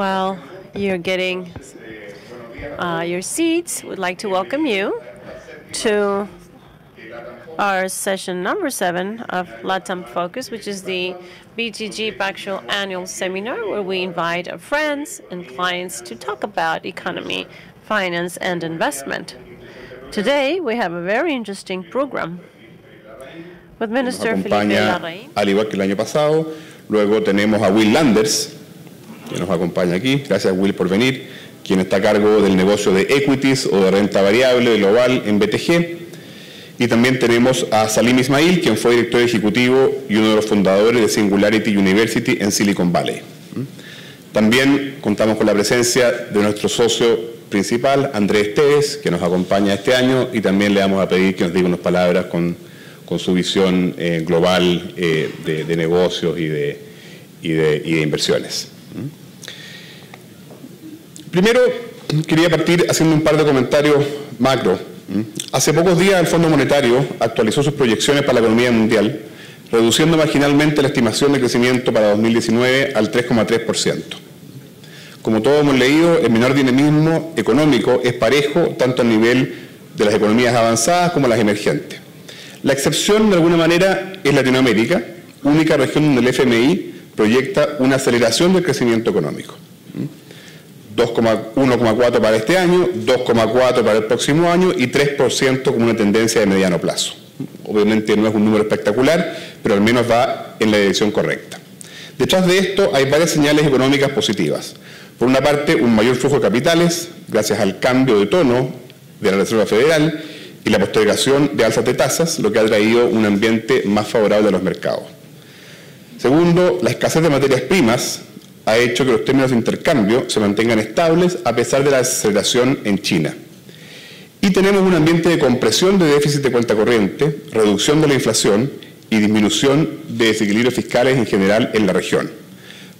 While you're getting your seats, we'd like to welcome you to our session number 7 of LATAM Focus, which is the BTG Pactual Annual Seminar, where we invite our friends and clients to talk about economy, finance, and investment. Today, we have a very interesting program with Minister Felipe Larraín. Al igual que el año pasado, luego tenemos a Will Landers, que nos acompaña aquí. Gracias, Will, por venir, quien está a cargo del negocio de equities o de renta variable global en BTG. Y también tenemos a Salim Ismail, quien fue director ejecutivo y uno de los fundadores de Singularity University en Silicon Valley. También contamos con la presencia de nuestro socio principal, Andrés Esteves, que nos acompaña este año, y también le vamos a pedir que nos diga unas palabras con su visión global de negocios y de inversiones. Primero, quería partir haciendo un par de comentarios macro. Hace pocos días el Fondo Monetario actualizó sus proyecciones para la economía mundial, reduciendo marginalmente la estimación de crecimiento para 2019 al 3,3%. Como todos hemos leído, el menor dinamismo económico es parejo tanto al nivel de las economías avanzadas como las emergentes. La excepción, de alguna manera, es Latinoamérica, única región donde el FMI proyecta una aceleración del crecimiento económico. 1,4 para este año, 2,4 para el próximo año y 3% como una tendencia de mediano plazo. Obviamente no es un número espectacular, pero al menos va en la dirección correcta. Detrás de esto hay varias señales económicas positivas. Por una parte, un mayor flujo de capitales, gracias al cambio de tono de la Reserva Federal y la postergación de alzas de tasas, lo que ha traído un ambiente más favorable a los mercados. Segundo, la escasez de materias primas ha hecho que los términos de intercambio se mantengan estables a pesar de la aceleración en China. Y tenemos un ambiente de compresión de déficit de cuenta corriente, reducción de la inflación y disminución de desequilibrios fiscales en general en la región.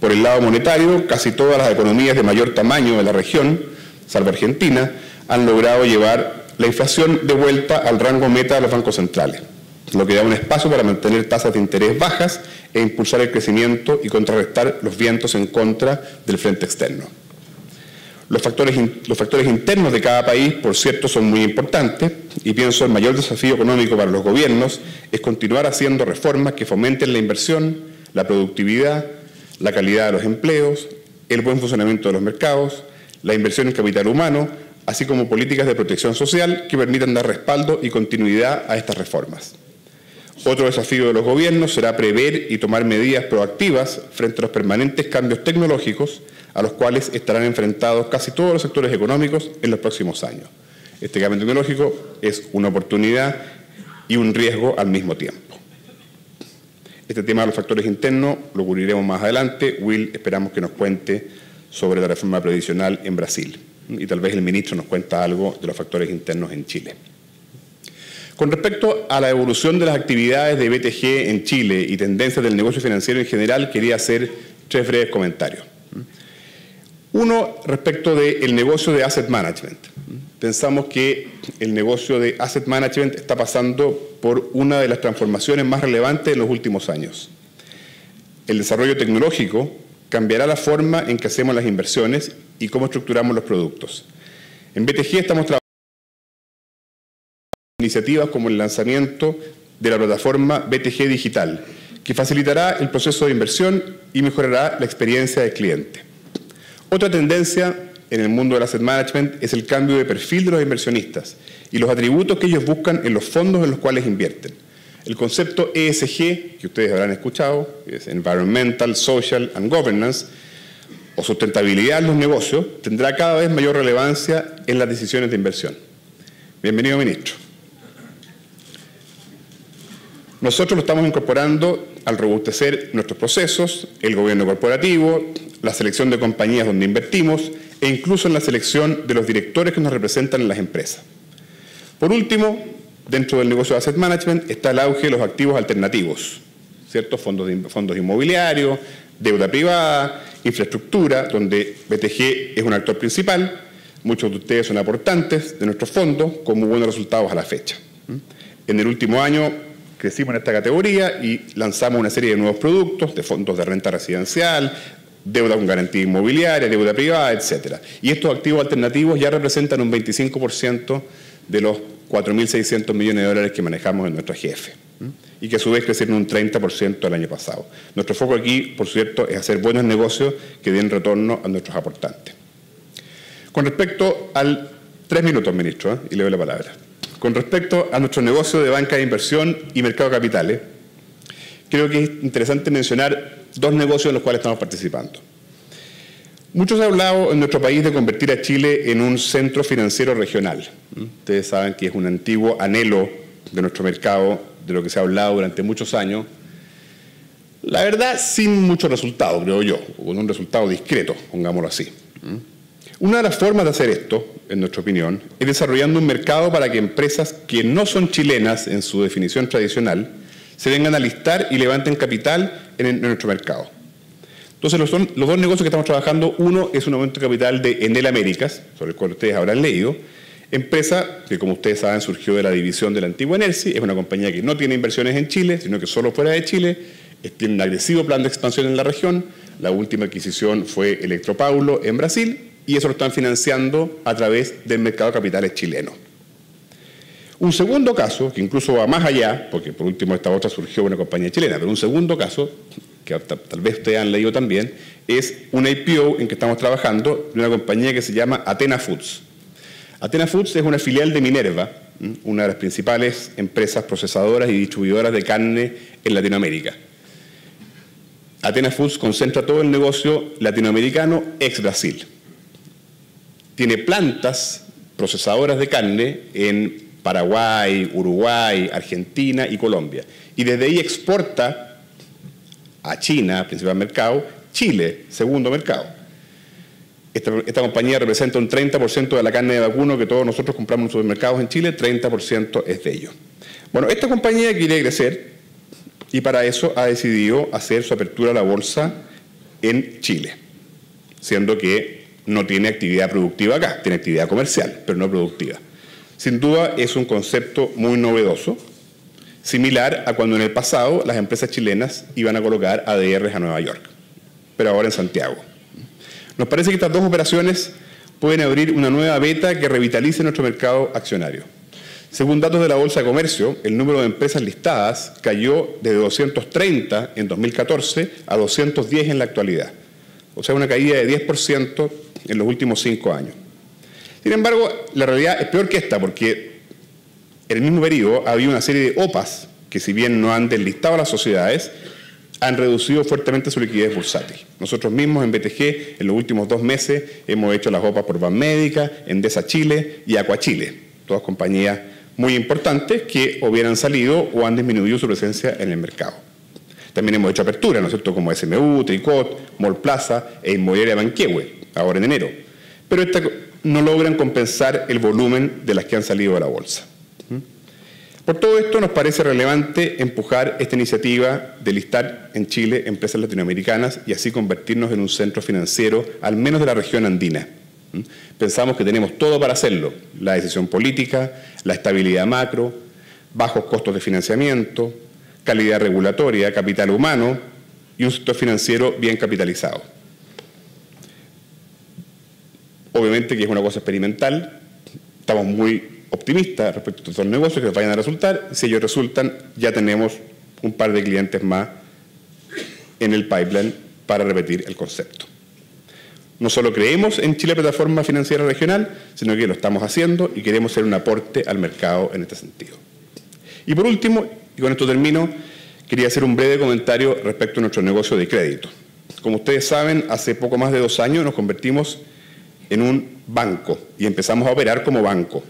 Por el lado monetario, casi todas las economías de mayor tamaño de la región, salvo Argentina, han logrado llevar la inflación de vuelta al rango meta de los bancos centrales, lo que da un espacio para mantener tasas de interés bajas e impulsar el crecimiento y contrarrestar los vientos en contra del frente externo. Los factores internos de cada país, por cierto, son muy importantes, y pienso el mayor desafío económico para los gobiernos es continuar haciendo reformas que fomenten la inversión, la productividad, la calidad de los empleos, el buen funcionamiento de los mercados, la inversión en capital humano, así como políticas de protección social que permitan dar respaldo y continuidad a estas reformas. Otro desafío de los gobiernos será prever y tomar medidas proactivas frente a los permanentes cambios tecnológicos a los cuales estarán enfrentados casi todos los sectores económicos en los próximos años. Este cambio tecnológico es una oportunidad y un riesgo al mismo tiempo. Este tema de los factores internos lo cubriremos más adelante. Will, esperamos que nos cuente sobre la reforma previsional en Brasil, y tal vez el ministro nos cuenta algo de los factores internos en Chile. Con respecto a la evolución de las actividades de BTG en Chile y tendencias del negocio financiero en general, quería hacer 3 breves comentarios. Uno, respecto del negocio de Asset Management. Pensamos que el negocio de Asset Management está pasando por una de las transformaciones más relevantes en los últimos años. El desarrollo tecnológico cambiará la forma en que hacemos las inversiones y cómo estructuramos los productos. En BTG estamos trabajando iniciativas como el lanzamiento de la plataforma BTG Digital, que facilitará el proceso de inversión y mejorará la experiencia del cliente. Otra tendencia en el mundo del Asset Management es el cambio de perfil de los inversionistas y los atributos que ellos buscan en los fondos en los cuales invierten. El concepto ESG, que ustedes habrán escuchado, es Environmental, Social and Governance, o sustentabilidad en los negocios, tendrá cada vez mayor relevancia en las decisiones de inversión. Bienvenido, ministro. Nosotros lo estamos incorporando al robustecer nuestros procesos, el gobierno corporativo, la selección de compañías donde invertimos e incluso en la selección de los directores que nos representan en las empresas. Por último, dentro del negocio de Asset Management está el auge de los activos alternativos, ciertos fondos inmobiliarios, deuda privada, infraestructura, donde BTG es un actor principal. Muchos de ustedes son aportantes de nuestros fondos con muy buenos resultados a la fecha. En el último año crecimos en esta categoría y lanzamos una serie de nuevos productos, de fondos de renta residencial, deuda con garantía inmobiliaria, deuda privada, etc. Y estos activos alternativos ya representan un 25% de los 4.600 millones de dólares que manejamos en nuestra GF, y que a su vez crecieron un 30% el año pasado. Nuestro foco aquí, por cierto, es hacer buenos negocios que den retorno a nuestros aportantes. Con respecto al... 3 minutos, ministro, y le doy la palabra. Con respecto a nuestro negocio de banca de inversión y mercado de capitales, creo que es interesante mencionar dos negocios en los cuales estamos participando. Mucho se ha hablado en nuestro país de convertir a Chile en un centro financiero regional. Ustedes saben que es un antiguo anhelo de nuestro mercado, de lo que se ha hablado durante muchos años. La verdad, sin mucho resultado, creo yo, o con un resultado discreto, pongámoslo así. Una de las formas de hacer esto, en nuestra opinión, es desarrollando un mercado para que empresas que no son chilenas en su definición tradicional se vengan a listar y levanten capital en nuestro mercado. Entonces, los dos negocios que estamos trabajando, uno es un aumento de capital de Enel Américas, sobre el cual ustedes habrán leído, empresa que, como ustedes saben, surgió de la división de la antigua Enersy, es una compañía que no tiene inversiones en Chile, sino que solo fuera de Chile, tiene un agresivo plan de expansión en la región, la última adquisición fue Electropaulo en Brasil, y eso lo están financiando a través del mercado de capitales chileno. Un segundo caso, que incluso va más allá, porque por último esta otra surgió una compañía chilena, pero un segundo caso, que tal vez ustedes han leído también, es una IPO en que estamos trabajando de una compañía que se llama Athena Foods. Athena Foods es una filial de Minerva, una de las principales empresas procesadoras y distribuidoras de carne en Latinoamérica. Athena Foods concentra todo el negocio latinoamericano ex-Brasil. Tiene plantas procesadoras de carne en Paraguay, Uruguay, Argentina y Colombia. Y desde ahí exporta a China, principal mercado, Chile, segundo mercado. Esta compañía representa un 30% de la carne de vacuno que todos nosotros compramos en supermercados en Chile, 30% es de ellos. Bueno, esta compañía quiere crecer y para eso ha decidido hacer su apertura a la bolsa en Chile, siendo que no tiene actividad productiva acá, tiene actividad comercial, pero no productiva. Sin duda es un concepto muy novedoso, similar a cuando en el pasado las empresas chilenas iban a colocar ADRs a Nueva York, pero ahora en Santiago. Nos parece que estas dos operaciones pueden abrir una nueva beta que revitalice nuestro mercado accionario. Según datos de la Bolsa de Comercio, el número de empresas listadas cayó de 230 en 2014 a 210 en la actualidad. O sea, una caída de 10% en los últimos 5 años. Sin embargo, la realidad es peor que esta, porque en el mismo periodo había una serie de OPAs que, si bien no han deslistado a las sociedades, han reducido fuertemente su liquidez bursátil. Nosotros mismos en BTG, en los últimos 2 meses, hemos hecho las OPAs por Banmédica, Endesa Chile y Acuachile, todas compañías muy importantes que o hubieran salido o han disminuido su presencia en el mercado. También hemos hecho aperturas, ¿no es cierto?, como SMU, Tricot, Molplaza e Inmobiliaria Banquehue, ahora en enero. Pero estas no logran compensar el volumen de las que han salido de la bolsa. Por todo esto nos parece relevante empujar esta iniciativa de listar en Chile empresas latinoamericanas y así convertirnos en un centro financiero, al menos de la región andina. Pensamos que tenemos todo para hacerlo, la decisión política, la estabilidad macro, bajos costos de financiamiento, calidad regulatoria, capital humano y un sector financiero bien capitalizado. Obviamente que es una cosa experimental, estamos muy optimistas respecto a estos negocios que vayan a resultar. Si ellos resultan, ya tenemos un par de clientes más en el pipeline para repetir el concepto. No solo creemos en Chile Plataforma Financiera Regional, sino que lo estamos haciendo y queremos ser un aporte al mercado en este sentido. Y por último, y con esto termino, quería hacer un breve comentario respecto a nuestro negocio de crédito. Como ustedes saben, hace poco más de 2 años nos convertimos en un banco y empezamos a operar como banco.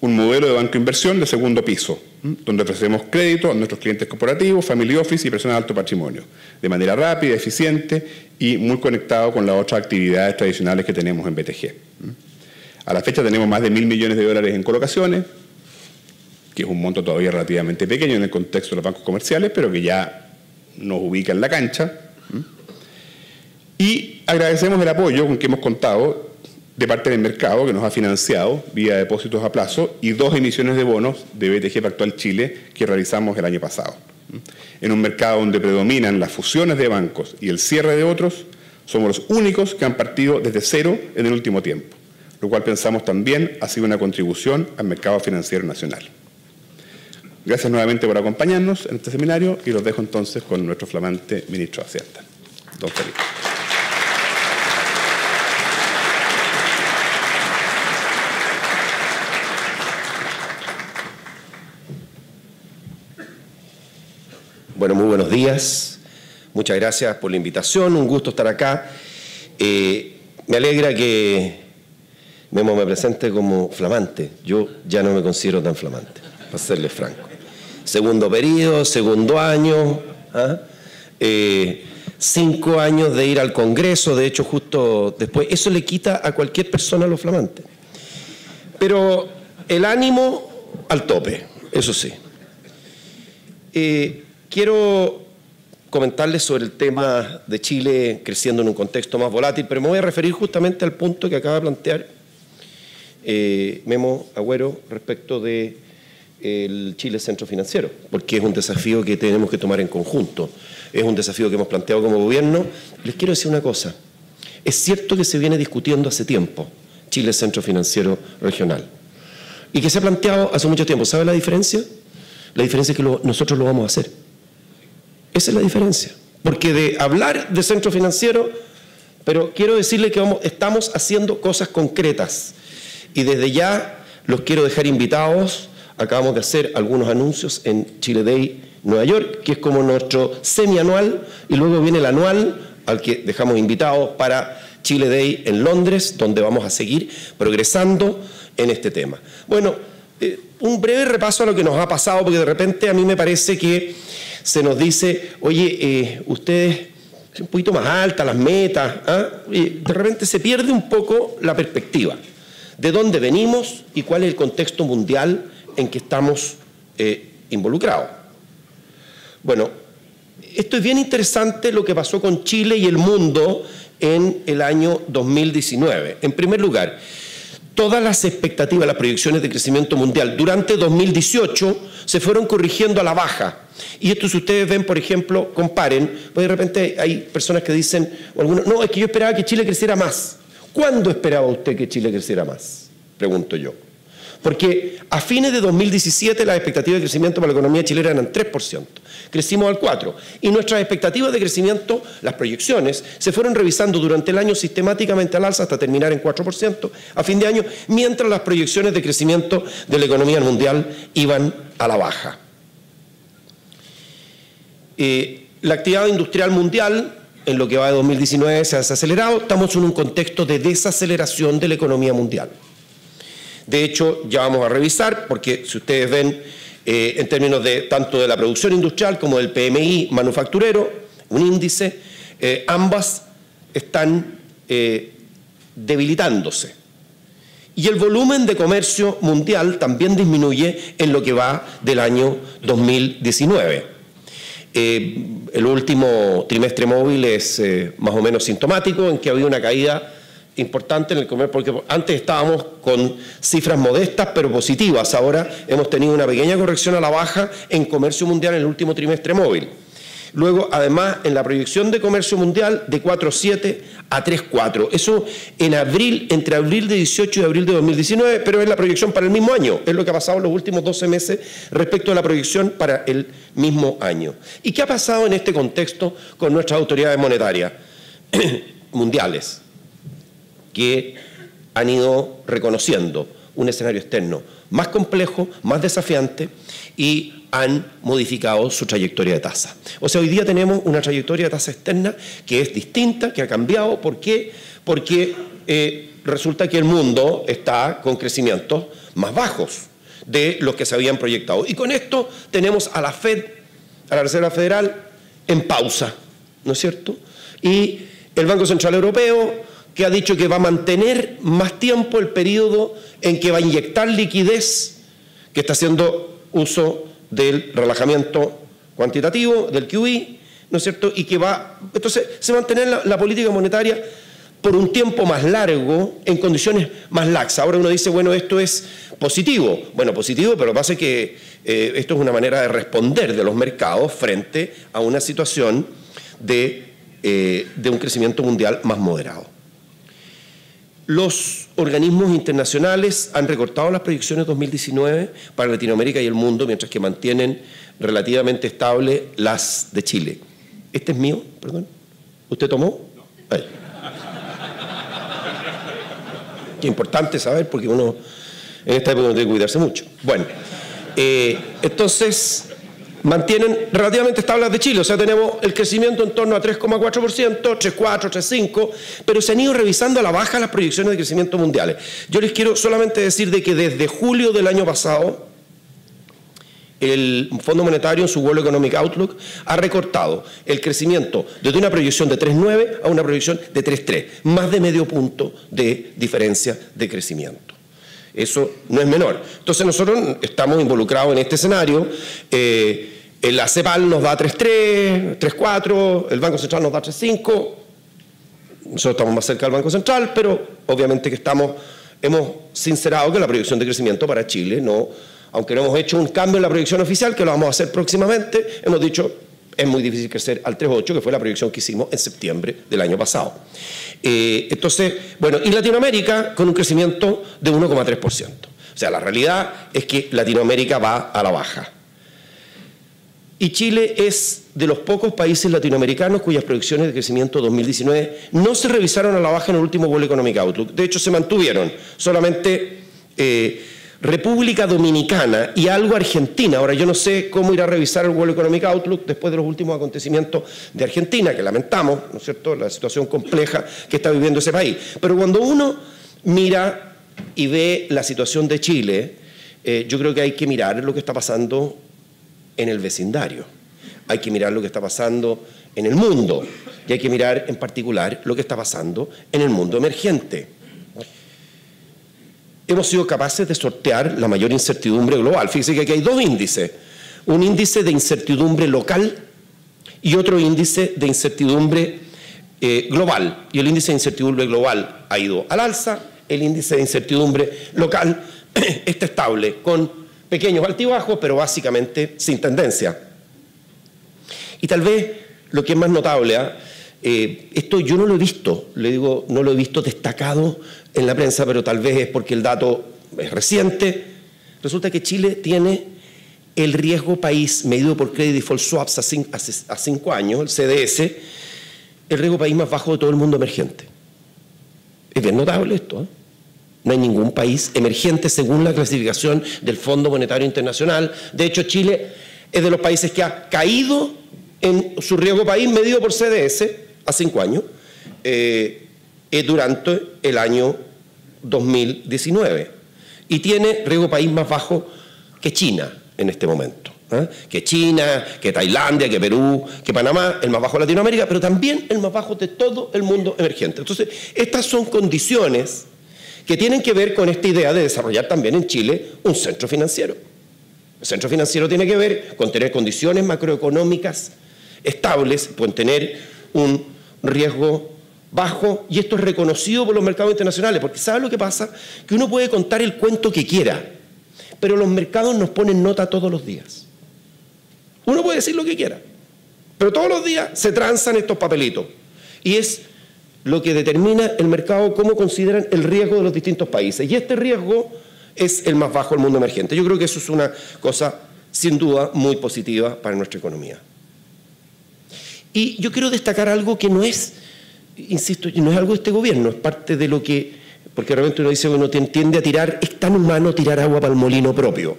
Un modelo de banco inversión de segundo piso, donde ofrecemos crédito a nuestros clientes corporativos, family office y personas de alto patrimonio, de manera rápida, eficiente y muy conectado con las otras actividades tradicionales que tenemos en BTG. A la fecha tenemos más de 1.000 millones de dólares en colocaciones, que es un monto todavía relativamente pequeño en el contexto de los bancos comerciales, pero que ya nos ubica en la cancha. Y agradecemos el apoyo con que hemos contado de parte del mercado que nos ha financiado vía depósitos a plazo y 2 emisiones de bonos de BTG Pactual Chile que realizamos el año pasado. En un mercado donde predominan las fusiones de bancos y el cierre de otros, somos los únicos que han partido desde cero en el último tiempo, lo cual pensamos también ha sido una contribución al mercado financiero nacional. Gracias nuevamente por acompañarnos en este seminario y los dejo entonces con nuestro flamante ministro de Hacienda, don Felipe. Bueno, muy buenos días. Muchas gracias por la invitación. Un gusto estar acá. Me alegra que Memo me presente como flamante. Yo ya no me considero tan flamante, para serle franco. Segundo periodo, segundo año, 5 años de ir al Congreso, de hecho justo después. Eso le quita a cualquier persona lo flamante. Pero el ánimo al tope, eso sí. Quiero comentarles sobre el tema de Chile creciendo en un contexto más volátil, pero me voy a referir justamente al punto que acaba de plantear Memo Agüero respecto de el Chile Centro Financiero, porque es un desafío que tenemos que tomar en conjunto, es un desafío que hemos planteado como gobierno. Les quiero decir una cosa, es cierto que se viene discutiendo hace tiempo Chile Centro Financiero Regional y que se ha planteado hace mucho tiempo. ¿Sabe la diferencia? La diferencia es que nosotros lo vamos a hacer. Esa es la diferencia, porque de hablar de centro financiero, pero quiero decirle que estamos haciendo cosas concretas y desde ya los quiero dejar invitados. Acabamos de hacer algunos anuncios en Chile Day Nueva York, que es como nuestro semianual, y luego viene el anual al que dejamos invitados para Chile Day en Londres, donde vamos a seguir progresando en este tema. Bueno, un breve repaso a lo que nos ha pasado, porque de repente a mí me parece que se nos dice, oye, ustedes son un poquito más altas las metas, y de repente se pierde un poco la perspectiva de dónde venimos y cuál es el contexto mundial en que estamos involucrados. Bueno, esto es bien interesante lo que pasó con Chile y el mundo en el año 2019. En primer lugar, todas las expectativas, las proyecciones de crecimiento mundial durante 2018 se fueron corrigiendo a la baja. Y esto, si ustedes ven, por ejemplo, comparen, pues de repente hay personas que dicen, o algunos, no, es que yo esperaba que Chile creciera más. ¿Cuándo esperaba usted que Chile creciera más? Pregunto yo. Porque a fines de 2017 las expectativas de crecimiento para la economía chilena eran 3%. Crecimos al 4%. Y nuestras expectativas de crecimiento, las proyecciones, se fueron revisando durante el año sistemáticamente al alza hasta terminar en 4% a fin de año, mientras las proyecciones de crecimiento de la economía mundial iban a la baja. La actividad industrial mundial en lo que va de 2019 se ha desacelerado. Estamos en un contexto de desaceleración de la economía mundial. De hecho, ya vamos a revisar, porque si ustedes ven en términos de tanto de la producción industrial como del PMI manufacturero, un índice, ambas están debilitándose. Y el volumen de comercio mundial también disminuye en lo que va del año 2019. El último trimestre móvil es más o menos sintomático, en que había una caída importante en el comercio, porque antes estábamos con cifras modestas pero positivas. Ahora hemos tenido una pequeña corrección a la baja en comercio mundial en el último trimestre móvil. Luego, además, en la proyección de comercio mundial de 4.7 a 3.4. Eso en abril, entre abril de 18 y abril de 2019, pero es la proyección para el mismo año. Es lo que ha pasado en los últimos 12 meses respecto a la proyección para el mismo año. ¿Y qué ha pasado en este contexto con nuestras autoridades monetarias mundiales? Que han ido reconociendo un escenario externo más complejo, más desafiante, y han modificado su trayectoria de tasa. O sea, hoy día tenemos una trayectoria de tasa externa que es distinta, que ha cambiado. ¿Por qué? Porque resulta que el mundo está con crecimientos más bajos de los que se habían proyectado. Y con esto tenemos a la Fed, a la Reserva Federal, en pausa, ¿no es cierto? Y el Banco Central Europeo, que ha dicho que va a mantener más tiempo el periodo en que va a inyectar liquidez, que está haciendo uso del relajamiento cuantitativo, del QE, ¿no es cierto? Y que va, entonces, se va a mantener la política monetaria por un tiempo más largo, en condiciones más laxas. Ahora uno dice, bueno, esto es positivo. Bueno, positivo, pero lo que pasa es que esto es una manera de responder de los mercados frente a una situación de un crecimiento mundial más moderado. Los organismos internacionales han recortado las proyecciones 2019 para Latinoamérica y el mundo, mientras que mantienen relativamente estable las de Chile. Este es mío, perdón. ¿Usted tomó? Ahí. Qué importante saber, porque uno en esta época tiene que cuidarse mucho. Bueno, entonces mantienen relativamente estables las de Chile, o sea, tenemos el crecimiento en torno a 3,4%, 3,4, 3,5, pero se han ido revisando a la baja las proyecciones de crecimiento mundiales. Yo les quiero solamente decir de que desde julio del año pasado, el Fondo Monetario en su World Economic Outlook ha recortado el crecimiento desde una proyección de 3,9 a una proyección de 3,3, más de medio punto de diferencia de crecimiento. Eso no es menor. Entonces nosotros estamos involucrados en este escenario. La CEPAL nos da 3,3, 3,4, el Banco Central nos da 3,5. Nosotros estamos más cerca del Banco Central, pero obviamente que hemos sincerado que la proyección de crecimiento para Chile no... Aunque no hemos hecho un cambio en la proyección oficial, que lo vamos a hacer próximamente, hemos dicho, es muy difícil crecer al 3,8, que fue la proyección que hicimos en septiembre del año pasado. Entonces, bueno, y Latinoamérica con un crecimiento de 1,3%. O sea, la realidad es que Latinoamérica va a la baja. Y Chile es de los pocos países latinoamericanos cuyas proyecciones de crecimiento 2019 no se revisaron a la baja en el último World Economic Outlook. De hecho, se mantuvieron. Solamente... República Dominicana y algo Argentina. Ahora, yo no sé cómo ir a revisar el World Economic Outlook después de los últimos acontecimientos de Argentina, que lamentamos, ¿no es cierto?, la situación compleja que está viviendo ese país. Pero cuando uno mira y ve la situación de Chile, yo creo que hay que mirar lo que está pasando en el vecindario. Hay que mirar lo que está pasando en el mundo. Y hay que mirar en particular lo que está pasando en el mundo emergente. Hemos sido capaces de sortear la mayor incertidumbre global. Fíjense que aquí hay dos índices. Un índice de incertidumbre local y otro índice de incertidumbre global. Y el índice de incertidumbre global ha ido al alza, el índice de incertidumbre local está estable, con pequeños altibajos, pero básicamente sin tendencia. Y tal vez lo que es más notable... esto yo no lo he visto, le digo, no lo he visto destacado en la prensa, pero tal vez es porque el dato es reciente. Resulta que Chile tiene el riesgo país medido por Credit Default Swaps a 5 años, el CDS, el riesgo país más bajo de todo el mundo emergente. Es bien notable esto, ¿eh? No hay ningún país emergente según la clasificación del Fondo Monetario Internacional. De hecho, Chile es de los países que ha caído en su riesgo país medido por CDS a 5 años durante el año 2019. Y tiene riesgo país más bajo que China en este momento. Que China, que Tailandia, que Perú, que Panamá, el más bajo de Latinoamérica, pero también el más bajo de todo el mundo emergente. Entonces, estas son condiciones que tienen que ver con esta idea de desarrollar también en Chile un centro financiero. El centro financiero tiene que ver con tener condiciones macroeconómicas estables, pueden tener un riesgo bajo, y esto es reconocido por los mercados internacionales, porque ¿sabe lo que pasa? Que uno puede contar el cuento que quiera, pero los mercados nos ponen nota todos los días. Uno puede decir lo que quiera, pero todos los días se transan estos papelitos, y es lo que determina el mercado cómo consideran el riesgo de los distintos países, y este riesgo es el más bajo del mundo emergente. Yo creo que eso es una cosa, sin duda, muy positiva para nuestra economía. Y yo quiero destacar algo que no es, insisto, no es algo de este gobierno, es parte de lo que, porque realmente uno dice, bueno, tiende a tirar, es tan humano tirar agua para el molino propio,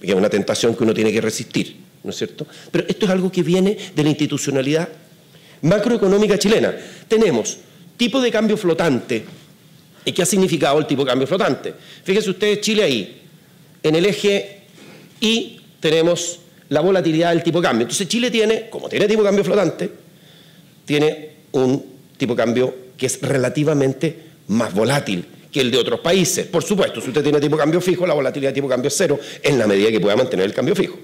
que es una tentación que uno tiene que resistir, ¿no es cierto? Pero esto es algo que viene de la institucionalidad macroeconómica chilena. Tenemos tipo de cambio flotante. ¿Y qué ha significado el tipo de cambio flotante? Fíjense ustedes, Chile ahí, en el eje Y tenemos la volatilidad del tipo de cambio. Entonces Chile tiene, como tiene tipo de cambio flotante, tiene un tipo de cambio que es relativamente más volátil que el de otros países. Por supuesto, si usted tiene tipo de cambio fijo, la volatilidad de tipo de cambio es cero, en la medida que pueda mantener el cambio fijo.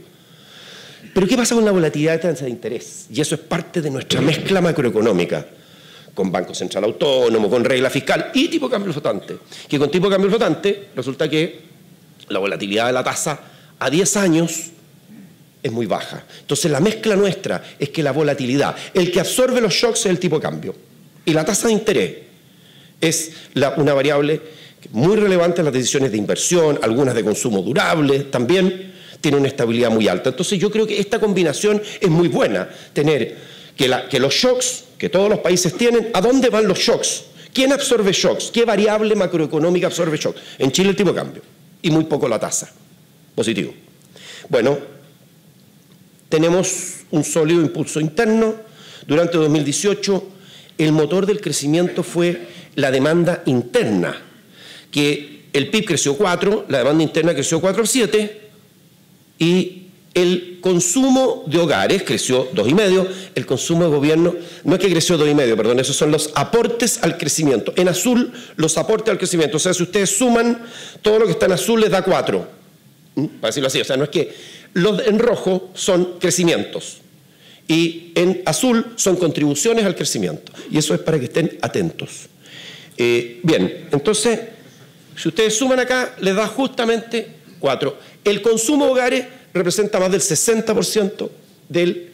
Pero ¿qué pasa con la volatilidad de tasa de interés? Y eso es parte de nuestra mezcla macroeconómica. con Banco Central Autónomo, con regla fiscal y tipo de cambio flotante. Que con tipo de cambio flotante resulta que la volatilidad de la tasa a 10 años es muy baja. Entonces la mezcla nuestra es que la volatilidad, el que absorbe los shocks es el tipo de cambio. Y la tasa de interés es una variable muy relevante en las decisiones de inversión, algunas de consumo durable también, tiene una estabilidad muy alta. Entonces yo creo que esta combinación es muy buena, tener que los shocks, que todos los países tienen, ¿a dónde van los shocks? ¿Quién absorbe shocks? ¿Qué variable macroeconómica absorbe shocks? En Chile el tipo de cambio y muy poco la tasa, positivo. Bueno, tenemos un sólido impulso interno. Durante 2018 el motor del crecimiento fue la demanda interna, que el PIB creció 4, la demanda interna creció 4,7 y el consumo de hogares creció 2,5, el consumo de gobierno, no es que creció 2,5, perdón, esos son los aportes al crecimiento. En azul, los aportes al crecimiento, o sea, si ustedes suman todo lo que está en azul les da 4, para decirlo así, o sea, no es que los en rojo son crecimientos y en azul son contribuciones al crecimiento, y eso es para que estén atentos. Bien, entonces, si ustedes suman acá, les da justamente 4. El consumo de hogares representa más del 60% del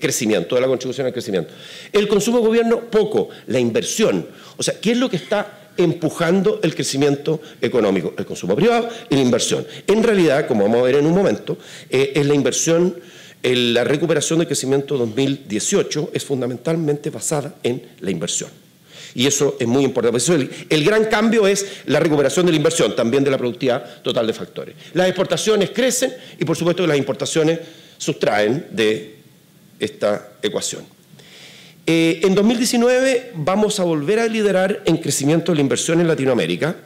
crecimiento, de la contribución al crecimiento. El consumo de gobierno, poco. La inversión. O sea, ¿qué es lo que está empujando el crecimiento económico? El consumo privado y la inversión. En realidad, como vamos a ver en un momento, es la inversión, la recuperación del crecimiento 2018 es fundamentalmente basada en la inversión. Y eso es muy importante. Por eso el gran cambio es la recuperación de la inversión, también de la productividad total de factores. Las exportaciones crecen y, por supuesto, las importaciones sustraen de esta ecuación. En 2019 vamos a volver a liderar en crecimiento de la inversión en Latinoamérica.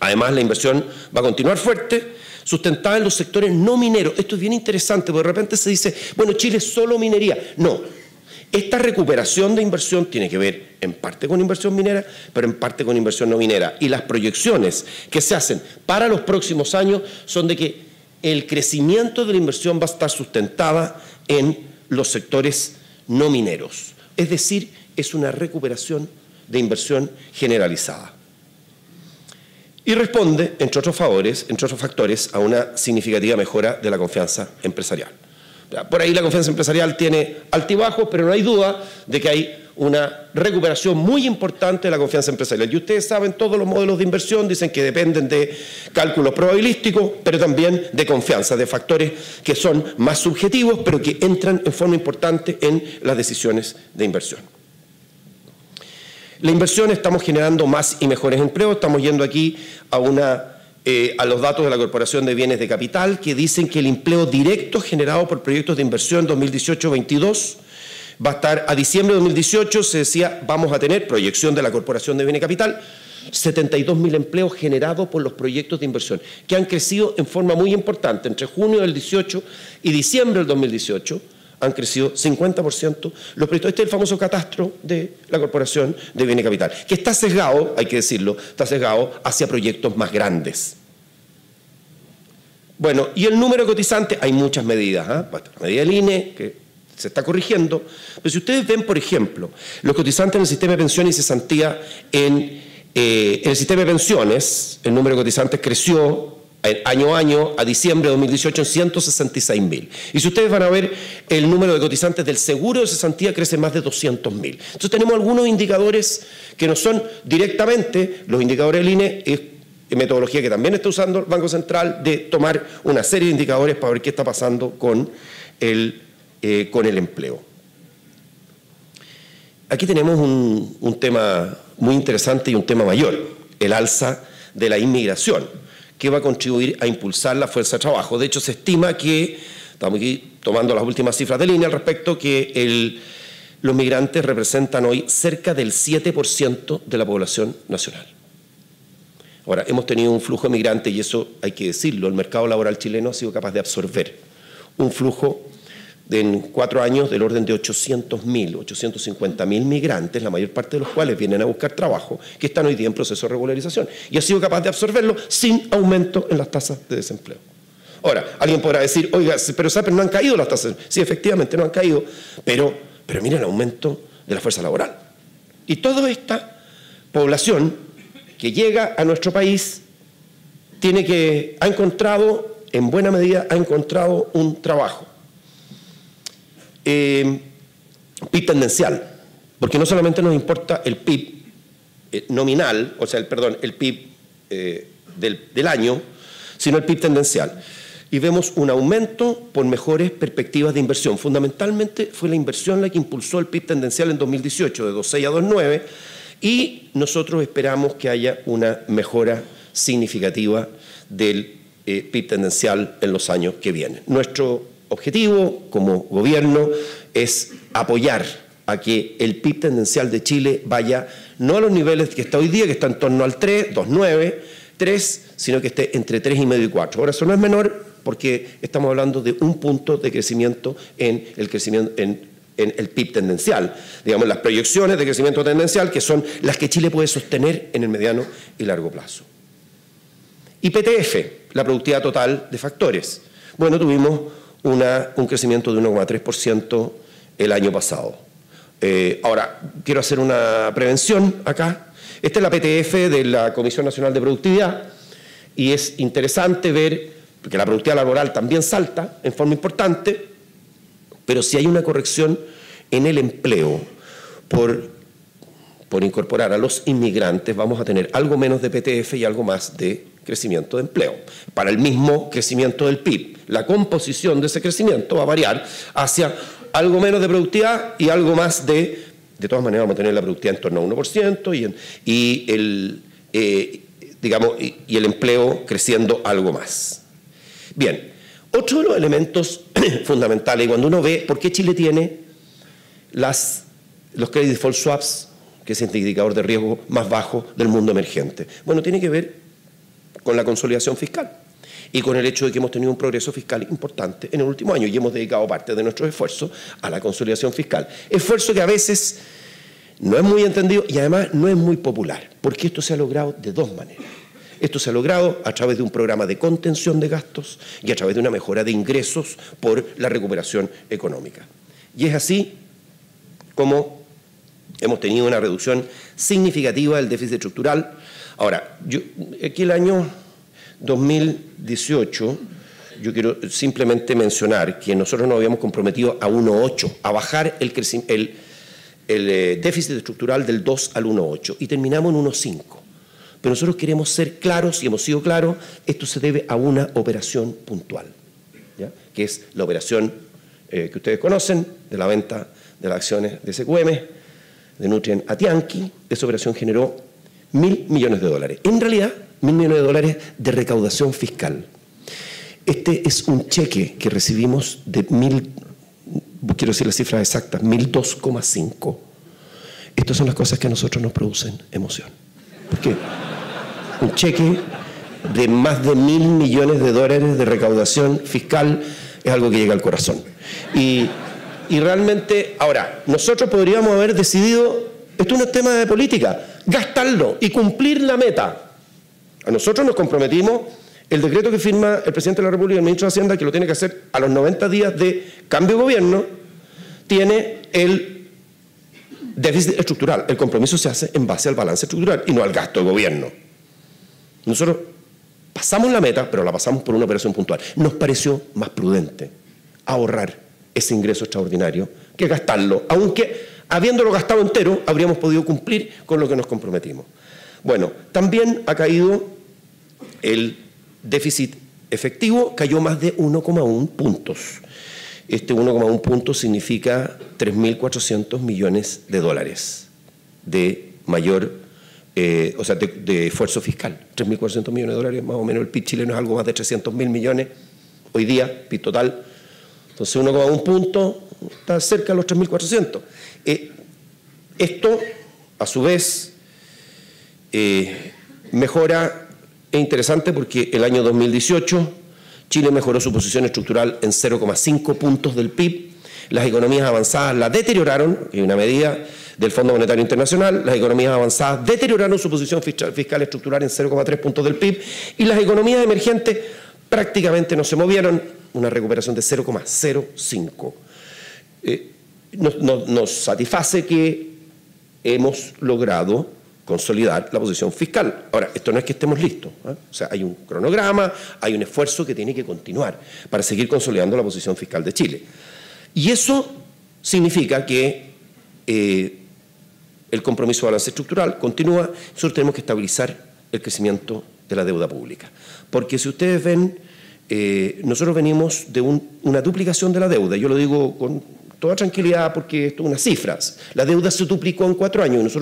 Además, la inversión va a continuar fuerte, sustentada en los sectores no mineros. Esto es bien interesante, porque de repente se dice, bueno, Chile es solo minería. No. Esta recuperación de inversión tiene que ver en parte con inversión minera, pero en parte con inversión no minera. Y las proyecciones que se hacen para los próximos años son de que el crecimiento de la inversión va a estar sustentada en los sectores no mineros. Es decir, es una recuperación de inversión generalizada. Y responde, entre otros factores, a una significativa mejora de la confianza empresarial. Por ahí la confianza empresarial tiene altibajos, pero no hay duda de que hay una recuperación muy importante de la confianza empresarial. Y ustedes saben, todos los modelos de inversión dicen que dependen de cálculos probabilísticos, pero también de confianza, de factores que son más subjetivos, pero que entran en forma importante en las decisiones de inversión. La inversión, estamos generando más y mejores empleos, estamos yendo aquí a los datos de la Corporación de Bienes de Capital, que dicen que el empleo directo generado por proyectos de inversión 2018-22 va a estar, a diciembre de 2018 se decía, vamos a tener, proyección de la Corporación de Bienes de Capital, 72.000 empleos generados por los proyectos de inversión, que han crecido en forma muy importante. Entre junio del 18 y diciembre del 2018 han crecido 50% los proyectos. Este es el famoso catastro de la Corporación de Bienes y Capital, que está sesgado, hay que decirlo, está sesgado hacia proyectos más grandes. Bueno, y el número cotizante, hay muchas medidas, la medida del INE, que se está corrigiendo, pero si ustedes ven, por ejemplo, los cotizantes en el sistema de pensiones y cesantía, en el sistema de pensiones, el número de cotizantes creció año a año, a diciembre de 2018, en 166.000. Y si ustedes van a ver, el número de cotizantes del seguro de cesantía crece más de 200.000. Entonces tenemos algunos indicadores que no son directamente los indicadores del INE, es metodología que también está usando el Banco Central de tomar una serie de indicadores para ver qué está pasando con el empleo. Aquí tenemos un tema muy interesante y un tema mayor, el alza de la inmigración, que va a contribuir a impulsar la fuerza de trabajo. De hecho, se estima que, estamos aquí tomando las últimas cifras de línea al respecto, que los migrantes representan hoy cerca del 7% de la población nacional. Ahora, hemos tenido un flujo de migrantes, y eso hay que decirlo, el mercado laboral chileno ha sido capaz de absorber un flujo en 4 años del orden de 800.000, 850.000 migrantes, la mayor parte de los cuales vienen a buscar trabajo, que están hoy día en proceso de regularización. Y ha sido capaz de absorberlo sin aumento en las tasas de desempleo. Ahora, alguien podrá decir, oiga, pero ¿saben? No han caído las tasas. Sí, efectivamente, no han caído, pero mira el aumento de la fuerza laboral. Y toda esta población que llega a nuestro país tiene que, ha encontrado, en buena medida, ha encontrado un trabajo PIB tendencial, porque no solamente nos importa el PIB nominal, o sea, el PIB del año, sino el PIB tendencial. Y vemos un aumento por mejores perspectivas de inversión. Fundamentalmente fue la inversión la que impulsó el PIB tendencial en 2018, de 2,6 a 2,9, y nosotros esperamos que haya una mejora significativa del PIB tendencial en los años que vienen. Nuestro objetivo como gobierno es apoyar a que el PIB tendencial de Chile vaya no a los niveles que está hoy día, que está en torno al 3, 2,9, 3, sino que esté entre 3,5 y 4. Ahora, eso no es menor porque estamos hablando de un punto de crecimiento en el crecimiento en el PIB tendencial. Digamos, las proyecciones de crecimiento tendencial que son las que Chile puede sostener en el mediano y largo plazo. Y PTF, la productividad total de factores. Bueno, tuvimos un crecimiento de 1,3% el año pasado. Ahora, quiero hacer una prevención acá. Esta es la PTF de la Comisión Nacional de Productividad y es interesante ver que la productividad laboral también salta en forma importante, pero sí hay una corrección en el empleo por incorporar a los inmigrantes. Vamos a tener algo menos de PTF y algo más de crecimiento de empleo para el mismo crecimiento del PIB. La composición de ese crecimiento va a variar hacia algo menos de productividad y algo más de... De todas maneras, vamos a tener la productividad en torno a 1% y el empleo creciendo algo más. Bien, otro de los elementos fundamentales, cuando uno ve por qué Chile tiene los credit default swaps, que es el indicador de riesgo más bajo del mundo emergente. Bueno, tiene que ver con la consolidación fiscal y con el hecho de que hemos tenido un progreso fiscal importante en el último año y hemos dedicado parte de nuestros esfuerzos a la consolidación fiscal. Esfuerzo que a veces no es muy entendido y además no es muy popular, porque esto se ha logrado de dos maneras. Esto se ha logrado a través de un programa de contención de gastos y a través de una mejora de ingresos por la recuperación económica. Y es así como hemos tenido una reducción significativa del déficit estructural. Ahora, aquí el año 2018, yo quiero simplemente mencionar que nosotros nos habíamos comprometido a 1,8, a bajar el déficit estructural del 2 al 1,8 y terminamos en 1,5. Pero nosotros queremos ser claros y hemos sido claros, esto se debe a una operación puntual, ¿ya? Que es la operación que ustedes conocen de la venta de las acciones de SQM, de Nutrien a Tianqi. Esa operación generó $1.000 millones. En realidad, $1.000 millones de recaudación fiscal. Este es un cheque que recibimos de quiero decir las cifras exactas, 1.002,5. Estas son las cosas que a nosotros nos producen emoción. ¿Por qué? Un cheque de más de $1.000 millones de recaudación fiscal es algo que llega al corazón. Y realmente, ahora, nosotros podríamos haber decidido, esto no es tema de política, gastarlo y cumplir la meta. A nosotros nos comprometimos, el decreto que firma el presidente de la República y el ministro de Hacienda, que lo tiene que hacer a los 90 días de cambio de gobierno, tiene el déficit estructural. El compromiso se hace en base al balance estructural y no al gasto de gobierno. Nosotros pasamos la meta, pero la pasamos por una operación puntual. Nos pareció más prudente ahorrar ese ingreso extraordinario que gastarlo, aunque habiéndolo gastado entero, habríamos podido cumplir con lo que nos comprometimos. Bueno, también ha caído el déficit efectivo, cayó más de 1,1 puntos. Este 1,1 puntos significa $3.400 millones de mayor, de esfuerzo fiscal. $3.400 millones más o menos, el PIB chileno es algo más de $300.000 millones hoy día, PIB total. Entonces 1,1 punto está cerca de los 3.400. Esto, a su vez, mejora, es interesante porque el año 2018 Chile mejoró su posición estructural en 0,5 puntos del PIB, las economías avanzadas la deterioraron, en una medida del Fondo Monetario Internacional, las economías avanzadas deterioraron su posición fiscal estructural en 0,3 puntos del PIB y las economías emergentes prácticamente no se movieron, una recuperación de 0,05. Nos satisface que hemos logrado consolidar la posición fiscal. Ahora, esto no es que estemos listos, ¿eh? O sea, hay un cronograma, hay un esfuerzo que tiene que continuar para seguir consolidando la posición fiscal de Chile. Y eso significa que el compromiso de balance estructural continúa. Nosotros tenemos que estabilizar el crecimiento de la deuda pública. Porque si ustedes ven, nosotros venimos de una duplicación de la deuda. Yo lo digo con toda tranquilidad porque esto son unas cifras. La deuda se duplicó en 4 años.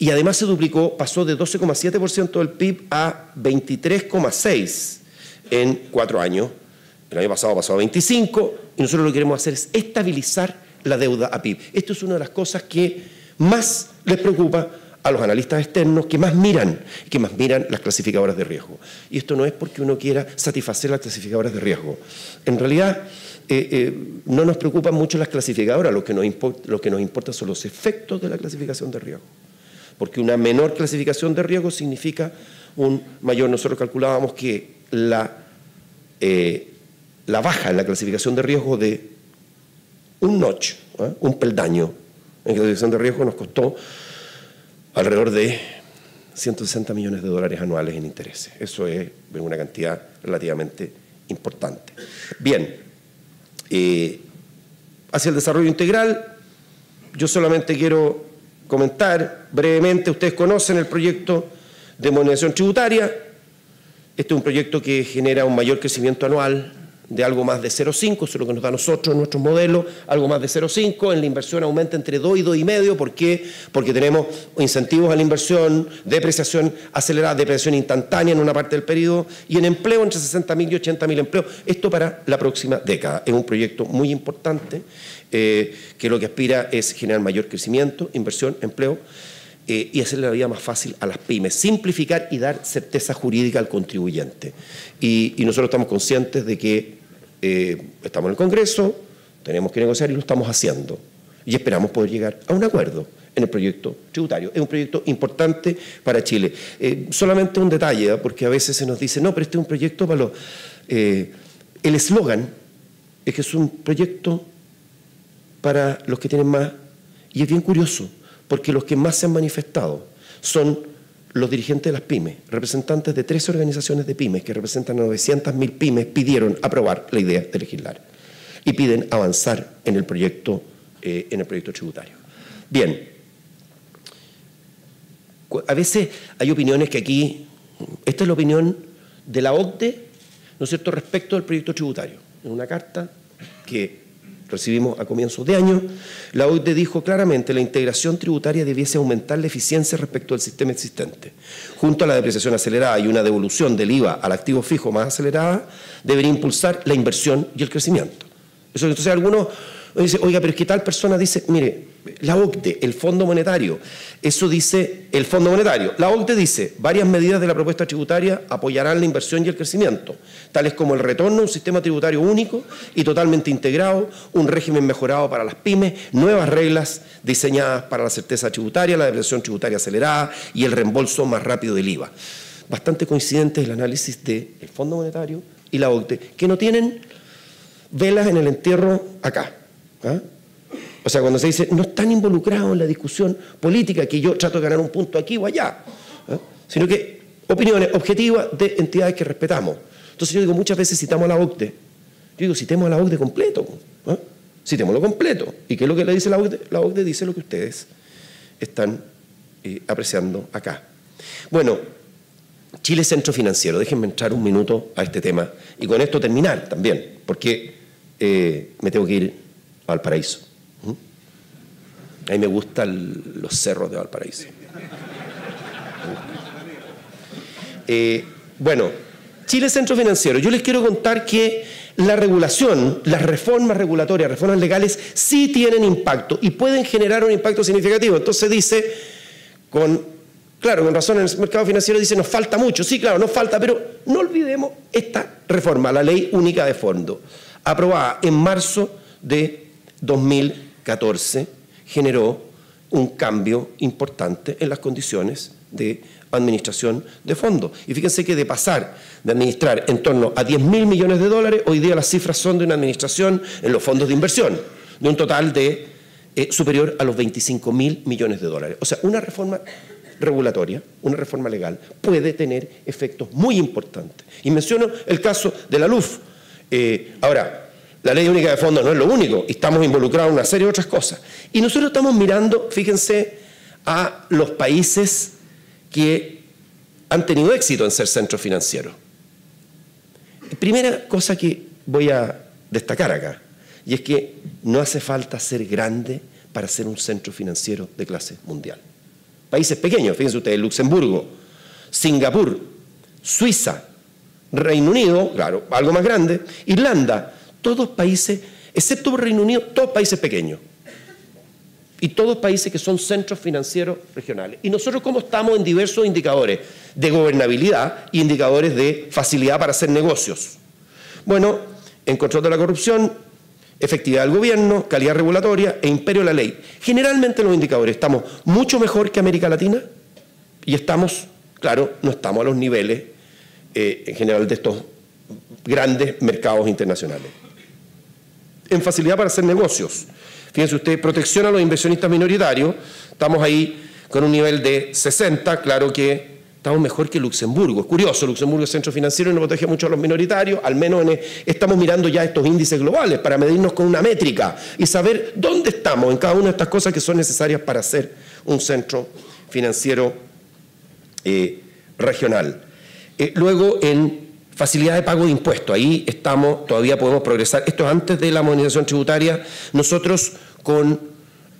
Y además se duplicó, pasó de 12,7% del PIB a 23,6% en 4 años. El año pasado pasó a 25%, y nosotros lo que queremos hacer es estabilizar la deuda a PIB. Esto es una de las cosas que más les preocupa a los analistas externos, que más miran las clasificadoras de riesgo. Y esto no es porque uno quiera satisfacer las clasificadoras de riesgo. En realidad, no nos preocupan mucho las clasificadoras, lo que nos importa son los efectos de la clasificación de riesgo. Porque una menor clasificación de riesgo significa un mayor. Nosotros calculábamos que la baja en la clasificación de riesgo de un notch, un peldaño en clasificación de riesgo, nos costó alrededor de $160 millones anuales en intereses. Eso es una cantidad relativamente importante. Bien, hacia el desarrollo integral, yo solamente quiero comentar brevemente, ustedes conocen el proyecto de modernización tributaria. Este es un proyecto que genera un mayor crecimiento anual de algo más de 0,5, eso es lo que nos da a nosotros en nuestros modelos, algo más de 0,5, en la inversión aumenta entre 2 y 2,5, ¿por qué? Porque tenemos incentivos a la inversión, depreciación acelerada, depreciación instantánea en una parte del periodo, y en empleo entre 60.000 y 80.000 empleos, esto para la próxima década. Es un proyecto muy importante que lo que aspira es generar mayor crecimiento, inversión, empleo, y hacerle la vida más fácil a las pymes, simplificar y dar certeza jurídica al contribuyente. Y nosotros estamos conscientes de que estamos en el Congreso, tenemos que negociar y lo estamos haciendo. Y esperamos poder llegar a un acuerdo en el proyecto tributario. Es un proyecto importante para Chile. Solamente un detalle, porque a veces se nos dice, no, pero este es un proyecto para los... el eslogan es que es un proyecto para los que tienen más. Y es bien curioso, porque los que más se han manifestado son los dirigentes de las pymes, representantes de 13 organizaciones de pymes que representan a 900.000 pymes, pidieron aprobar la idea de legislar y piden avanzar en el proyecto tributario. Bien, a veces hay opiniones que aquí, esta es la opinión de la OCDE, ¿no es cierto?, respecto del proyecto tributario. En una carta que recibimos a comienzos de año, la OCDE dijo claramente: la integración tributaria debiese aumentar la eficiencia respecto al sistema existente. Junto a la depreciación acelerada y una devolución del IVA al activo fijo más acelerada, debería impulsar la inversión y el crecimiento. Eso, entonces algunos dicen, oiga, pero es que tal persona dice, mire, la OCDE, el Fondo Monetario, eso dice el Fondo Monetario. La OCDE dice, varias medidas de la propuesta tributaria apoyarán la inversión y el crecimiento, tales como el retorno a un sistema tributario único y totalmente integrado, un régimen mejorado para las pymes, nuevas reglas diseñadas para la certeza tributaria, la depreciación tributaria acelerada y el reembolso más rápido del IVA. Bastante coincidente el análisis del Fondo Monetario y la OCDE, que no tienen velas en el entierro acá. ¿Ah? O sea, cuando se dice, no están involucrados en la discusión política, que yo trato de ganar un punto aquí o allá, ¿eh? Sino que opiniones objetivas de entidades que respetamos. Entonces yo digo, muchas veces citamos a la OCDE. Yo digo, citemos a la OCDE completo, ¿eh? Citémoslo completo. ¿Y qué es lo que le dice la OCDE? La OCDE dice lo que ustedes están apreciando acá. Bueno, Chile Centro Financiero. Déjenme entrar un minuto a este tema. Y con esto terminar también, porque me tengo que ir a Valparaíso. A mí me gustan los cerros de Valparaíso. Bueno, Chile Centro Financiero. Yo les quiero contar que la regulación, las reformas regulatorias, reformas legales, sí tienen impacto y pueden generar un impacto significativo. Entonces dice, con razón en el mercado financiero dice, nos falta mucho. Sí, claro, nos falta, pero no olvidemos esta reforma, la Ley Única de Fondo, aprobada en marzo de 2014, generó un cambio importante en las condiciones de administración de fondos. Y fíjense que de pasar de administrar en torno a $10.000 millones, hoy día las cifras son de una administración en los fondos de inversión, de un total de superior a los 25.000 millones de dólares. O sea, una reforma regulatoria, una reforma legal, puede tener efectos muy importantes. Y menciono el caso de la LUF. Ahora, la ley única de fondos no es lo único, estamos involucrados en una serie de otras cosas. Y nosotros estamos mirando, fíjense, a los países que han tenido éxito en ser centros financieros. Primera cosa que voy a destacar acá, y es que no hace falta ser grande para ser un centro financiero de clase mundial. Países pequeños, fíjense ustedes, Luxemburgo, Singapur, Suiza, Reino Unido, claro, algo más grande, Irlanda, todos países, excepto por Reino Unido, todos países pequeños. Y todos países que son centros financieros regionales. Y nosotros, ¿cómo estamos en diversos indicadores de gobernabilidad y indicadores de facilidad para hacer negocios? Bueno, en control de la corrupción, efectividad del gobierno, calidad regulatoria e imperio de la ley. Generalmente los indicadores estamos mucho mejor que América Latina y estamos, claro, no estamos a los niveles en general de estos grandes mercados internacionales. En facilidad para hacer negocios. Fíjense ustedes, protección a los inversionistas minoritarios, estamos ahí con un nivel de 60, claro que estamos mejor que Luxemburgo. Es curioso, Luxemburgo es centro financiero y no protege mucho a los minoritarios, al menos estamos mirando ya estos índices globales para medirnos con una métrica y saber dónde estamos en cada una de estas cosas que son necesarias para ser un centro financiero regional. Luego, en facilidad de pago de impuestos, ahí estamos, todavía podemos progresar. Esto es antes de la modernización tributaria. Nosotros con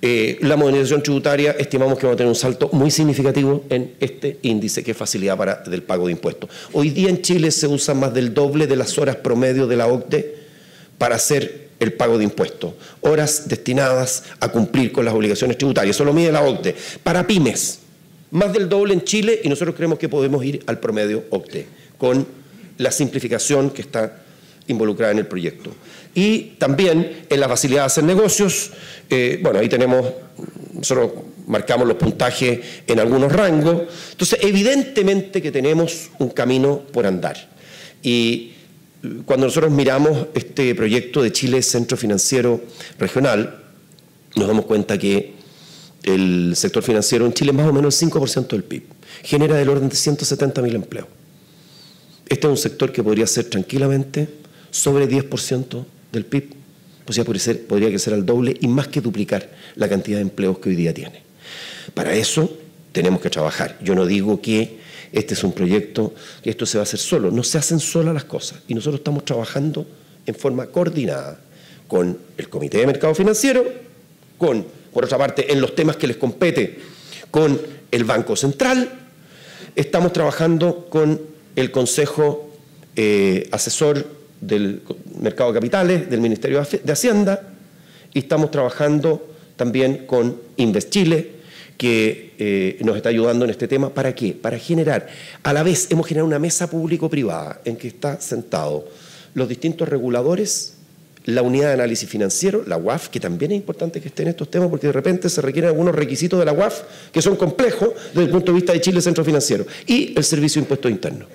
la modernización tributaria estimamos que vamos a tener un salto muy significativo en este índice que es facilidad del pago de impuestos. Hoy día en Chile se usa más del doble de las horas promedio de la OCDE para hacer el pago de impuestos, horas destinadas a cumplir con las obligaciones tributarias. Eso lo mide la OCDE. Para pymes, más del doble en Chile y nosotros creemos que podemos ir al promedio OCDE con la simplificación que está involucrada en el proyecto. Y también en la facilidad de hacer negocios, bueno, ahí tenemos, nosotros marcamos los puntajes en algunos rangos, entonces evidentemente que tenemos un camino por andar. Y cuando nosotros miramos este proyecto de Chile Centro Financiero Regional, nos damos cuenta que el sector financiero en Chile es más o menos el 5% del PIB, genera del orden de 170.000 empleos. Este es un sector que podría ser tranquilamente sobre 10% del PIB, o sea, podría crecer al doble y más que duplicar la cantidad de empleos que hoy día tiene. Para eso tenemos que trabajar. Yo no digo que este es un proyecto, que esto se va a hacer solo, no se hacen solas las cosas y nosotros estamos trabajando en forma coordinada con el Comité de Mercado Financiero, con, por otra parte, en los temas que les compete, con el Banco Central, estamos trabajando con el Consejo Asesor del Mercado de Capitales, del Ministerio de Hacienda, y estamos trabajando también con Invest Chile, que nos está ayudando en este tema. ¿Para qué? Para generar, a la vez hemos generado una mesa público-privada en que están sentados los distintos reguladores, la unidad de análisis financiero, la UAF, que también es importante que esté en estos temas porque de repente se requieren algunos requisitos de la UAF que son complejos desde el punto de vista de Chile Centro Financiero, y el Servicio de Impuestos Internos.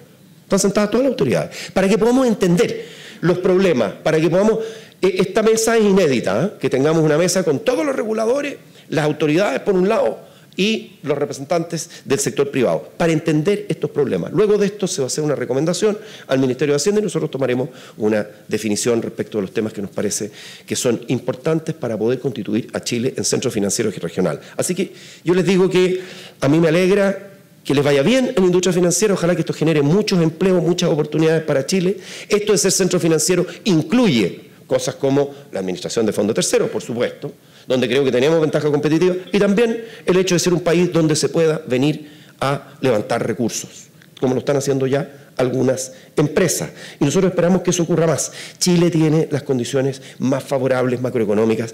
Están sentadas todas las autoridades para que podamos entender los problemas, para que podamos... Esta mesa es inédita, que tengamos una mesa con todos los reguladores, las autoridades por un lado y los representantes del sector privado, para entender estos problemas. Luego de esto se va a hacer una recomendación al Ministerio de Hacienda y nosotros tomaremos una definición respecto de los temas que nos parece que son importantes para poder constituir a Chile en centro financiero y regional. Así que yo les digo que a mí me alegra que les vaya bien en la industria financiera, ojalá que esto genere muchos empleos, muchas oportunidades para Chile. Esto de ser centro financiero incluye cosas como la administración de fondos terceros, por supuesto, donde creo que tenemos ventaja competitiva, y también el hecho de ser un país donde se pueda venir a levantar recursos, como lo están haciendo ya algunas empresas. Y nosotros esperamos que eso ocurra más. Chile tiene las condiciones más favorables macroeconómicas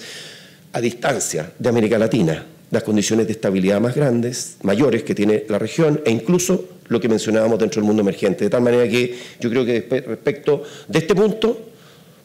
a distancia de América Latina, las condiciones de estabilidad más grandes, mayores que tiene la región, e incluso lo que mencionábamos dentro del mundo emergente. De tal manera que yo creo que respecto de este punto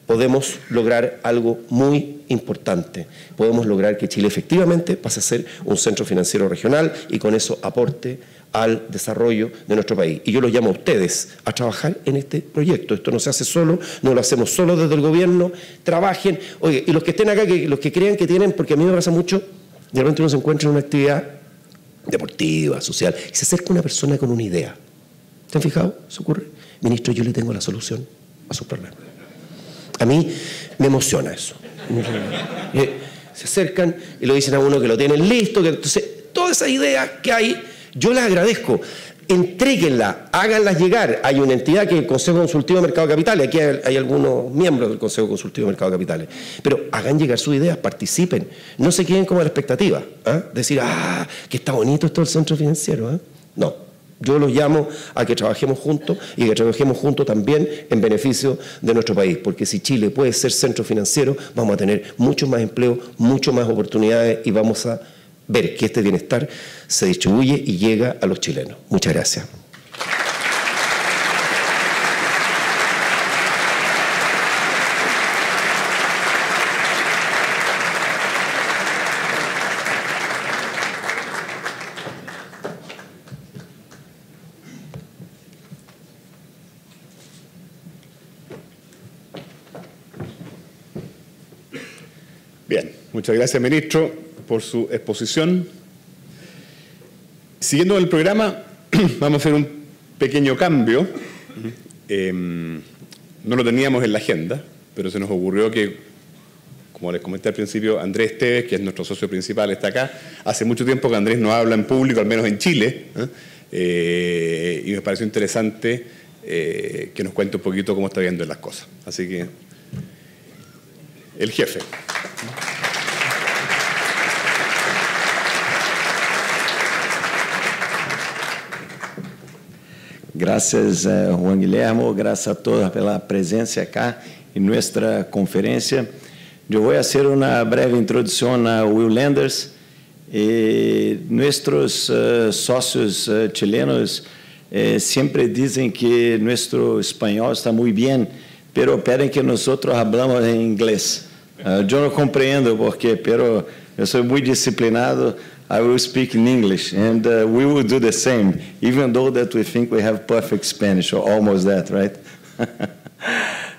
podemos lograr algo muy importante. Podemos lograr que Chile efectivamente pase a ser un centro financiero regional y con eso aporte al desarrollo de nuestro país. Y yo los llamo a ustedes a trabajar en este proyecto. Esto no se hace solo, no lo hacemos solo desde el gobierno. Trabajen. Oye, y los que estén acá, que los que crean que tienen, porque a mí me pasa mucho, de repente uno se encuentra en una actividad deportiva, social, y se acerca una persona con una idea. ¿Te han fijado? ¿Se ocurre? Ministro, yo le tengo la solución a sus problemas. A mí me emociona eso. Se acercan y lo dicen a uno que lo tienen listo. Que, entonces, todas esas ideas que hay, yo las agradezco. Entréguenlas, háganlas llegar. Hay una entidad que es el Consejo Consultivo de Mercado de Capitales. Aquí hay algunos miembros del Consejo Consultivo de Mercado de Capitales. Pero hagan llegar sus ideas, participen. No se queden como a la expectativa. Decir, que está bonito esto del centro financiero. No. Yo los llamo a que trabajemos juntos y que trabajemos juntos también en beneficio de nuestro país, porque si Chile puede ser centro financiero, vamos a tener mucho más empleo, mucho más oportunidades y vamos a ver que este bienestar se distribuye y llega a los chilenos. Muchas gracias. Muchas gracias, ministro, por su exposición. Siguiendo con el programa, vamos a hacer un pequeño cambio. No lo teníamos en la agenda, pero se nos ocurrió que, como les comenté al principio, Andrés Esteves, que es nuestro socio principal, está acá. Hace mucho tiempo que Andrés no habla en público, al menos en Chile, y me pareció interesante que nos cuente un poquito cómo está viendo las cosas. Así que, el jefe. Graças, Juan Guilherme, graças a todos pela presença cá em nossa conferência. Eu vou fazer uma breve introdução a Will Landers. Nossos sócios chilenos sempre dizem que nosso espanhol está muito bem, mas pedem que nós falamos em inglês. Eu não compreendo porquê, mas eu sou muito disciplinado. I will speak in English, and we will do the same, even though that we think we have perfect Spanish, or almost that, right?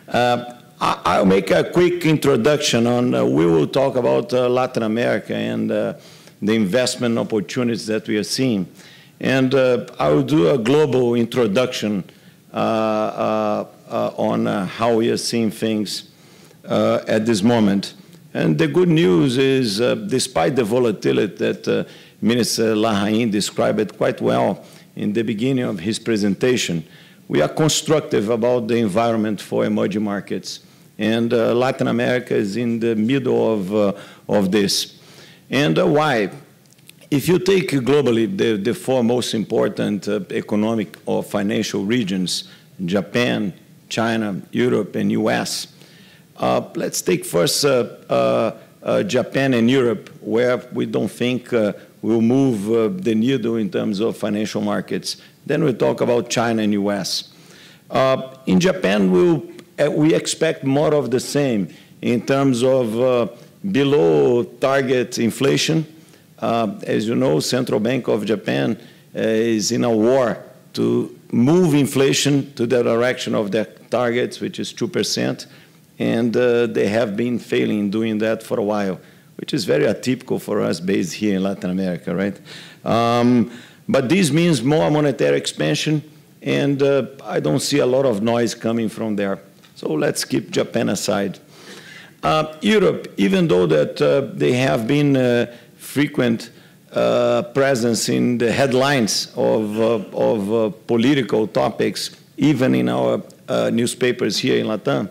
I'll make a quick introduction on, we will talk about Latin America and the investment opportunities that we are seeing. And I will do a global introduction on how we are seeing things at this moment. And the good news is, despite the volatility that Minister Larraín described quite well in the beginning of his presentation, we are constructive about the environment for emerging markets. And Latin America is in the middle of this. And why? If you take globally the four most important economic or financial regions, Japan, China, Europe, and US, let's take first Japan and Europe, where we don't think we'll move the needle in terms of financial markets. Then we'll talk about China and US. In Japan, we expect more of the same in terms of below target inflation. As you know, Central Bank of Japan is in a war to move inflation to the direction of their targets, which is 2%. And they have been failing in doing that for a while, which is very atypical for us based here in Latin America, right? But this means more monetary expansion, and I don't see a lot of noise coming from there. So let's keep Japan aside. Europe, even though that they have been frequent presence in the headlines of political topics, even in our newspapers here in LATAM,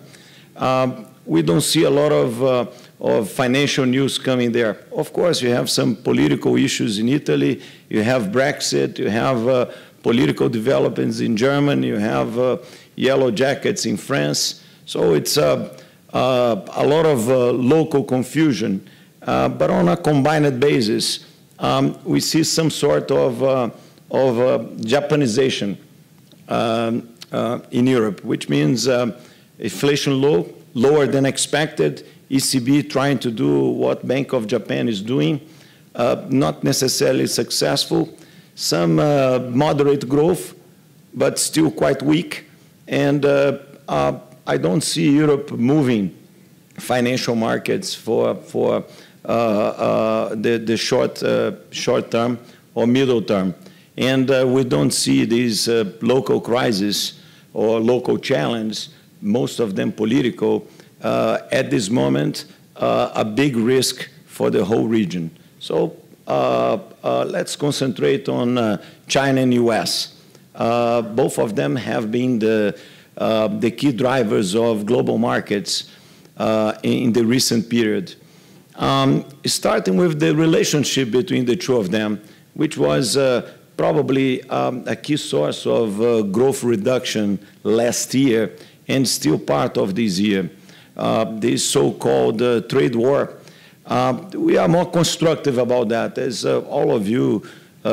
we don't see a lot of financial news coming there. Of course, you have some political issues in Italy. You have Brexit. You have political developments in Germany. You have yellow jackets in France. So it's a lot of local confusion. But on a combined basis, we see some sort of Japanization in Europe, which means inflation low, lower than expected. ECB trying to do what Bank of Japan is doing, not necessarily successful. Some moderate growth, but still quite weak. And I don't see Europe moving financial markets for the short term or middle term. And we don't see these local crises or local challenges, most of them political, at this moment, a big risk for the whole region. So let's concentrate on China and US. Both of them have been the key drivers of global markets in the recent period. Starting with the relationship between the two of them, which was probably a key source of growth reduction last year and still part of this year. This so-called trade war. We are more constructive about that. As all of you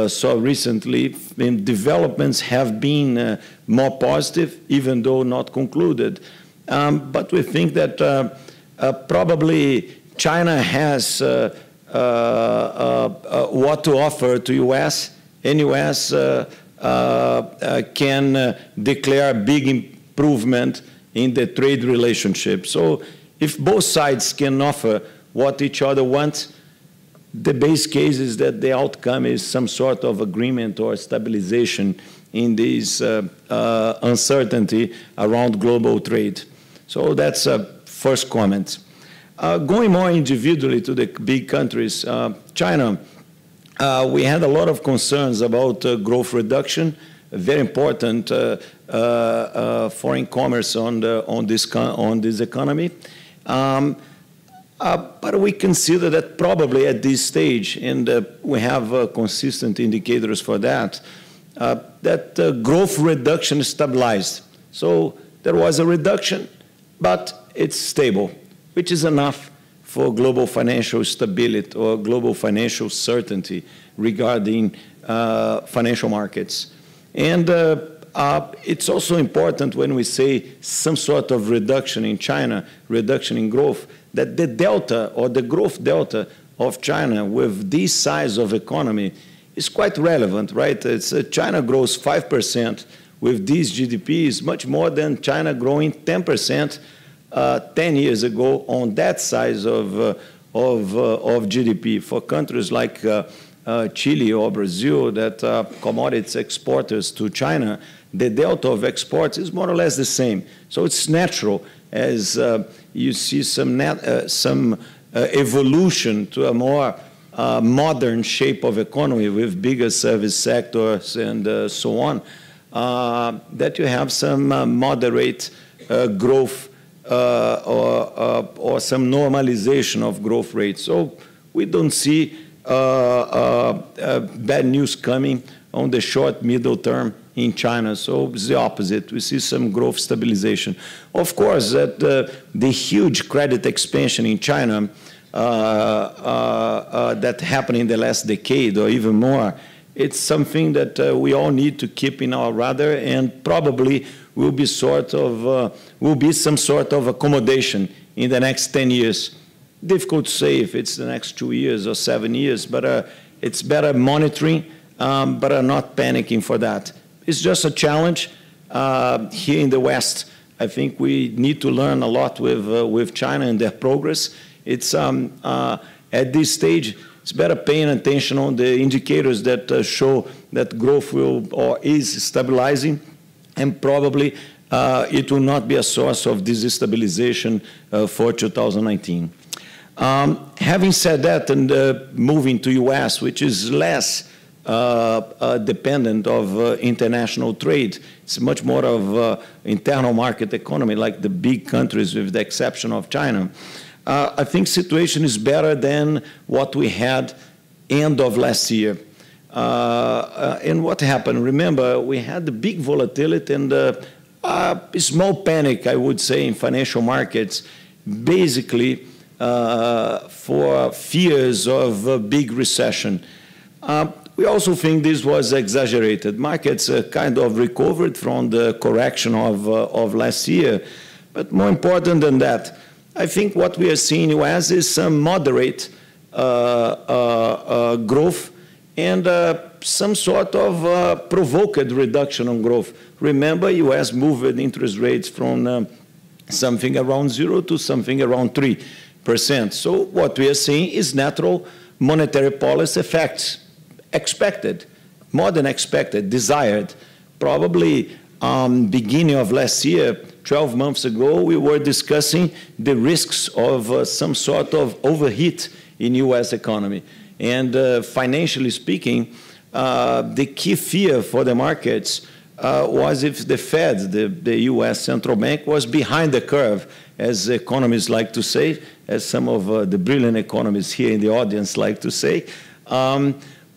saw recently, developments have been more positive, even though not concluded. But we think that probably China has what to offer to U.S., and U.S. Can declare a big improvement in the trade relationship. So if both sides can offer what each other wants, the base case is that the outcome is some sort of agreement or stabilization in this uncertainty around global trade. So that's a first comment. Going more individually to the big countries, China, we had a lot of concerns about growth reduction, very important foreign commerce on this economy. But we consider that probably at this stage, and we have consistent indicators for that, that growth reduction stabilized. So there was a reduction, but it's stable, which is enough for global financial stability or global financial certainty regarding financial markets. And it's also important when we say some sort of reduction in China, reduction in growth, that the delta or the growth delta of China with this size of economy is quite relevant, right? It's, China grows 5% with these GDPs, much more than China growing 10% 10 years ago on that size of GDP. For countries like Chile or Brazil that are commodities exporters to China, the delta of exports is more or less the same. So it's natural as you see some evolution to a more modern shape of economy with bigger service sectors and so on, that you have some moderate growth or some normalization of growth rates. So we don't see bad news coming on the short, middle term in China. So it's the opposite. We see some growth stabilization. Of course, that the huge credit expansion in China that happened in the last decade or even more, it's something that we all need to keep in our radar and probably will be some sort of accommodation in the next 10 years. Difficult to say if it's the next 2 years or 7 years, but it's better monitoring, but I'm not panicking for that. It's just a challenge here in the West. I think we need to learn a lot with China and their progress. It's at this stage, it's better paying attention on the indicators that show that growth will or is stabilizing, and probably it will not be a source of destabilization for 2019. Having said that, and moving to U.S., which is less dependent of international trade, it's much more of internal market economy, like the big countries with the exception of China. I think situation is better than what we had end of last year. And what happened? Remember, we had the big volatility and a small panic, I would say, in financial markets, basically for fears of a big recession. We also think this was exaggerated. Markets kind of recovered from the correction of last year, But more important than that, I think what we are seeing in the U.S. is some moderate growth and some sort of provoked reduction on growth. Remember, U.S. moved interest rates from something around 0 to something around 3%. So what we are seeing is natural monetary policy effects, expected, more than expected, desired. Probably beginning of last year, 12 months ago, we were discussing the risks of some sort of overheat in U.S. economy. And financially speaking, the key fear for the markets was if the Fed, the U.S. central bank, was behind the curve, as economists like to say, as some of the brilliant economists here in the audience like to say,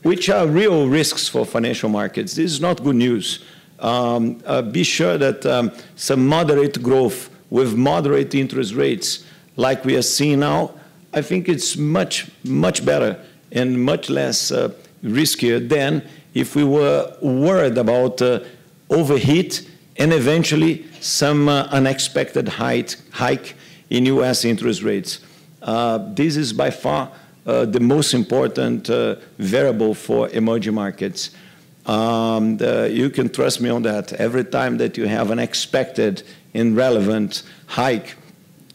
which are real risks for financial markets. This is not good news. Be sure that some moderate growth with moderate interest rates, like we are seeing now, I think it's much, much better and much less riskier than if we were worried about overheat and eventually some unexpected hike in U.S. interest rates. This is by far the most important variable for emerging markets. You can trust me on that. Every time that you have an expected and relevant hike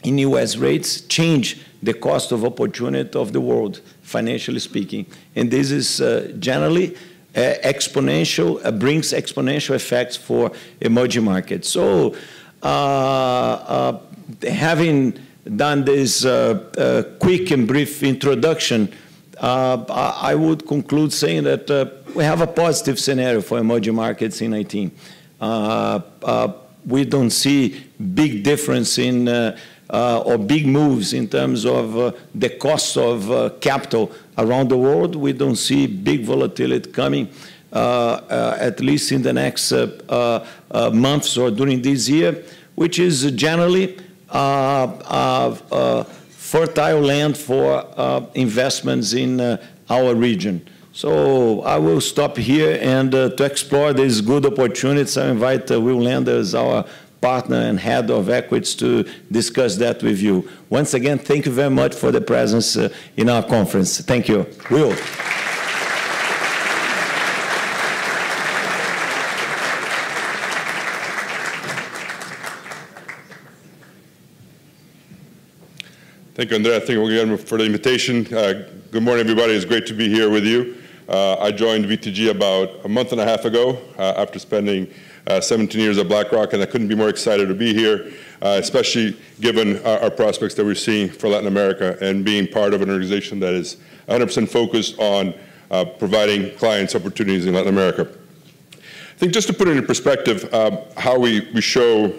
in U.S. rates, change the cost of opportunity of the world, financially speaking. And this is generally exponential, brings exponential effects for emerging markets. So having done this quick and brief introduction, I would conclude saying that we have a positive scenario for emerging markets in 2019. We don't see big difference in or big moves in terms of the cost of capital around the world. We don't see big volatility coming, at least in the next months or during this year, which is generally fertile land for investments in our region. So I will stop here, and to explore these good opportunities, I invite Will Landers, our partner and head of equities, to discuss that with you. Once again, thank you very much for the presence in our conference. Thank you. Will. Thank you, André. Thank you again for the invitation. Good morning, everybody. It's great to be here with you. I joined BTG about a month and a half ago after spending 17 years at BlackRock, and I couldn't be more excited to be here, especially given our prospects that we're seeing for Latin America and being part of an organization that is 100% focused on providing clients opportunities in Latin America. I think just to put it into perspective, how we show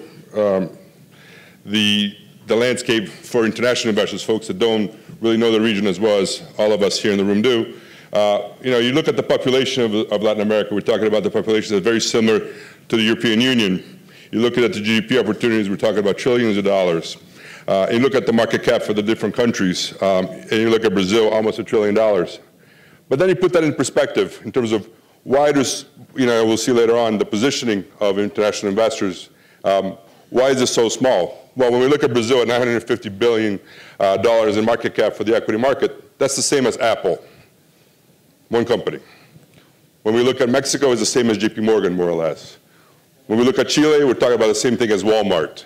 the landscape for international investors, folks that don't really know the region as well as all of us here in the room do. You know, you look at the population of Latin America, we're talking about the population that's very similar to the European Union. You look at the GDP opportunities, we're talking about trillions of dollars. You look at the market cap for the different countries, and you look at Brazil, almost $1 trillion. But then you put that in perspective in terms of why does, you know, we'll see later on the positioning of international investors. Why is it so small? Well, when we look at Brazil at $950 billion in market cap for the equity market, that's the same as Apple, one company. When we look at Mexico, it's the same as JP Morgan, more or less. When we look at Chile, we're talking about the same thing as Walmart.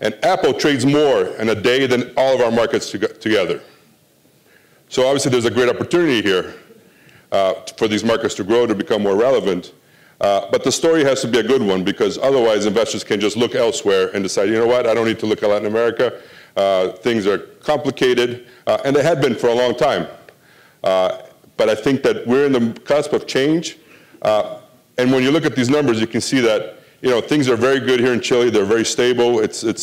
And Apple trades more in a day than all of our markets together. So obviously there's a great opportunity here for these markets to grow, to become more relevant. But the story has to be a good one, because otherwise investors can just look elsewhere and decide, you know what, I don't need to look at Latin America. Things are complicated, and they have been for a long time. But I think that we're in the cusp of change. And when you look at these numbers, you can see that, you know, things are very good here in Chile. They're very stable. It's a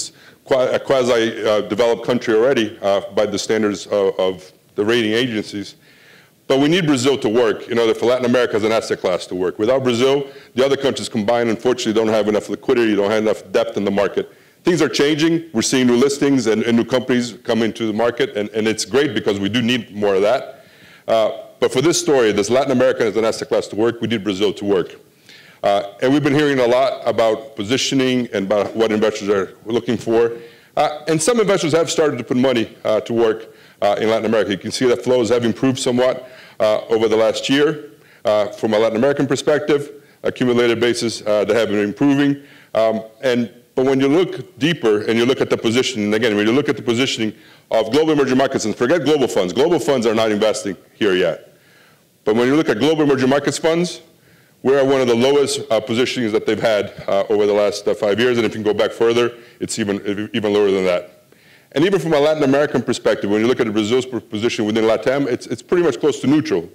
quasi-developed country already by the standards of the rating agencies. But we need Brazil to work in order for Latin America as an asset class to work. Without Brazil, the other countries combined, unfortunately, don't have enough liquidity, don't have enough depth in the market. Things are changing. We're seeing new listings and new companies come into the market, and it's great because we do need more of that. But for this story, this Latin America as an asset class to work, we need Brazil to work. And we've been hearing a lot about positioning and about what investors are looking for. And some investors have started to put money to work in Latin America. You can see that flows have improved somewhat over the last year. From a Latin American perspective, accumulated basis, they have been improving. But when you look deeper and you look at the positioning, and again, when you look at the positioning of global emerging markets, and forget global funds are not investing here yet. But when you look at global emerging markets funds, we're at one of the lowest positionings that they've had over the last 5 years, and if you can go back further, it's even lower than that. And even from a Latin American perspective, when you look at Brazil's position within LATAM, it's pretty much close to neutral.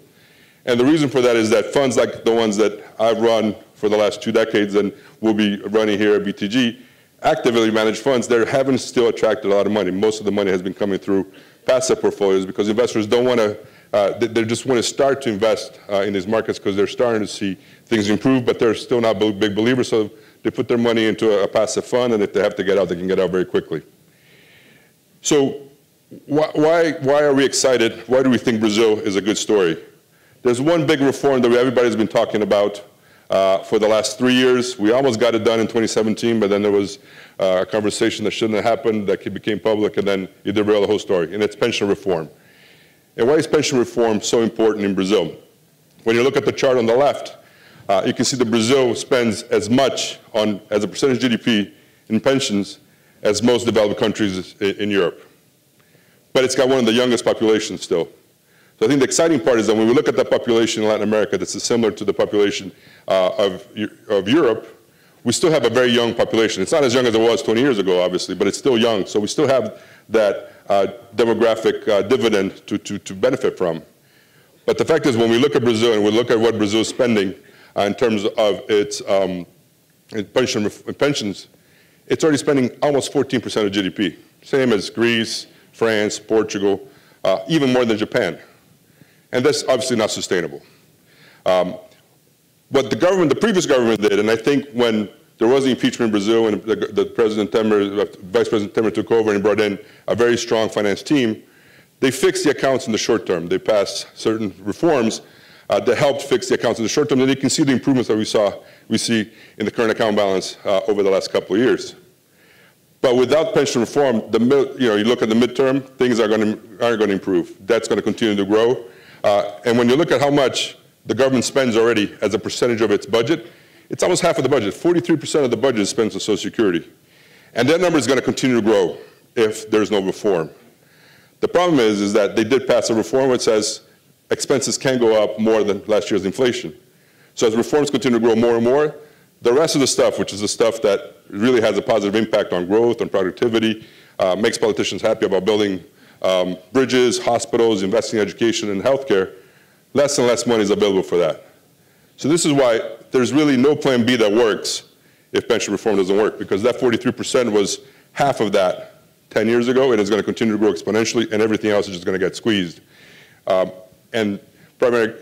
And the reason for that is that funds like the ones that I've run for the last 2 decades and will be running here at BTG, actively managed funds, they haven't still attracted a lot of money. Most of the money has been coming through passive portfolios because investors don't want to, they just want to start to invest in these markets because they're starting to see things improve, but they're still not big believers, so they put their money into a passive fund, and if they have to get out, they can get out very quickly. So why are we excited? Why do we think Brazil is a good story? There's one big reform that everybody's been talking about for the last 3 years. We almost got it done in 2017, but then there was a conversation that shouldn't have happened that became public, and then it derailed the whole story, and it's pension reform. And why is pension reform so important in Brazil? When you look at the chart on the left, you can see that Brazil spends as much on, as a percentage of GDP in pensions as most developed countries in Europe. But it's got one of the youngest populations still. So I think the exciting part is that when we look at that population in Latin America that's similar to the population of Europe, we still have a very young population. It's not as young as it was 20 years ago, obviously, but it's still young. So we still have that demographic dividend to benefit from. But the fact is, when we look at Brazil and we look at what Brazil is spending in terms of its pensions, it's already spending almost 14% of GDP, same as Greece, France, Portugal, even more than Japan. And that's obviously not sustainable. What the government, the previous government did, and I think when there was the impeachment in Brazil and the Vice President Temer took over and brought in a very strong finance team, they fixed the accounts in the short term. They passed certain reforms that helped fix the accounts in the short term, and you can see the improvements that we see in the current account balance over the last couple of years. But without pension reform, you look at the midterm, things aren't going to improve. That's going to continue to grow. And when you look at how much the government spends already as a percentage of its budget, it's almost half of the budget. 43% of the budget is spent on Social Security. And that number is going to continue to grow if there's no reform. The problem is that they did pass a reform which says expenses can go up more than last year's inflation. So as reforms continue to grow more and more, the rest of the stuff, which is the stuff that really has a positive impact on growth, on productivity, makes politicians happy about building bridges, hospitals, investing in education and healthcare, less and less money is available for that. So this is why there's really no plan B that works if pension reform doesn't work, because that 43% was half of that 10 years ago, and it's going to continue to grow exponentially, and everything else is just going to get squeezed. And you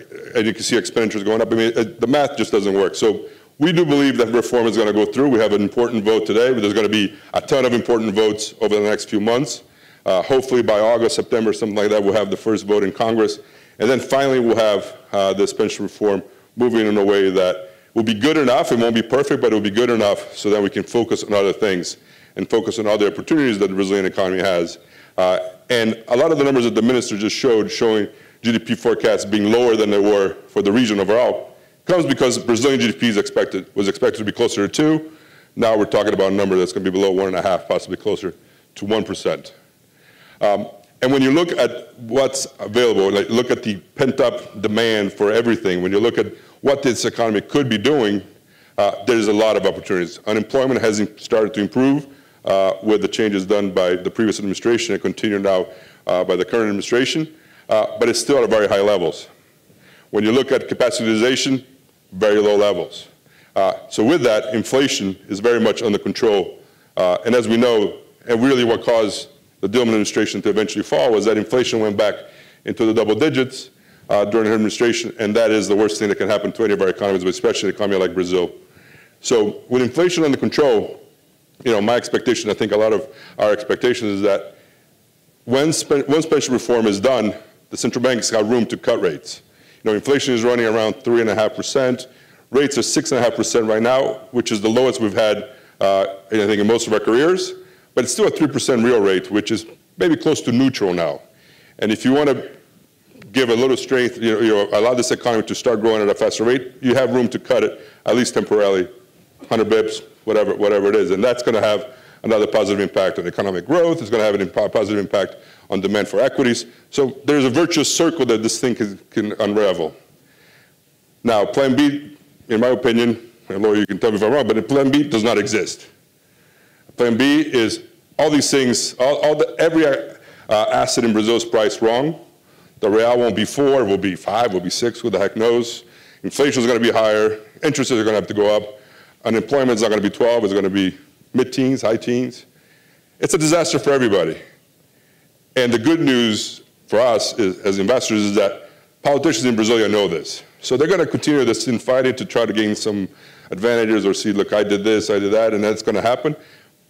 can see expenditures going up. I mean, the math just doesn't work. So we do believe that reform is going to go through. We have an important vote today, but there's going to be a ton of important votes over the next few months. Hopefully by August, September, something like that, we'll have the first vote in Congress. And then finally, we'll have this pension reform moving in a way that will be good enough. It won't be perfect, but it will be good enough so that we can focus on other things and focus on other opportunities that the Brazilian economy has. And a lot of the numbers that the minister just showed, showing GDP forecasts being lower than they were for the region overall, comes because Brazilian GDP was expected to be closer to 2. Now we're talking about a number that's going to be below 1.5, possibly closer to 1%. And when you look at what's available, like look at the pent-up demand for everything, when you look at what this economy could be doing, there's a lot of opportunities. Unemployment has started to improve with the changes done by the previous administration and continue now by the current administration, but it's still at very high levels. When you look at capacity utilization, very low levels. So with that, inflation is very much under control. And as we know, and really what caused the Dilma administration to eventually fall was that inflation went back into the double digits during her administration, and that is the worst thing that can happen to any of our economies, but especially an economy like Brazil. So with inflation under control, you know, my expectation, I think a lot of our expectations is that once pension reform is done, the central bank's got room to cut rates. You know, inflation is running around 3.5%. Rates are 6.5% right now, which is the lowest we've had, I think, in most of our careers. But it's still a 3% real rate, which is maybe close to neutral now. And if you want to give a little strength, allow this economy to start growing at a faster rate, you have room to cut it, at least temporarily, 100 bips, whatever it is. And that's going to have another positive impact on economic growth. It's going to have a positive impact on demand for equities. So there's a virtuous circle that this thing can unravel. Now, plan B, in my opinion, and Laura, you can tell me if I'm wrong, but plan B does not exist. Plan B is all these things, every asset in Brazil is priced wrong. The real won't be 4, it will be 5, it will be 6, who the heck knows. Inflation is going to be higher, interest rates are going to have to go up. Unemployment is not going to be 12, it's going to be mid-teens, high teens. It's a disaster for everybody. And the good news for us is, as investors, is that politicians in Brazil know this. So they're going to continue this infighting to try to gain some advantages or see, look, I did this, I did that, and that's going to happen.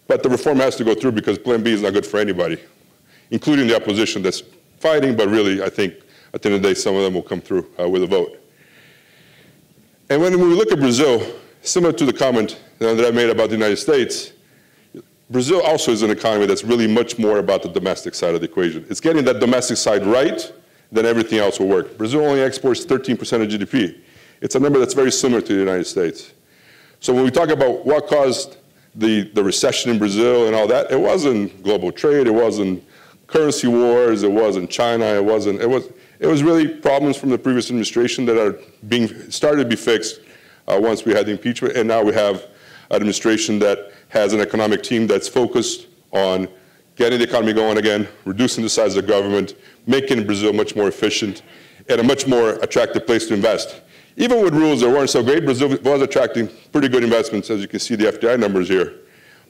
But the reform has to go through because Plan B is not good for anybody, including the opposition that's fighting, but really, I think, at the end of the day, some of them will come through with a vote. And when we look at Brazil, similar to the comment that I made about the United States, Brazil also is an economy that's really much more about the domestic side of the equation. It's getting that domestic side right, then everything else will work. Brazil only exports 13% of GDP. It's a number that's very similar to the United States. So when we talk about what caused the recession in Brazil and all that, it wasn't global trade, it wasn't currency wars, it wasn't China, it was really problems from the previous administration that are being started to be fixed once we had the impeachment, and now we have an administration that has an economic team that's focused on getting the economy going again, reducing the size of the government, making Brazil much more efficient, and a much more attractive place to invest. Even with rules that weren't so great, Brazil was attracting pretty good investments, as you can see the FDI numbers here.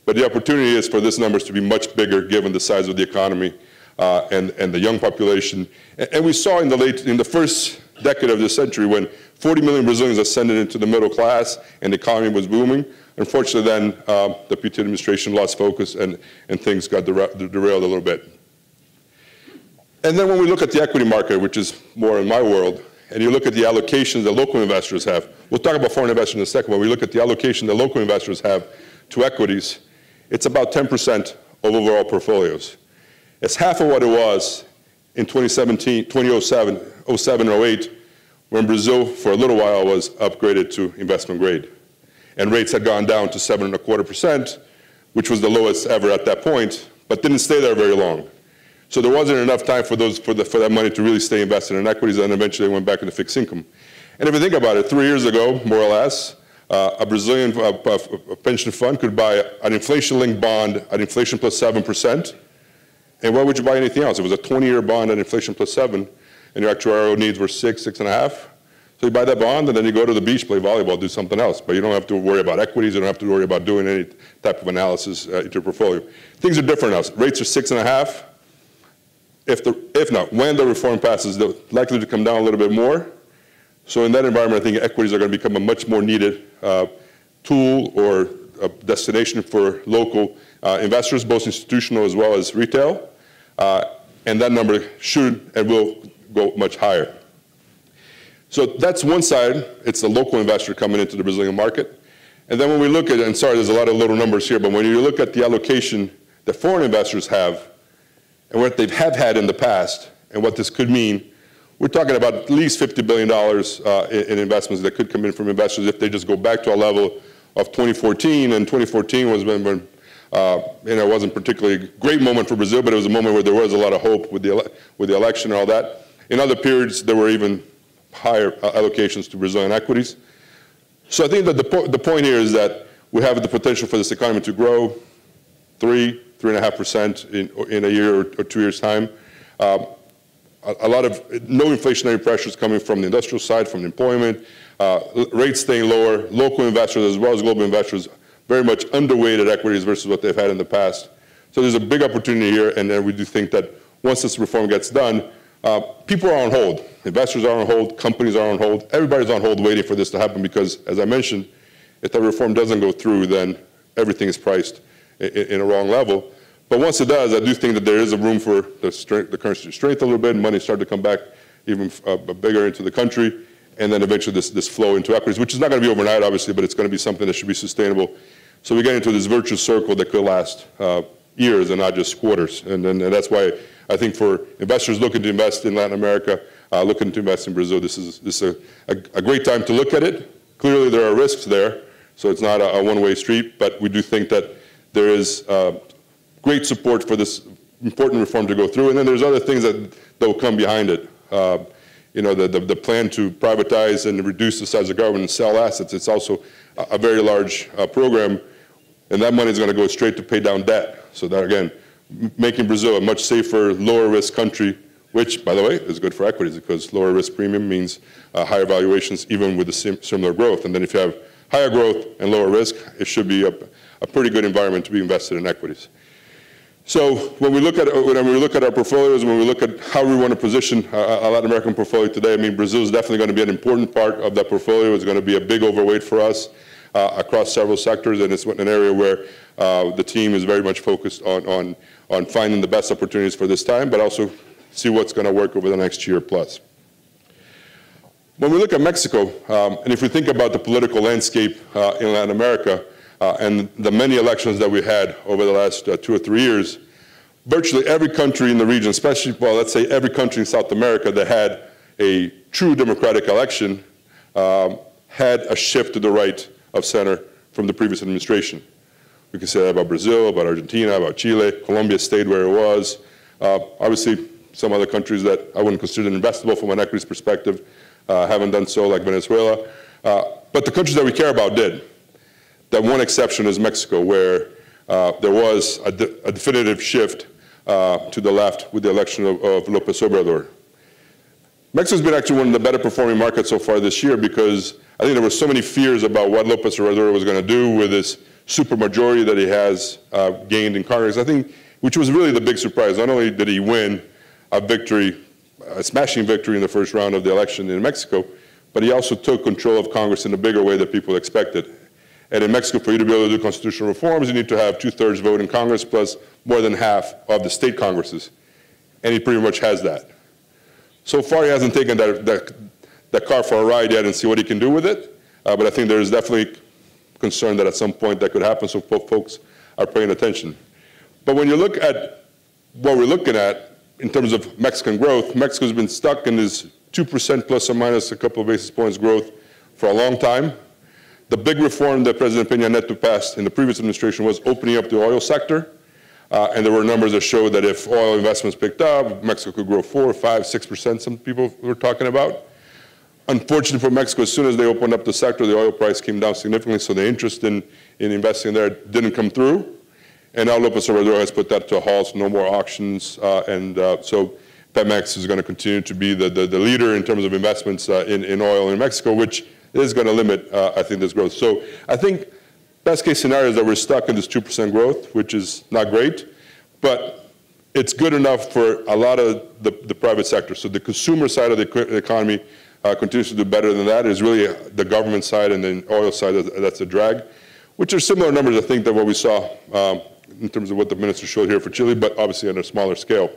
But the opportunity is for these numbers to be much bigger given the size of the economy and the young population. And we saw in the first decade of this century when 40 million Brazilians ascended into the middle class and the economy was booming. Unfortunately then, the PT administration lost focus and things got derailed a little bit. And then when we look at the equity market, which is more in my world, and you look at the allocations that local investors have, we'll talk about foreign investors in a second, but we look at the allocation that local investors have to equities, it's about 10% of overall portfolios. It's half of what it was in 2007, 08, when Brazil, for a little while, was upgraded to investment grade. And rates had gone down to 7.25%, which was the lowest ever at that point, but didn't stay there very long. So there wasn't enough time for that money to really stay invested in equities, and eventually they went back into fixed income. And if you think about it, 3 years ago, more or less, a Brazilian pension fund could buy an inflation-linked bond at inflation plus 7%, and why would you buy anything else? It was a 20-year bond at inflation plus 7, and your actuarial needs were 6, 6.5. So you buy that bond, and then you go to the beach, play volleyball, do something else. But you don't have to worry about equities. You don't have to worry about doing any type of analysis into your portfolio. Things are different now. Rates are 6.5. If not, when the reform passes, they're likely to come down a little bit more. So in that environment, I think equities are going to become a much more needed tool or a destination for local investors, both institutional as well as retail. And that number should and will go much higher. So that's one side. It's the local investor coming into the Brazilian market. And then when we look at, and sorry, there's a lot of little numbers here, but when you look at the allocation that foreign investors have and what they have had in the past and what this could mean, we're talking about at least $50 billion in investments that could come in from investors if they just go back to a level of 2014. And 2014 was when it wasn't particularly a great moment for Brazil, but it was a moment where there was a lot of hope with the election and all that. In other periods, there were even higher allocations to Brazilian equities. So I think that the point here is that we have the potential for this economy to grow 3.5% in a year or 2 years' time. A lot of no inflationary pressures coming from the industrial side, from employment, rates staying lower, local investors as well as global investors very much underweighted equities versus what they've had in the past. So there's a big opportunity here, and then we do think that once this reform gets done, people are on hold. Investors are on hold, companies are on hold, everybody's on hold waiting for this to happen because, as I mentioned, if that reform doesn't go through, then everything is priced in a wrong level. But once it does, I do think that there is a room for the currency to strengthen a little bit, and money start to come back even bigger into the country, and then eventually this flow into equities, which is not going to be overnight, obviously, but it's going to be something that should be sustainable. So we get into this virtuous circle that could last years and not just quarters. And that's why I think for investors looking to invest in Latin America, looking to invest in Brazil, this is a great time to look at it. Clearly, there are risks there, so it's not a one-way street, but we do think that there is great support for this important reform to go through. And then there's other things that will come behind it. You know, the plan to privatize and reduce the size of government and sell assets. It's also a very large program, and that money is going to go straight to pay down debt. So that, again, making Brazil a much safer, lower-risk country, which, by the way, is good for equities because lower risk premium means higher valuations even with the similar growth. And then if you have higher growth and lower risk, it should be a pretty good environment to be invested in equities. So when we look at our portfolios, when we look at how we want to position our Latin American portfolio today, I mean, Brazil is definitely going to be an important part of that portfolio. It's going to be a big overweight for us across several sectors, and it's an area where the team is very much focused on finding the best opportunities for this time, but also see what's going to work over the next year plus. When we look at Mexico, and if we think about the political landscape in Latin America and the many elections that we had over the last 2 or 3 years, virtually every country in the region, especially, well, let's say every country in South America that had a true democratic election had a shift to the right of center from the previous administration. We can say that about Brazil, about Argentina, about Chile. Colombia stayed where it was. Obviously, some other countries that I wouldn't consider investable from an equities perspective haven't done so, like Venezuela. But the countries that we care about did. That one exception is Mexico, where there was a definitive shift to the left with the election of López Obrador. Mexico's been actually one of the better performing markets so far this year because I think there were so many fears about what López Obrador was going to do with this supermajority that he has gained in Congress, I think, which was really the big surprise. Not only did he win a victory, a smashing victory in the first round of the election in Mexico, but he also took control of Congress in a bigger way than people expected. And in Mexico, for you to be able to do constitutional reforms, you need to have 2/3 vote in Congress plus more than half of the state Congresses. And he pretty much has that. So far, he hasn't taken that car for a ride yet and see what he can do with it. But I think there is definitely concern that at some point that could happen, so folks are paying attention. But when you look at what we're looking at, in terms of Mexican growth, Mexico's been stuck in this 2% plus or minus a couple of basis points growth for a long time. The big reform that President Peña Nieto passed in the previous administration was opening up the oil sector. And there were numbers that showed that if oil investments picked up, Mexico could grow 4%, 5%, 6%, some people were talking about. Unfortunately for Mexico, as soon as they opened up the sector, the oil price came down significantly, so the interest in investing there didn't come through. And now López Obrador has put that to a halt, no more auctions, and so Pemex is going to continue to be the leader in terms of investments in oil in Mexico, which is going to limit, I think, this growth. So I think best case scenario is that we're stuck in this 2% growth, which is not great, but it's good enough for a lot of the private sector. So the consumer side of the economy continues to do better than that. It's really the government side and the oil side that's a drag, which are similar numbers, I think, than what we saw in terms of what the minister showed here for Chile, but obviously on a smaller scale.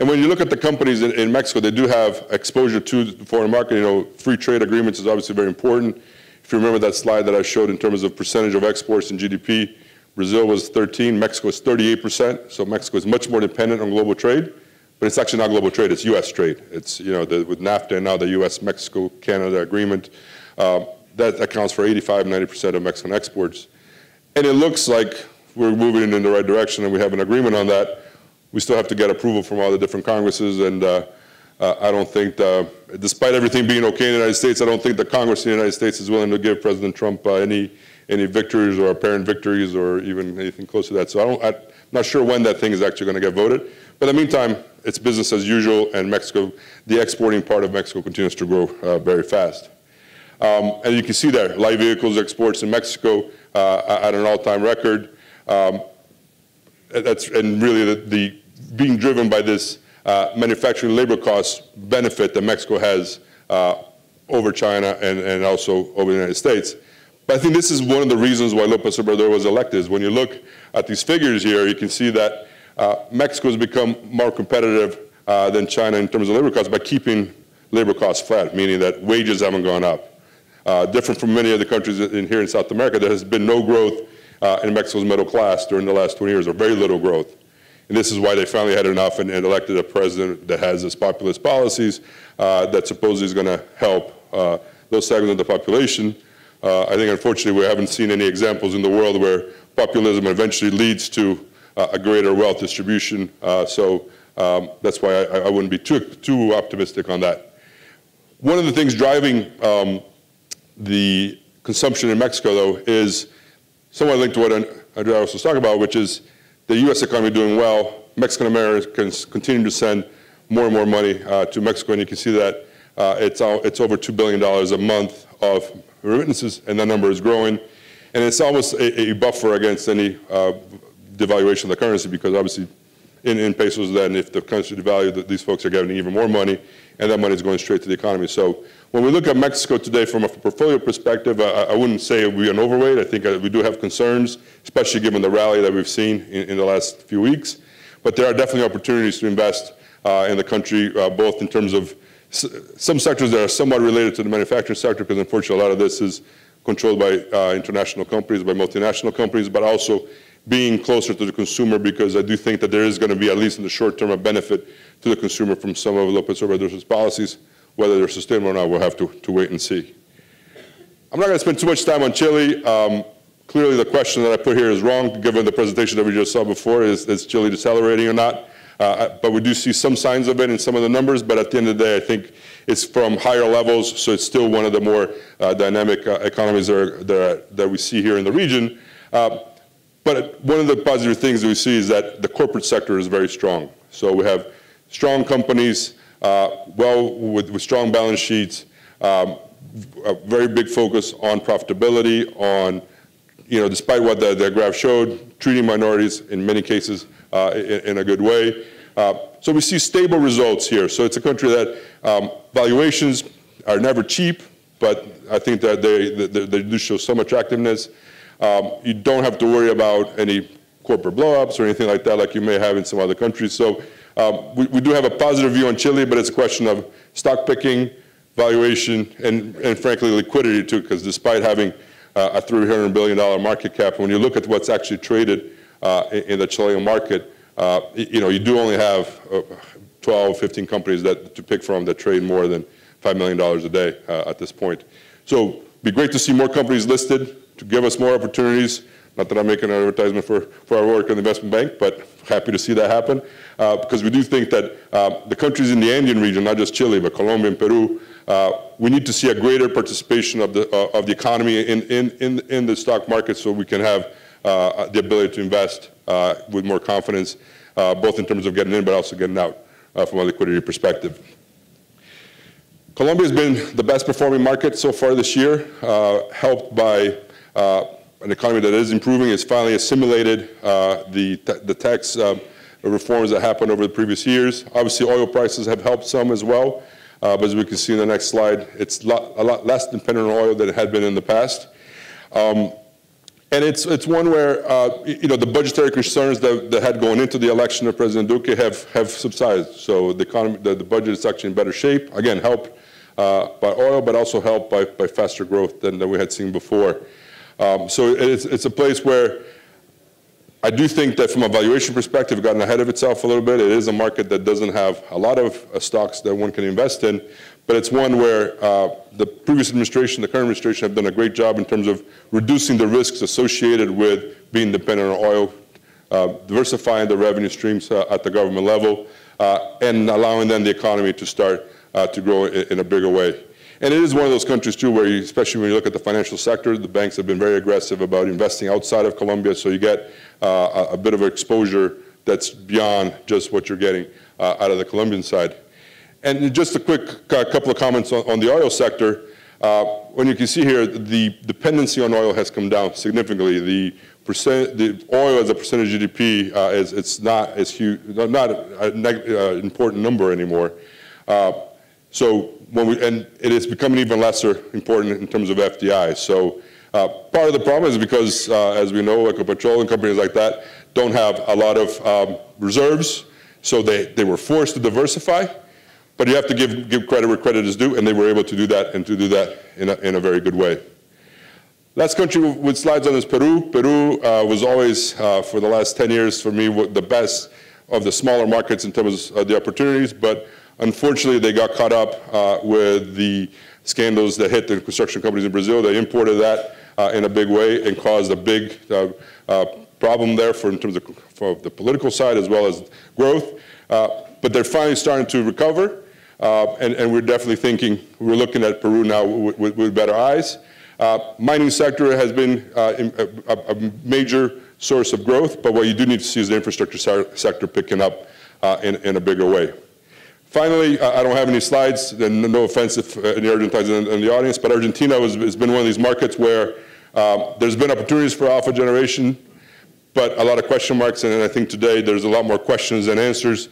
And when you look at the companies in Mexico, they do have exposure to the foreign market. You know, free trade agreements is obviously very important. If you remember that slide that I showed in terms of percentage of exports in GDP, Brazil was 13, Mexico is 38%. So Mexico is much more dependent on global trade, but it's actually not global trade, it's U.S. trade. It's, you know, with NAFTA and now the U.S.-Mexico-Canada agreement, that accounts for 85–90% of Mexican exports. And it looks like we're moving in the right direction and we have an agreement on that. We still have to get approval from all the different Congresses, and I don't think, despite everything being okay in the United States, I don't think the Congress in the United States is willing to give President Trump any victories or apparent victories or even anything close to that. So I'm not sure when that thing is actually going to get voted. But in the meantime, it's business as usual, and Mexico, the exporting part of Mexico continues to grow very fast. And you can see there, light vehicles exports in Mexico at an all-time record. And really the being driven by this manufacturing labor cost benefit that Mexico has over China and also over the United States. But I think this is one of the reasons why López Obrador was elected, is when you look at these figures here, you can see that Mexico has become more competitive than China in terms of labor costs by keeping labor costs flat, meaning that wages haven't gone up. Different from many other countries in here in South America, there has been no growth in Mexico's middle class during the last 20 years, or very little growth. And this is why they finally had enough and elected a president that has this populist policies that supposedly is going to help those segments of the population. I think, unfortunately, we haven't seen any examples in the world where populism eventually leads to a greater wealth distribution. So that's why I wouldn't be too optimistic on that. One of the things driving the consumption in Mexico, though, is somewhat linked to what Andrés was talking about, which is the U.S. economy doing well. Mexican Americans continue to send more and more money to Mexico, and you can see that it's over $2 billion a month of remittances, and that number is growing. And it's almost a buffer against any devaluation of the currency, because obviously in pesos, then if the currency devalued, these folks are getting even more money, and that money is going straight to the economy. So when we look at Mexico today from a portfolio perspective, I wouldn't say we're an overweight. I think we do have concerns, especially given the rally that we've seen in the last few weeks. But there are definitely opportunities to invest in the country, both in terms of some sectors that are somewhat related to the manufacturing sector, because unfortunately a lot of this is controlled by international companies, by multinational companies, but also being closer to the consumer, because I do think that there is going to be, at least in the short term, a benefit to the consumer from some of López Obrador's policies. Whether they're sustainable or not, we'll have to wait and see. I'm not going to spend too much time on Chile. Clearly the question that I put here is wrong, given the presentation that we just saw before, is Chile decelerating or not? But we do see some signs of it in some of the numbers, but at the end of the day, I think it's from higher levels, so it's still one of the more dynamic economies that we see here in the region. But one of the positive things that we see is that the corporate sector is very strong. So we have strong companies, with strong balance sheets, a very big focus on profitability, on, despite what the graph showed, treating minorities in many cases in a good way. So we see stable results here. So it's a country that valuations are never cheap, but I think that they do show some attractiveness. You don't have to worry about any corporate blowups or anything like that, like you may have in some other countries. So we do have a positive view on Chile, but it's a question of stock picking, valuation, and frankly liquidity too, because despite having a $300 billion market cap, when you look at what's actually traded in the Chilean market, you do only have 12, 15 companies to pick from that trade more than $5 million a day at this point. So it'd be great to see more companies listed to give us more opportunities. Not that I'm making an advertisement for our work in the investment bank, but happy to see that happen, because we do think that the countries in the Andean region, not just Chile, but Colombia and Peru, we need to see a greater participation of the economy in the stock market, so we can have the ability to invest with more confidence, both in terms of getting in, but also getting out from a liquidity perspective. Colombia has been the best performing market so far this year, helped by an economy that is improving. It's finally assimilated the tax reforms that happened over the previous years. Obviously, oil prices have helped some as well, but as we can see in the next slide, it's a lot less dependent on oil than it had been in the past. And it's one where the budgetary concerns that had gone into the election of President Duque have subsided. So the economy, the budget is actually in better shape. Again, helped by oil, but also helped by faster growth than we had seen before. So it's a place where I do think that from a valuation perspective, it's gotten ahead of itself a little bit. It is a market that doesn't have a lot of stocks that one can invest in, but it's one where the previous administration, the current administration, have done a great job in terms of reducing the risks associated with being dependent on oil, diversifying the revenue streams at the government level, and allowing then the economy to start to grow in a bigger way. And it is one of those countries, too, where especially when you look at the financial sector, the banks have been very aggressive about investing outside of Colombia, so you get a bit of exposure that's beyond just what you're getting out of the Colombian side. And just a quick couple of comments on the oil sector. When you can see here, the dependency on oil has come down significantly. The oil as a percentage of GDP, it's not as huge, not an important number anymore. So and it is becoming even lesser important in terms of FDI. So part of the problem is because, as we know, like petroleum companies like that don't have a lot of reserves, so they were forced to diversify. But you have to give credit where credit is due, and they were able to do that, and to do that in a very good way. Last country with slides on is Peru. Peru was always, for the last 10 years, for me, the best of the smaller markets in terms of the opportunities, but unfortunately, they got caught up with the scandals that hit the construction companies in Brazil. They imported that in a big way and caused a big problem there in terms of for the political side as well as growth. But they're finally starting to recover, and we're definitely thinking, we're looking at Peru now with better eyes. Mining sector has been a major source of growth, but what you do need to see is the infrastructure sector picking up in a bigger way. Finally, I don't have any slides, and no offense if any Argentines in the audience, but Argentina has been one of these markets where there's been opportunities for alpha generation, but a lot of question marks, and I think today there's a lot more questions than answers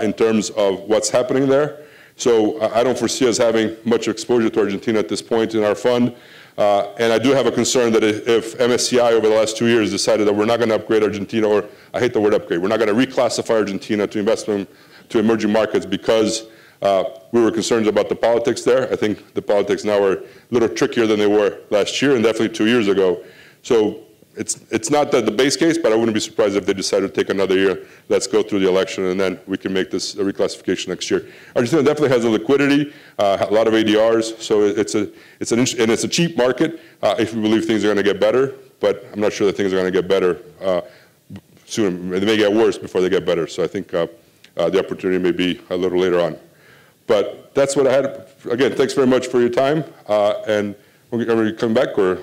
in terms of what's happening there. So I don't foresee us having much exposure to Argentina at this point in our fund, and I do have a concern that if MSCI over the last 2 years decided that we're not going to upgrade Argentina, or I hate the word upgrade, we're not going to reclassify Argentina to investment to emerging markets because we were concerned about the politics there. I think the politics now are a little trickier than they were last year and definitely 2 years ago. So it's not that the base case, but I wouldn't be surprised if they decided to take another year. Let's go through the election and then we can make this a reclassification next year. Argentina definitely has the liquidity, a lot of ADRs, so it's a cheap market if we believe things are going to get better, but I'm not sure that things are going to get better soon. They may get worse before they get better, so I think the opportunity may be a little later on. But that's what I had. Again, thanks very much for your time. And are we coming back or?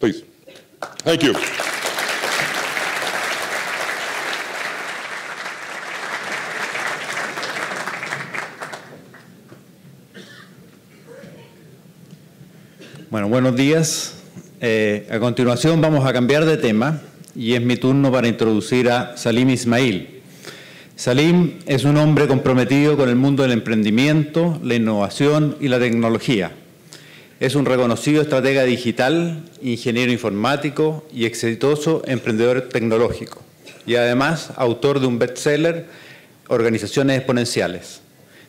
Please. Thank you. Bueno, buenos días. A continuación vamos a cambiar de tema. Y es mi turno para introducir a Salim Ismail. Salim es un hombre comprometido con el mundo del emprendimiento, la innovación y la tecnología. Es un reconocido estratega digital, ingeniero informático y exitoso emprendedor tecnológico. Y además, autor de un bestseller, Organizaciones Exponenciales.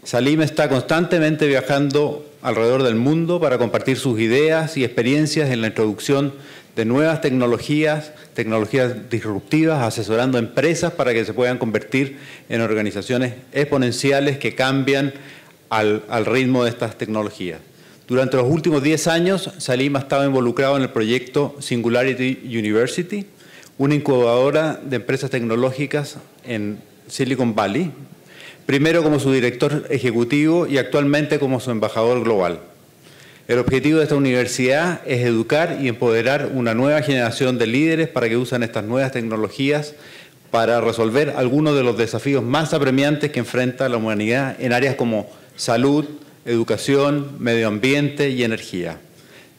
Salim está constantemente viajando alrededor del mundo para compartir sus ideas y experiencias en la introducción de nuevas tecnologías, tecnologías disruptivas, asesorando empresas para que se puedan convertir en organizaciones exponenciales que cambian al ritmo de estas tecnologías. Durante los últimos 10 años, Salim ha estado involucrado en el proyecto Singularity University, una incubadora de empresas tecnológicas en Silicon Valley, primero como su director ejecutivo y actualmente como su embajador global. El objetivo de esta universidad es educar y empoderar una nueva generación de líderes para que usen estas nuevas tecnologías para resolver algunos de los desafíos más apremiantes que enfrenta la humanidad en áreas como salud, educación, medio ambiente y energía.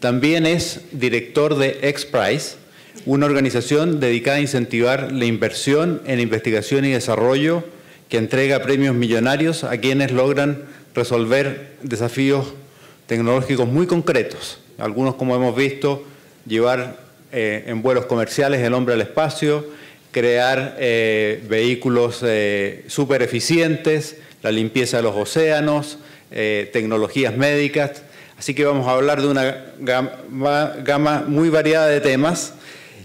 También es director de XPRIZE, una organización dedicada a incentivar la inversión en investigación y desarrollo que entrega premios millonarios a quienes logran resolver desafíos tecnológicos muy concretos, algunos como hemos visto, llevar en vuelos comerciales el hombre al espacio, crear vehículos súper eficientes, la limpieza de los océanos, tecnologías médicas. Así que vamos a hablar de una gama muy variada de temas.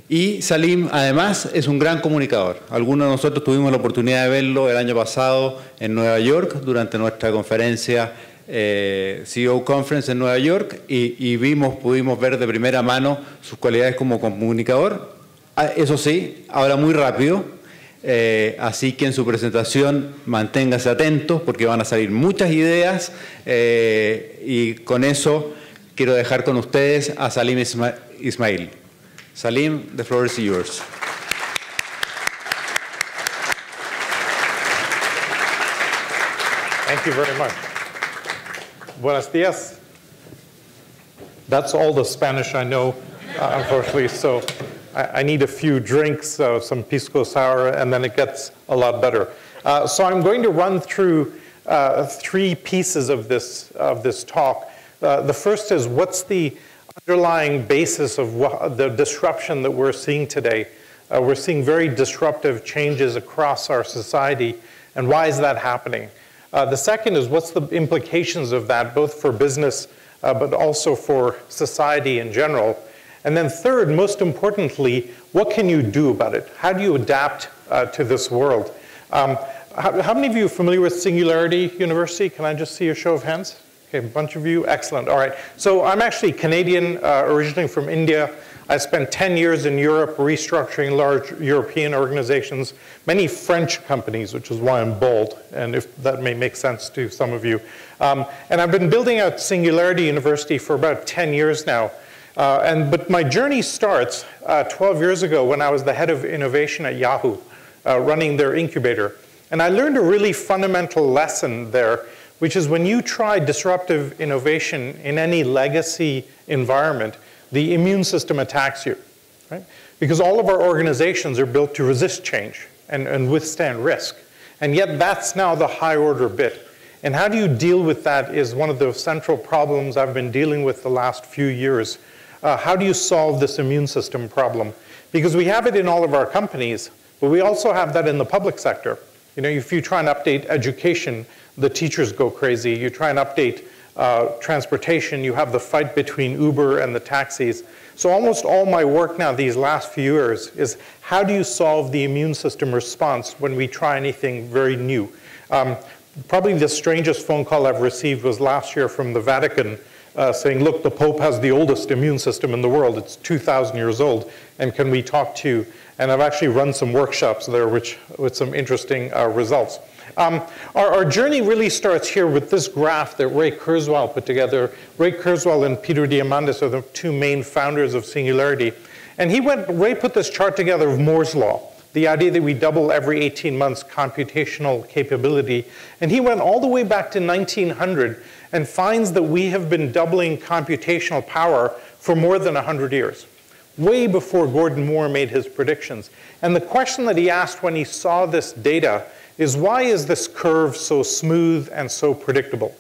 Y Salim, además, es un gran comunicador. Algunos de nosotros tuvimos la oportunidad de verlo el año pasado en Nueva York durante nuestra conferencia CEO Conference en Nueva York y pudimos ver de primera mano sus cualidades como comunicador. Eso sí, habla muy rápido, así que en su presentación manténgase atentos porque van a salir muchas ideas y con eso quiero dejar con ustedes a Salim Ismail. Salim, the floor is yours. Thank you very much. Buenos dias. That's all the Spanish I know, unfortunately, so I need a few drinks, some pisco sour, and then it gets a lot better. So I'm going to run through three pieces of this talk. The first is, what's the underlying basis of the disruption that we're seeing today We're seeing very disruptive changes across our society. And why is that happening? The second is, what's the implications of that, both for business, but also for society in general? And then third, most importantly, what can you do about it? How do you adapt to this world? How many of you are familiar with Singularity University? Can I just see a show of hands? Okay, a bunch of you, excellent, all right. So I'm actually Canadian, originally from India. I spent 10 years in Europe restructuring large European organizations, many French companies, which is why I'm bold, and if that may make sense to some of you. And I've been building out Singularity University for about 10 years now. But my journey starts 12 years ago when I was the head of innovation at Yahoo, running their incubator. And I learned a really fundamental lesson there, which is when you try disruptive innovation in any legacy environment, the immune system attacks you, right? Because all of our organizations are built to resist change and withstand risk. And yet that's now the high order bit. And how do you deal with that is one of the central problems I've been dealing with the last few years. How do you solve this immune system problem? Because we have it in all of our companies, but we also have that in the public sector. You know, if you try and update education, the teachers go crazy. You try and update transportation, you have the fight between Uber and the taxis. So almost all my work now these last few years is how do you solve the immune system response when we try anything very new? Probably the strangest phone call I've received was last year from the Vatican saying, look, the Pope has the oldest immune system in the world. It's 2,000 years old, and can we talk to you? And I've actually run some workshops there with some interesting results. Our journey really starts here with this graph that Ray Kurzweil put together. Ray Kurzweil and Peter Diamandis are the two main founders of Singularity. And Ray put this chart together of Moore's Law, the idea that we double every 18 months computational capability. And he went all the way back to 1900 and finds that we have been doubling computational power for more than 100 years, way before Gordon Moore made his predictions. And the question that he asked when he saw this data is, why is this curve so smooth and so predictable?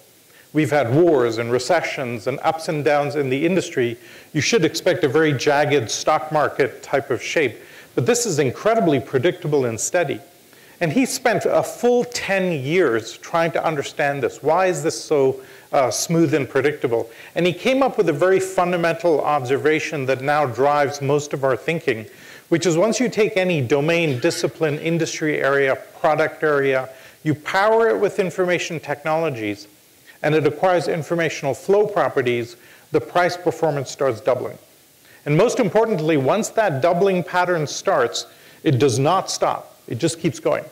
We've had wars and recessions and ups and downs in the industry. You should expect a very jagged stock market type of shape, but this is incredibly predictable and steady. And he spent a full 10 years trying to understand this. Why is this so smooth and predictable? And he came up with a very fundamental observation that now drives most of our thinking, which is once you take any domain, discipline, industry area, product area, you power it with information technologies, and it acquires informational flow properties, the price performance starts doubling. And most importantly, once that doubling pattern starts, it does not stop. It just keeps going.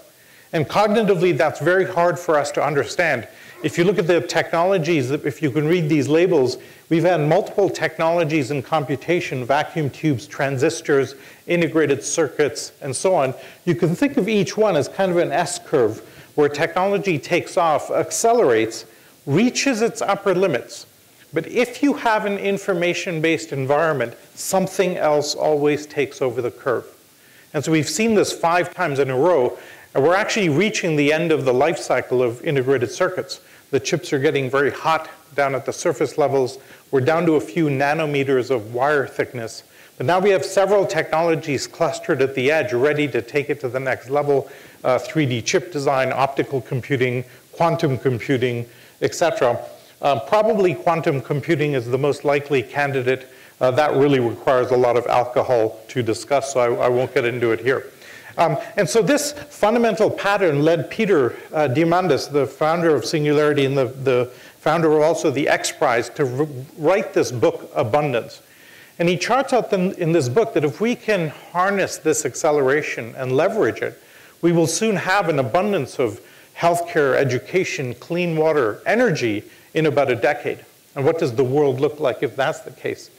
And cognitively, that's very hard for us to understand. If you look at the technologies, if you can read these labels, we've had multiple technologies in computation, vacuum tubes, transistors, integrated circuits, and so on. You can think of each one as kind of an S-curve, where technology takes off, accelerates, reaches its upper limits. But if you have an information-based environment, something else always takes over the curve. And so we've seen this 5 times in a row, and we're actually reaching the end of the life cycle of integrated circuits. The chips are getting very hot down at the surface levels. We're down to a few nanometers of wire thickness. But now we have several technologies clustered at the edge, ready to take it to the next level, 3D chip design, optical computing, quantum computing, et cetera. Probably quantum computing is the most likely candidate. That really requires a lot of alcohol to discuss, so I won't get into it here. And so this fundamental pattern led Peter Diamandis, the founder of Singularity and the founder of also the XPRIZE, to write this book, Abundance. And he charts out in this book that if we can harness this acceleration and leverage it, we will soon have an abundance of healthcare, education, clean water, energy in about a decade. And what does the world look like if that's the case?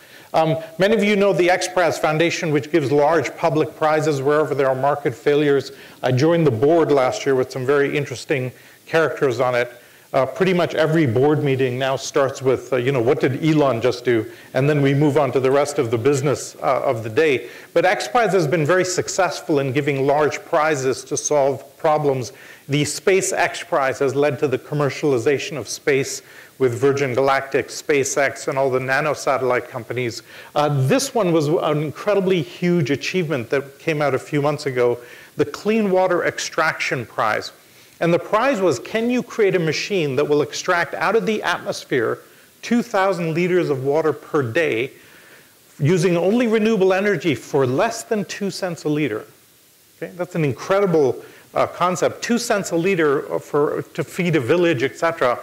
Many of you know the XPRIZE Foundation, which gives large public prizes wherever there are market failures. I joined the board last year with some very interesting characters on it. Pretty much every board meeting now starts with, you know, what did Elon just do? And then we move on to the rest of the business of the day. But XPRIZE has been very successful in giving large prizes to solve problems. The Space XPRIZE has led to the commercialization of space with Virgin Galactic, SpaceX, and all the nanosatellite companies. This one was an incredibly huge achievement that came out a few months ago, the Clean Water Extraction Prize. And the prize was, can you create a machine that will extract out of the atmosphere 2,000 liters of water per day using only renewable energy for less than 2 cents a liter? Okay? That's an incredible concept. 2 cents a liter to feed a village, et cetera.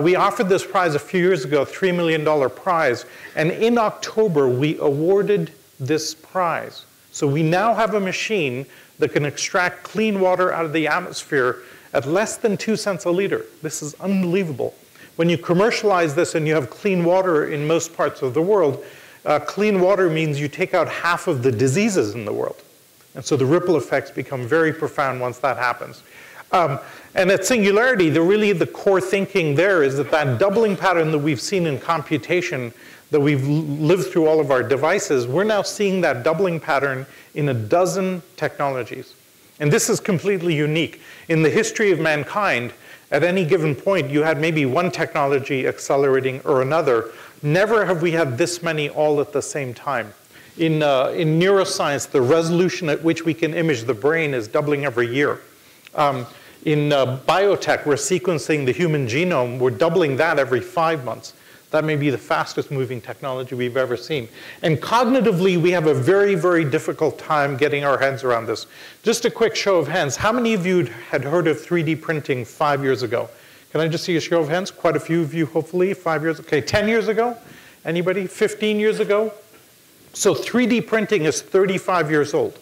We offered this prize a few years ago, $3 million prize. And in October, we awarded this prize. So we now have a machine that can extract clean water out of the atmosphere at less than 2 cents a liter. This is unbelievable. When you commercialize this and you have clean water in most parts of the world, clean water means you take out half of the diseases in the world. And so the ripple effects become very profound once that happens. And at Singularity, really the core thinking there is that that doubling pattern that we've seen in computation, that we've lived through all of our devices, we're now seeing that doubling pattern in a dozen technologies. And this is completely unique. In the history of mankind, at any given point, you had maybe one technology accelerating or another. Never have we had this many all at the same time. In neuroscience, the resolution at which we can image the brain is doubling every year. In biotech, we're sequencing the human genome. We're doubling that every 5 months. That may be the fastest moving technology we've ever seen. And cognitively, we have a very, very difficult time getting our heads around this. Just a quick show of hands. How many of you had heard of 3D printing 5 years ago? Can I just see a show of hands? Quite a few of you, hopefully. 5 years, okay, 10 years ago? Anybody? 15 years ago? So 3D printing is 35 years old.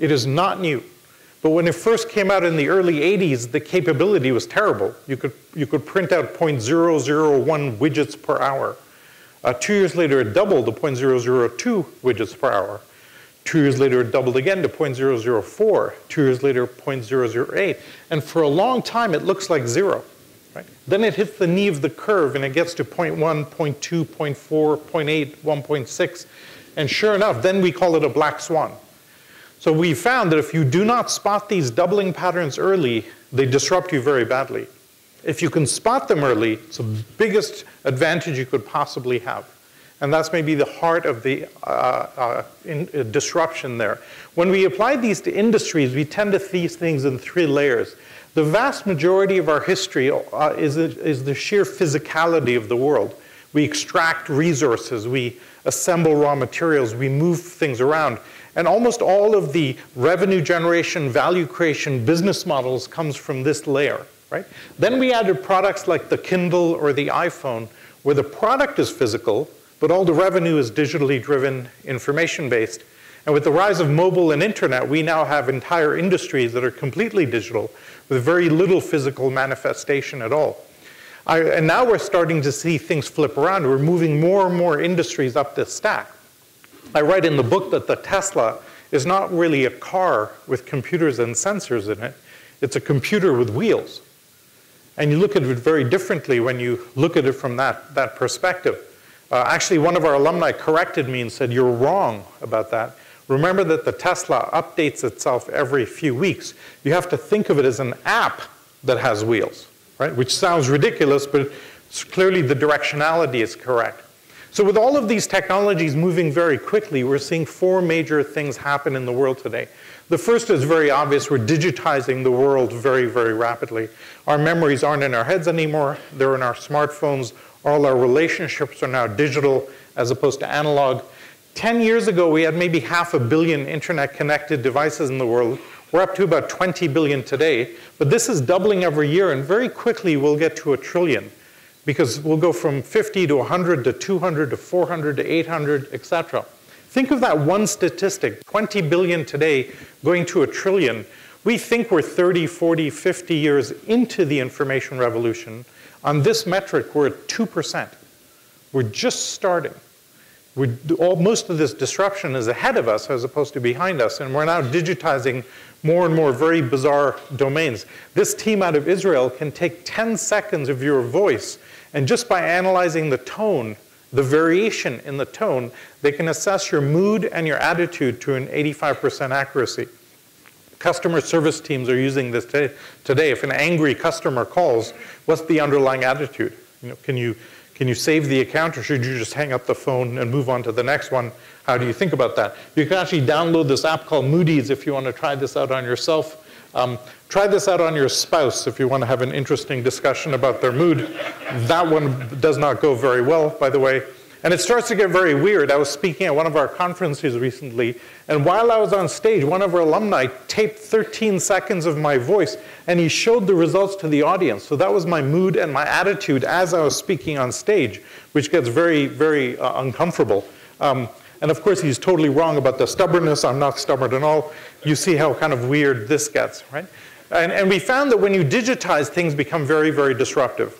It is not new. But when it first came out in the early 80s, the capability was terrible. You could print out 0.001 widgets per hour. 2 years later, it doubled to 0.002 widgets per hour. 2 years later, it doubled again to 0.004. 2 years later, 0.008. And for a long time, it looks like zero. Right? Then it hits the knee of the curve, and it gets to 0.1, 0.2, 0.4, 0.8, 1.6. And sure enough, then we call it a black swan. So we found that if you do not spot these doubling patterns early, they disrupt you very badly. If you can spot them early, it's the biggest advantage you could possibly have. And that's maybe the heart of the disruption there. When we apply these to industries, we tend to see things in three layers. The vast majority of our history is the sheer physicality of the world. We extract resources, we assemble raw materials, we move things around. And almost all of the revenue generation, value creation, business models comes from this layer, right? Then we added products like the Kindle or the iPhone, where the product is physical, but all the revenue is digitally driven, information-based. And with the rise of mobile and internet, we now have entire industries that are completely digital with very little physical manifestation at all. And now we're starting to see things flip around. We're moving more and more industries up this stack. I write in the book that the Tesla is not really a car with computers and sensors in it. It's a computer with wheels. And you look at it very differently when you look at it from that perspective. Actually, one of our alumni corrected me and said, you're wrong about that. Remember that the Tesla updates itself every few weeks. You have to think of it as an app that has wheels, right? Which sounds ridiculous, but clearly the directionality is correct. So with all of these technologies moving very quickly, we're seeing four major things happen in the world today. The first is very obvious. We're digitizing the world very, very rapidly. Our memories aren't in our heads anymore. They're in our smartphones. All our relationships are now digital as opposed to analog. 10 years ago, we had maybe 500 million internet-connected devices in the world. We're up to about 20 billion today. But this is doubling every year, and very quickly, we'll get to 1 trillion. Because we'll go from 50 to 100 to 200 to 400 to 800, et cetera. Think of that one statistic, 20 billion today going to 1 trillion. We think we're 30, 40, 50 years into the information revolution. On this metric, we're at 2%. We're just starting. Most of this disruption is ahead of us as opposed to behind us, and we're now digitizing more and more very bizarre domains. This team out of Israel can take 10 seconds of your voice, and just by analyzing the tone, the variation in the tone, they can assess your mood and your attitude to an 85% accuracy. Customer service teams are using this today. If an angry customer calls, what's the underlying attitude? You know, can you save the account, or should you just hang up the phone and move on to the next one? How do you think about that? You can actually download this app called Moody's if you want to try this out on yourself. Try this out on your spouse if you want to have an interesting discussion about their mood. That one does not go very well, by the way. And it starts to get very weird. I was speaking at one of our conferences recently, and while I was on stage, one of our alumni taped 13 seconds of my voice, and he showed the results to the audience. So that was my mood and my attitude as I was speaking on stage, which gets very, very uncomfortable. And of course, he's totally wrong about the stubbornness. I'm not stubborn at all. You see how kind of weird this gets, right? And we found that when you digitize, things become very, very disruptive.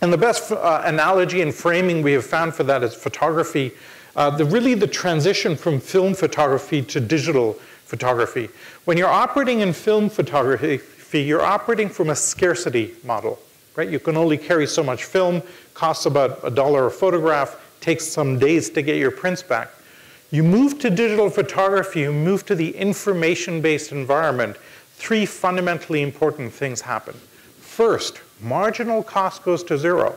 And the best analogy and framing we have found for that is photography. Really the transition from film photography to digital photography. When you're operating in film photography, you're operating from a scarcity model, right? You can only carry so much film, costs about $1 a photograph, takes some days to get your prints back. You move to digital photography, you move to the information-based environment. Three fundamentally important things happen. First, marginal cost goes to zero.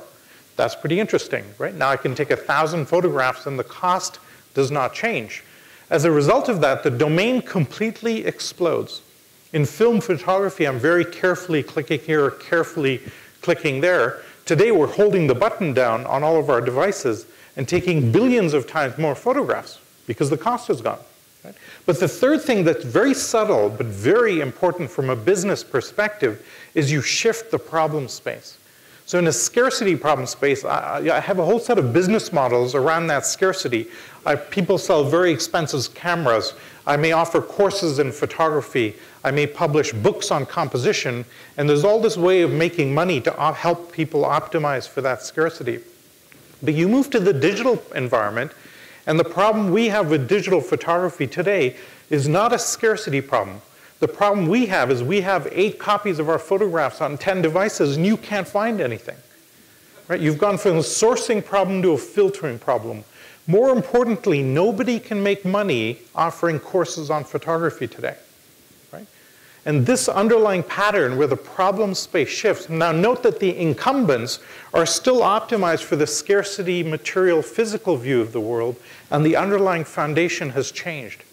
That's pretty interesting, right? Now I can take 1,000 photographs and the cost does not change. As a result of that, the domain completely explodes. In film photography, I'm very carefully clicking here, carefully clicking there. Today we're holding the button down on all of our devices and taking billions of times more photographs because the cost is gone. Right? But the third thing that's very subtle but very important from a business perspective is you shift the problem space. So in a scarcity problem space, I have a whole set of business models around that scarcity. People sell very expensive cameras. I may offer courses in photography. I may publish books on composition. And there's all this way of making money to help people optimize for that scarcity. But you move to the digital environment, and the problem we have with digital photography today is not a scarcity problem. The problem we have is we have 8 copies of our photographs on 10 devices, and you can't find anything. Right? You've gone from a sourcing problem to a filtering problem. More importantly, nobody can make money offering courses on photography today. Right? And this underlying pattern where the problem space shifts, now note that the incumbents are still optimized for the scarcity material physical view of the world, and the underlying foundation has changed.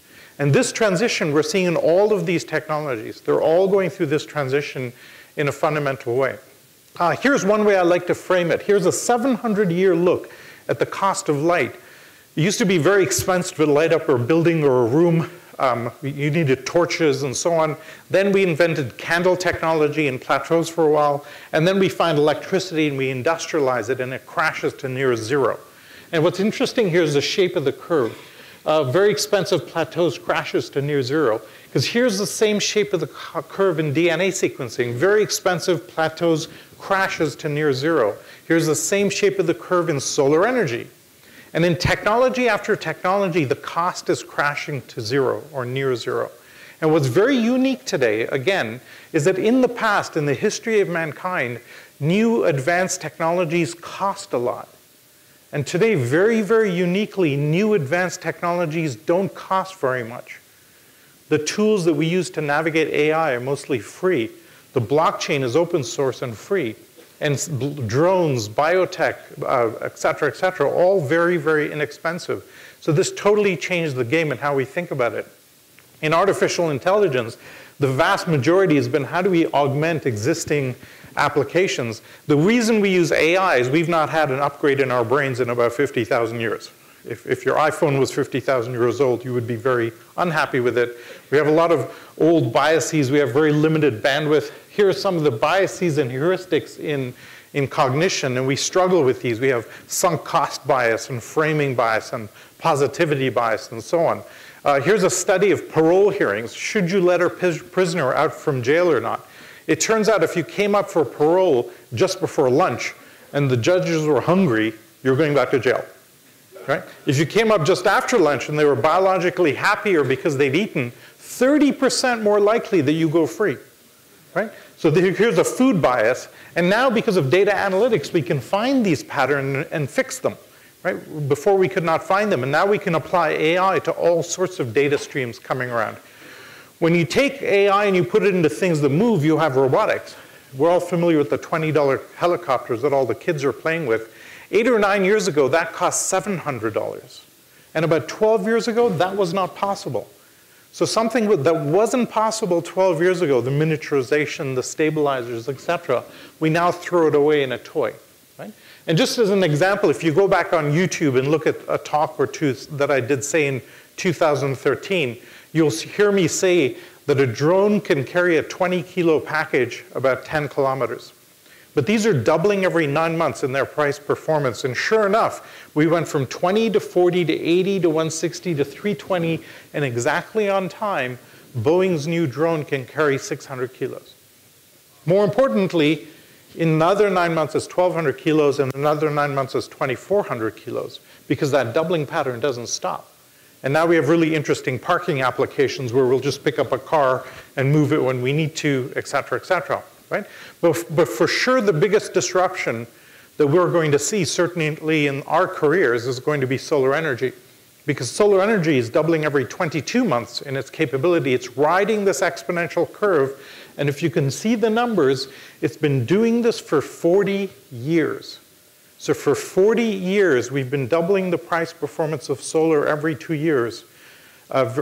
And this transition we're seeing in all of these technologies. They're all going through this transition in a fundamental way. Here's one way I like to frame it. Here's a 700-year look at the cost of light. It used to be very expensive to light up a building or a room. You needed torches and so on. Then we invented candle technology and plateaus for a while. And then we find electricity and we industrialize it, and it crashes to near zero. And what's interesting here is the shape of the curve. Very expensive plateaus crashes to near zero. Because here's the same shape of the curve in DNA sequencing. Very expensive plateaus crashes to near zero. Here's the same shape of the curve in solar energy. And in technology after technology, the cost is crashing to zero or near zero. And what's very unique today, again, is that in the past, in the history of mankind, new advanced technologies cost a lot. And today, very, very uniquely, new advanced technologies don't cost very much. The tools that we use to navigate AI are mostly free. The blockchain is open source and free. And drones, biotech, et cetera, all very, very inexpensive. So this totally changed the game and how we think about it. In artificial intelligence, the vast majority has been how do we augment existing applications. The reason we use AI is we've not had an upgrade in our brains in about 50,000 years. If your iPhone was 50,000 years old, you would be very unhappy with it. We have a lot of old biases. We have very limited bandwidth. Here are some of the biases and heuristics in cognition, and we struggle with these. We have sunk cost bias and framing bias and positivity bias and so on. Here's a study of parole hearings. Should you let a prisoner out from jail or not? It turns out if you came up for parole just before lunch and the judges were hungry, you're going back to jail. right? If you came up just after lunch and they were biologically happier because they've eaten, 30% more likely that you go free, right? So here's a food bias. And now because of data analytics, we can find these patterns and fix them, right? Before we could not find them. And now we can apply AI to all sorts of data streams coming around. When you take AI and you put it into things that move, you have robotics. We're all familiar with the $20 helicopters that all the kids are playing with. 8 or 9 years ago, that cost $700. And about 12 years ago, that was not possible. So something that wasn't possible 12 years ago, the miniaturization, the stabilizers, et cetera, we now throw it away in a toy, right? And just as an example, if you go back on YouTube and look at a talk or two that I did say in 2013, you'll hear me say that a drone can carry a 20-kilo package about 10 kilometers. But these are doubling every 9 months in their price performance. And sure enough, we went from 20 to 40 to 80 to 160 to 320. And exactly on time, Boeing's new drone can carry 600 kilos. More importantly, in another 9 months, it's 1,200 kilos. And another 9 months, it's 2,400 kilos. Because that doubling pattern doesn't stop. And now we have really interesting parking applications where we'll just pick up a car and move it when we need to, et cetera, et cetera. Right? But for sure, the biggest disruption that we're going to see, certainly in our careers, is going to be solar energy. Because solar energy is doubling every 22 months in its capability. It's riding this exponential curve. And if you can see the numbers, it's been doing this for 40 years. So for 40 years, we've been doubling the price performance of solar every 2 years,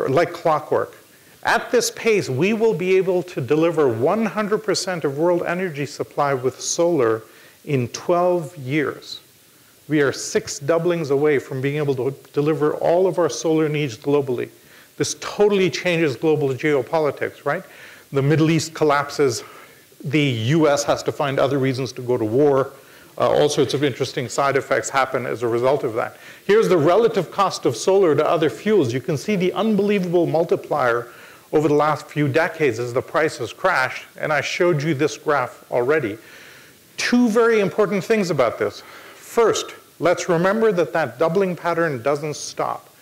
like clockwork. At this pace, we will be able to deliver 100% of world energy supply with solar in 12 years. We are 6 doublings away from being able to deliver all of our solar needs globally. This totally changes global geopolitics, right? The Middle East collapses. The US has to find other reasons to go to war. All sorts of interesting side effects happen as a result of that. Here's the relative cost of solar to other fuels. You can see the unbelievable multiplier over the last few decades as the price has crashed. And I showed you this graph already. 2 very important things about this. First, let's remember that that doubling pattern doesn't stop.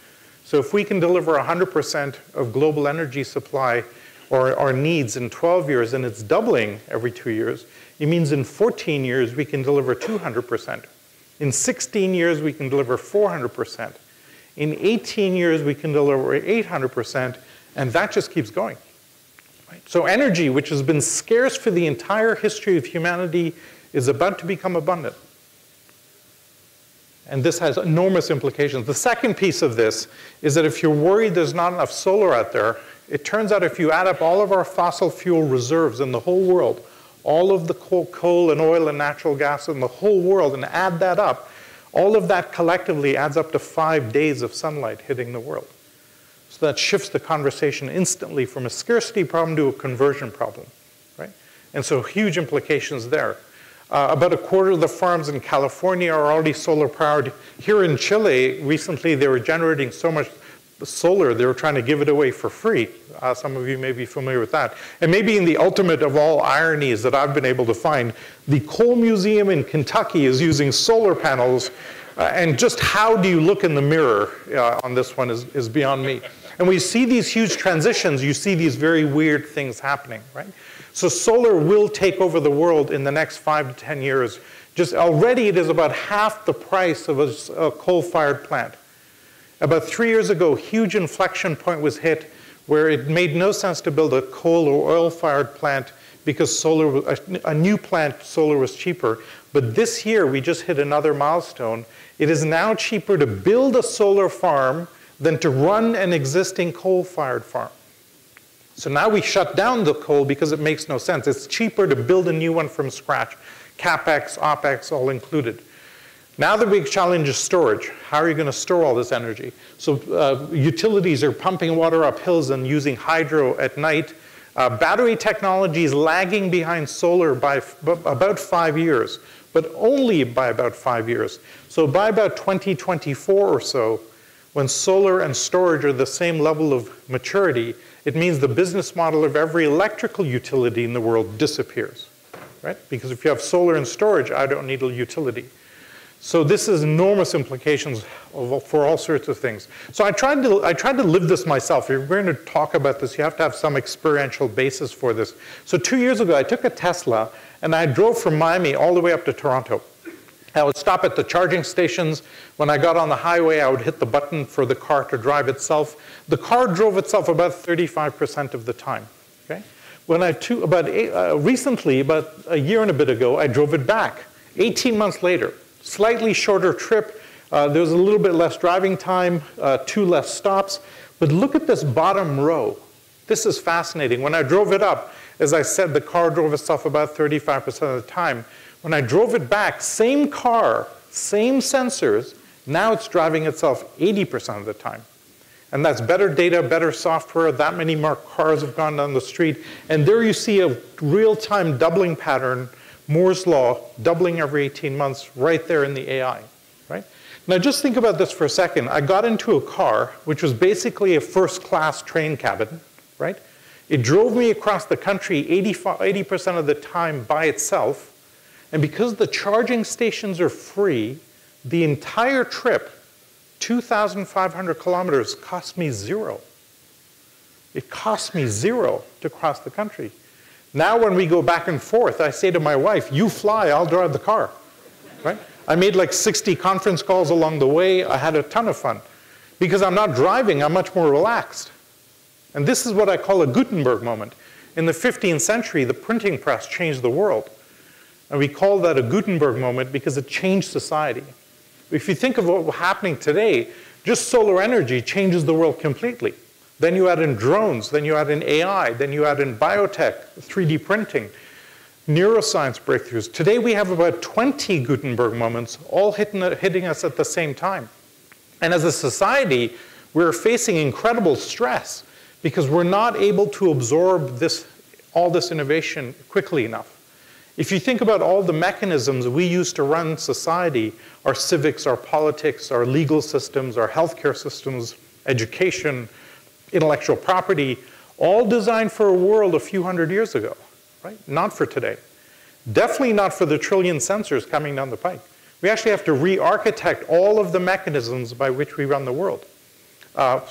So if we can deliver 100% of global energy supply or our needs in 12 years, and it's doubling every 2 years, it means in 14 years, we can deliver 200%. In 16 years, we can deliver 400%. In 18 years, we can deliver 800%. And that just keeps going. Right? So energy, which has been scarce for the entire history of humanity, is about to become abundant. And this has enormous implications. The second piece of this is that if you're worried there's not enough solar out there, it turns out if you add up all of our fossil fuel reserves in the whole world, all of the coal and oil and natural gas in the whole world, and add that up, all of that collectively adds up to 5 days of sunlight hitting the world. So that shifts the conversation instantly from a scarcity problem to a conversion problem, right? And so huge implications there. About a quarter of the farms in California are already solar powered. Here in Chile, recently they were generating so much solar, they were trying to give it away for free. Some of you may be familiar with that. And maybe in the ultimate of all ironies that I've been able to find, the coal museum in Kentucky is using solar panels. And just how do you look in the mirror on this one is beyond me. And we see these huge transitions. You see these very weird things happening, right? So solar will take over the world in the next 5 to 10 years. Just already it is about half the price of a coal-fired plant. About 3 years ago, huge inflection point was hit where it made no sense to build a coal or oil-fired plant because solar, a new plant, solar was cheaper. But this year, we just hit another milestone. It is now cheaper to build a solar farm than to run an existing coal-fired farm. So now we shut down the coal because it makes no sense. It's cheaper to build a new one from scratch, CapEx, OpEx, all included. Now the big challenge is storage. How are you going to store all this energy? So utilities are pumping water up hills and using hydro at night. Battery technology is lagging behind solar by about 5 years, but only by about 5 years. So by about 2024 or so, when solar and storage are the same level of maturity, it means the business model of every electrical utility in the world disappears, right? Because if you have solar and storage, I don't need a utility. So this has enormous implications for all sorts of things. So I tried to live this myself. If you're going to talk about this, you have to have some experiential basis for this. So 2 years ago, I took a Tesla and I drove from Miami all the way up to Toronto. I would stop at the charging stations. When I got on the highway, I would hit the button for the car to drive itself. The car drove itself about 35% of the time. Okay? When I recently, about a year and a bit ago, I drove it back, 18 months later. Slightly shorter trip, there was a little bit less driving time, 2 less stops. But look at this bottom row. This is fascinating. When I drove it up, as I said, the car drove itself about 35% of the time. When I drove it back, same car, same sensors, now it's driving itself 80% of the time. And that's better data, better software, that many more cars have gone down the street. And there you see a real-time doubling pattern, Moore's law, doubling every 18 months, right there in the AI, right? Now just think about this for a second. I got into a car, which was basically a first-class train cabin, right? It drove me across the country 80% of the time by itself. And because the charging stations are free, the entire trip, 2,500 kilometers, cost me zero. It cost me zero to cross the country. Now when we go back and forth, I say to my wife, you fly, I'll drive the car, right? I made like 60 conference calls along the way. I had a ton of fun. Because I'm not driving, I'm much more relaxed. And this is what I call a Gutenberg moment. In the 15th century, the printing press changed the world. And we call that a Gutenberg moment because it changed society. If you think of what's happening today, just solar energy changes the world completely. Then you add in drones, then you add in AI, then you add in biotech, 3D printing, neuroscience breakthroughs. Today we have about 20 Gutenberg moments all hitting us at the same time. And as a society, we're facing incredible stress because we're not able to absorb all this innovation quickly enough. If you think about all the mechanisms we use to run society, our civics, our politics, our legal systems, our healthcare systems, education, intellectual property, all designed for a world a few hundred years ago, right? Not for today. Definitely not for the trillion sensors coming down the pike. We actually have to re-architect all of the mechanisms by which we run the world. Our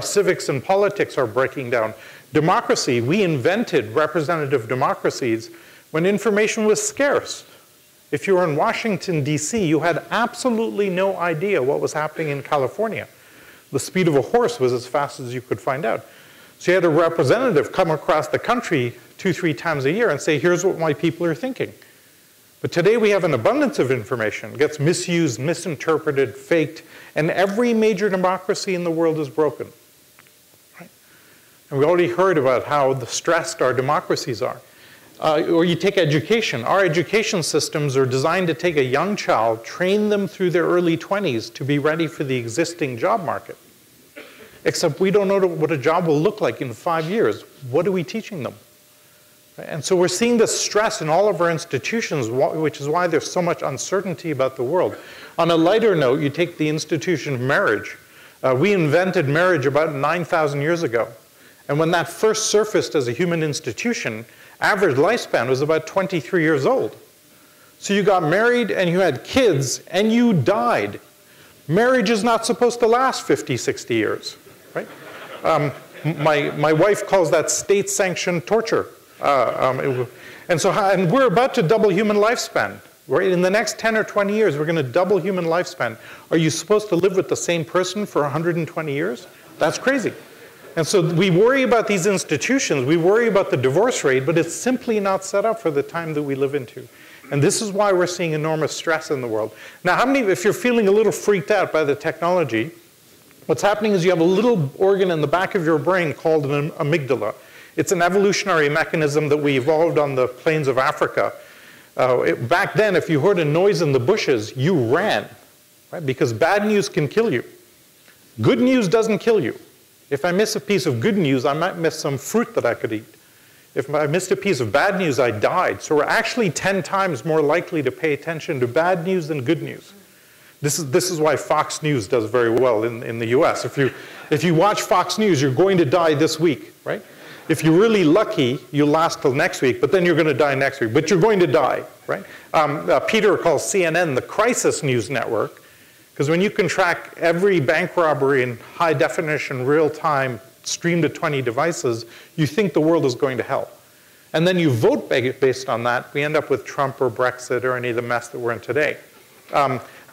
civics and politics are breaking down. Democracy, we invented representative democracies when information was scarce. If you were in Washington, D.C., you had absolutely no idea what was happening in California. The speed of a horse was as fast as you could find out. So you had a representative come across the country 2-3 times a year and say, here's what my people are thinking. But today we have an abundance of information. It gets misused, misinterpreted, faked, and every major democracy in the world is broken. Right? And we already heard about how stressed our democracies are. Or you take education. Our education systems are designed to take a young child, train them through their early 20s to be ready for the existing job market. Except we don't know what a job will look like in 5 years. What are we teaching them? And so we're seeing this stress in all of our institutions, which is why there's so much uncertainty about the world. On a lighter note, you take the institution of marriage. We invented marriage about 9,000 years ago. And when that first surfaced as a human institution, average lifespan was about 23 years old. So you got married and you had kids and you died. Marriage is not supposed to last 50, 60 years, right? My wife calls that state-sanctioned torture. And we're about to double human lifespan. Right? In the next 10 or 20 years, we're going to double human lifespan. Are you supposed to live with the same person for 120 years? That's crazy. And so we worry about these institutions, we worry about the divorce rate, but it's simply not set up for the time that we live into. And this is why we're seeing enormous stress in the world. Now, if you're feeling a little freaked out by the technology, what's happening is you have a little organ in the back of your brain called an amygdala. It's an evolutionary mechanism that we evolved on the plains of Africa. Back then, if you heard a noise in the bushes, you ran, right? Because bad news can kill you. Good news doesn't kill you. If I miss a piece of good news, I might miss some fruit that I could eat. If I missed a piece of bad news, I died. So we're actually 10 times more likely to pay attention to bad news than good news. This is why Fox News does very well in the US. If you watch Fox News, you're going to die this week, right? If you're really lucky, you'll last till next week, but then you're going to die next week. But you're going to die, right? Peter calls CNN the crisis news network, because when you can track every bank robbery in high definition, real time, streamed to 20 devices, you think the world is going to hell. And then you vote based on that. We end up with Trump or Brexit or any of the mess that we're in today.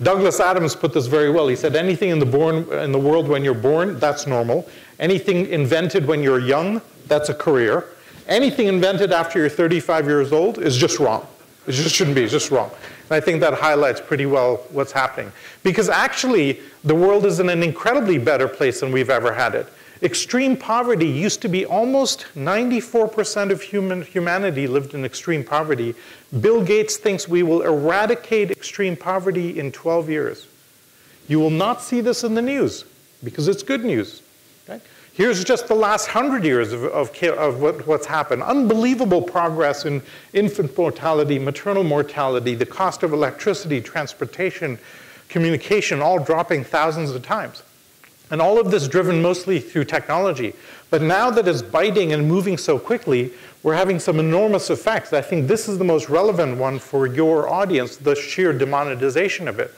Douglas Adams put this very well. He said, anything in the world when you're born, that's normal. Anything invented when you're young, that's a career. Anything invented after you're 35 years old is just wrong. It just shouldn't be, it's just wrong. And I think that highlights pretty well what's happening. Because actually, the world is in an incredibly better place than we've ever had it. Extreme poverty used to be almost 94% of humanity lived in extreme poverty. Bill Gates thinks we will eradicate extreme poverty in 12 years. You will not see this in the news because it's good news. Okay? Here's just the last 100 years of what's happened. Unbelievable progress in infant mortality, maternal mortality, the cost of electricity, transportation, communication, all dropping thousands of times. And all of this driven mostly through technology. But now that it's biting and moving so quickly, we're having some enormous effects. I think this is the most relevant one for your audience, the sheer demonetization of it.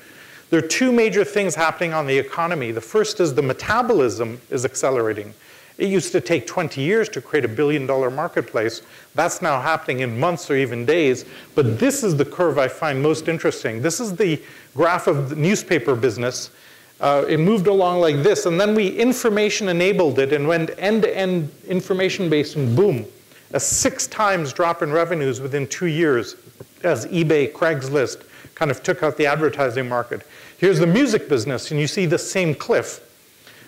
There are two major things happening on the economy. The first is the metabolism is accelerating. It used to take 20 years to create a $1 billion marketplace. That's now happening in months or even days. But this is the curve I find most interesting. This is the graph of the newspaper business. It moved along like this, and then we information enabled it and went end-to-end information-based, and boom, a 6 times drop in revenues within 2 years as eBay, Craigslist kind of took out the advertising market. Here's the music business, and you see the same cliff.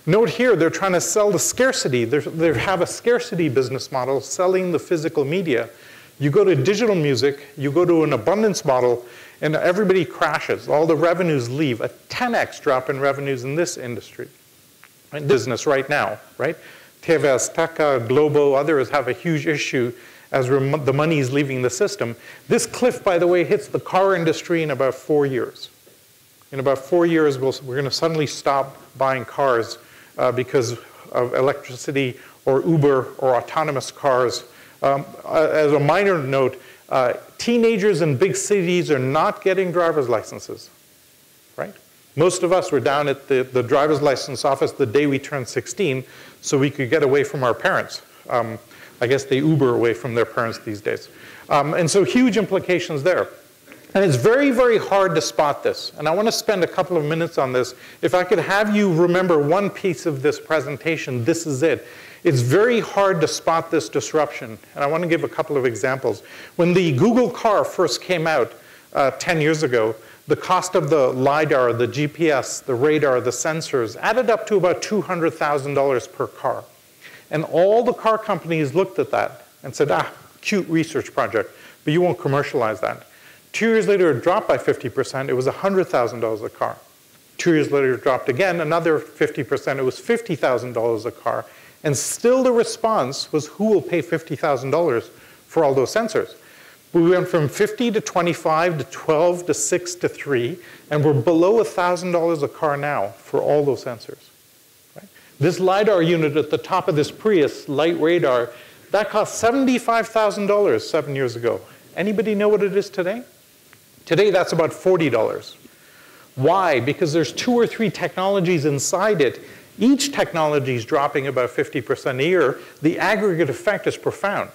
Note here, they're trying to sell the scarcity. They have a scarcity business model selling the physical media. You go to digital music, you go to an abundance model, and everybody crashes. All the revenues leave. A 10x drop in revenues in this industry, in business right now, right? TV Azteca, Globo, others have a huge issue as the money is leaving the system. This cliff, by the way, hits the car industry in about 4 years. In about 4 years, we're going to suddenly stop buying cars because of electricity or Uber or autonomous cars. As a minor note, teenagers in big cities are not getting driver's licenses, right? Most of us were down at the driver's license office the day we turned 16 so we could get away from our parents. I guess they Uber away from their parents these days. And so huge implications there. And it's very, very hard to spot this. And I want to spend a couple of minutes on this. If I could have you remember one piece of this presentation, this is it. It's very hard to spot this disruption. And I want to give a couple of examples. When the Google car first came out 10 years ago, the cost of the LiDAR, the GPS, the radar, the sensors added up to about $200,000 per car. And all the car companies looked at that and said, ah, cute research project, but you won't commercialize that. 2 years later, it dropped by 50%. It was $100,000 a car. 2 years later, it dropped again, another 50%. It was $50,000 a car. And still the response was, who will pay $50,000 for all those sensors? We went from 50 to 25 to 12 to 6 to 3, and we're below $1,000 a car now for all those sensors. Right? This LiDAR unit at the top of this Prius, light radar, that cost $75,000 7 years ago. Anybody know what it is today? Today, that's about $40. Why? Because there's 2 or 3 technologies inside it. Each technology is dropping about 50% a year. The aggregate effect is profound,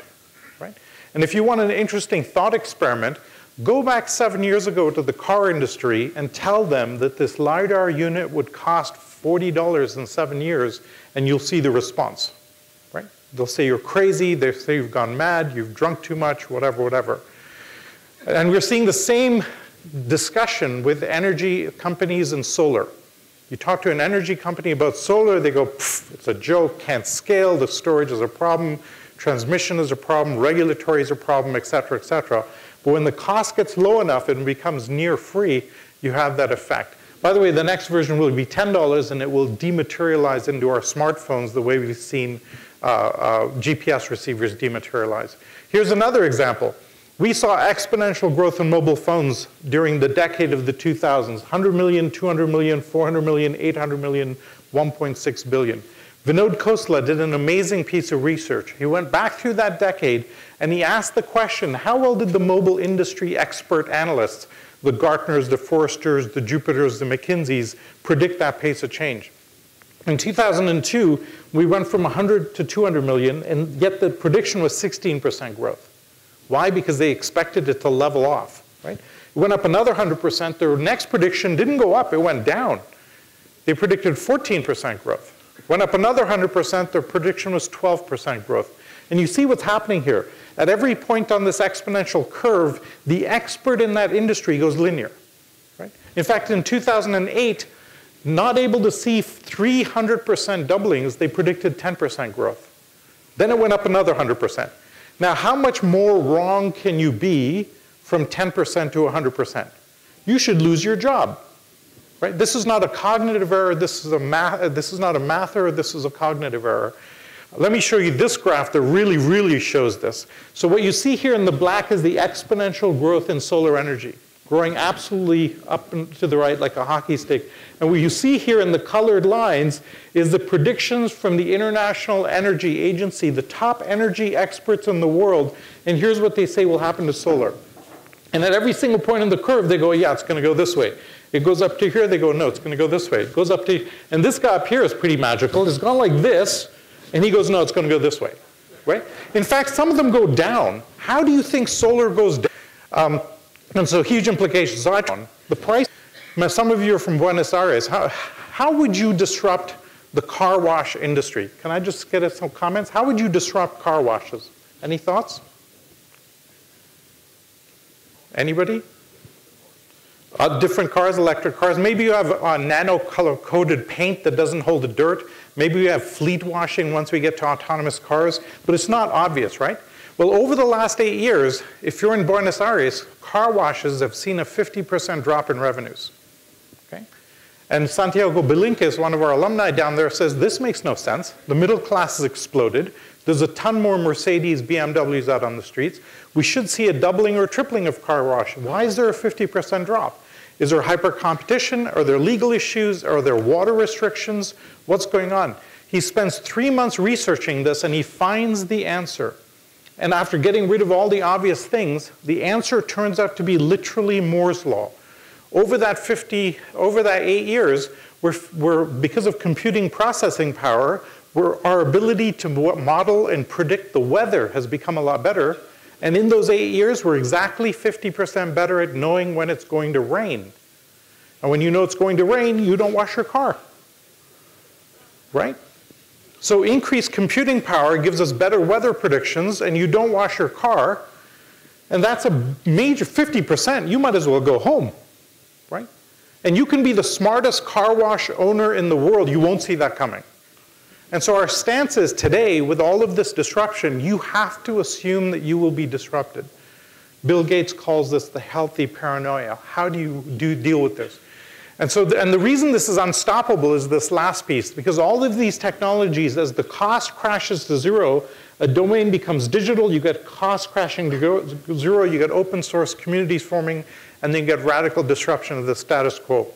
right? And if you want an interesting thought experiment, go back 7 years ago to the car industry and tell them that this LiDAR unit would cost $40 in 7 years, and you'll see the response, right? They'll say you're crazy, they'll say you've gone mad, you've drunk too much, whatever, whatever. And we're seeing the same discussion with energy companies and solar. You talk to an energy company about solar, they go, it's a joke, can't scale, the storage is a problem, transmission is a problem, regulatory is a problem, et cetera, et cetera. But when the cost gets low enough and becomes near free, you have that effect. By the way, the next version will be $10, and it will dematerialize into our smartphones the way we've seen GPS receivers dematerialize. Here's another example. We saw exponential growth in mobile phones during the decade of the 2000s, 100 million, 200 million, 400 million, 800 million, 1.6 billion. Vinod Khosla did an amazing piece of research. He went back through that decade and he asked the question, how well did the mobile industry expert analysts, the Gartners, the Forresters, the Jupiters, the McKinseys, predict that pace of change? In 2002, we went from 100 to 200 million, and yet the prediction was 16% growth. Why? Because they expected it to level off, right? It went up another 100%. Their next prediction didn't go up, it went down. They predicted 14% growth. Went up another 100%, their prediction was 12% growth. And you see what's happening here. At every point on this exponential curve, the expert in that industry goes linear, right? In fact, in 2008, not able to see 300% doublings, they predicted 10% growth. Then it went up another 100%. Now, how much more wrong can you be from 10% to 100%? You should lose your job, right? This is not a cognitive error, this is not a math error, this is a cognitive error. Let me show you this graph that really, really shows this. So what you see here in the black is the exponential growth in solar energy, growing absolutely up and to the right like a hockey stick. And what you see here in the colored lines is the predictions from the International Energy Agency, the top energy experts in the world, and here's what they say will happen to solar. And at every single point in the curve, they go, yeah, it's gonna go this way. It goes up to here, they go, no, it's gonna go this way. It goes up to, and this guy up here is pretty magical. It's gone like this, and he goes, no, it's gonna go this way, right? In fact, some of them go down. How do you think solar goes down? And so huge implications. So the price, now some of you are from Buenos Aires. How would you disrupt the car wash industry? Can I just get some comments? How would you disrupt car washes? Any thoughts? Anybody? Different cars, electric cars. Maybe you have nano color coded paint that doesn't hold the dirt. Maybe you have fleet washing once we get to autonomous cars, but it's not obvious, right? Well, over the last 8 years, if you're in Buenos Aires, car washes have seen a 50% drop in revenues, okay? And Santiago Bilinkis, one of our alumni down there, says this makes no sense. The middle class has exploded. There's a ton more Mercedes, BMWs out on the streets. We should see a doubling or tripling of car wash. Why is there a 50% drop? Is there hyper competition? Are there legal issues? Are there water restrictions? What's going on? He spends 3 months researching this and he finds the answer. And after getting rid of all the obvious things, the answer turns out to be literally Moore's Law. Over that 8 years, because of computing processing power, our ability to model and predict the weather has become a lot better. And in those 8 years, we're exactly 50% better at knowing when it's going to rain. And when you know it's going to rain, you don't wash your car, right? So increased computing power gives us better weather predictions and you don't wash your car, and that's a major 50%. You might as well go home, right? And you can be the smartest car wash owner in the world, you won't see that coming. And so our stance is today, with all of this disruption, you have to assume that you will be disrupted. Bill Gates calls this the healthy paranoia. How do you deal with this? And so, and the reason this is unstoppable is this last piece, because all of these technologies, as the cost crashes to zero, a domain becomes digital, you get cost crashing to zero, you get open source communities forming, and then you get radical disruption of the status quo.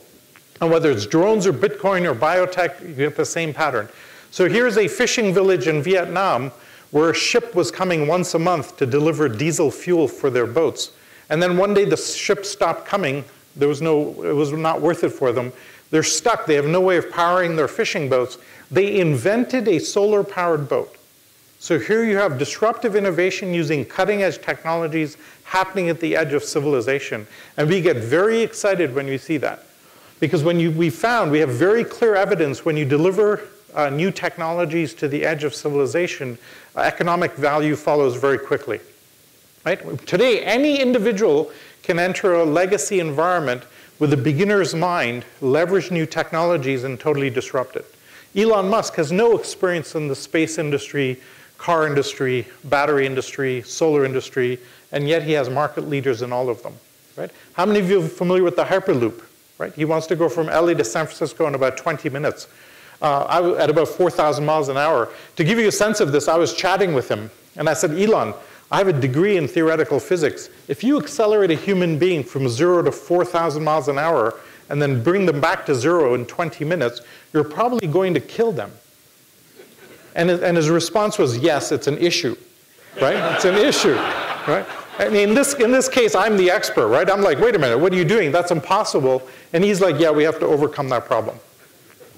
And whether it's drones or Bitcoin or biotech, you get the same pattern. So here's a fishing village in Vietnam where a ship was coming once a month to deliver diesel fuel for their boats. And then one day the ship stopped coming. It was not worth it for them. They're stuck, they have no way of powering their fishing boats. They invented a solar powered boat. So here you have disruptive innovation using cutting edge technologies happening at the edge of civilization. And we get very excited when we see that. Because we have very clear evidence when you deliver new technologies to the edge of civilization, economic value follows very quickly, right? Today, any individual can enter a legacy environment with a beginner's mind, leverage new technologies, and totally disrupt it. Elon Musk has no experience in the space industry, car industry, battery industry, solar industry, and yet he has market leaders in all of them, right? How many of you are familiar with the Hyperloop, right? He wants to go from LA to San Francisco in about 20 minutes, at about 4,000 miles an hour. To give you a sense of this, I was chatting with him, and I said, Elon, I have a degree in theoretical physics. If you accelerate a human being from 0 to 4,000 miles an hour and then bring them back to 0 in 20 minutes, you're probably going to kill them, And his response was, yes, it's an issue, right? It's an issue, right? I mean, in this case, I'm the expert, right? I'm like, wait a minute, what are you doing? That's impossible. And he's like, yeah, we have to overcome that problem.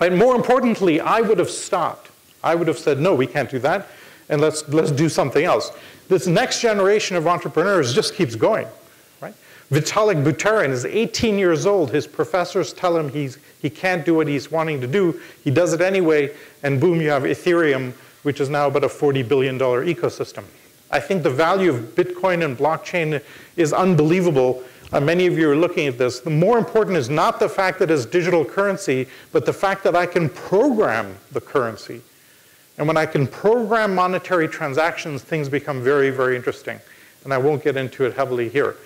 And more importantly, I would have stopped. I would have said, no, we can't do that, and let's do something else. This next generation of entrepreneurs just keeps going, right? Vitalik Buterin is 18 years old. His professors tell him he can't do what he's wanting to do. He does it anyway, and boom, you have Ethereum, which is now about a $40 billion ecosystem. I think the value of Bitcoin and blockchain is unbelievable. Many of you are looking at this. The more important is not the fact that it's digital currency, but the fact that I can program the currency. And when I can program monetary transactions, things become very, very interesting. And I won't get into it heavily here.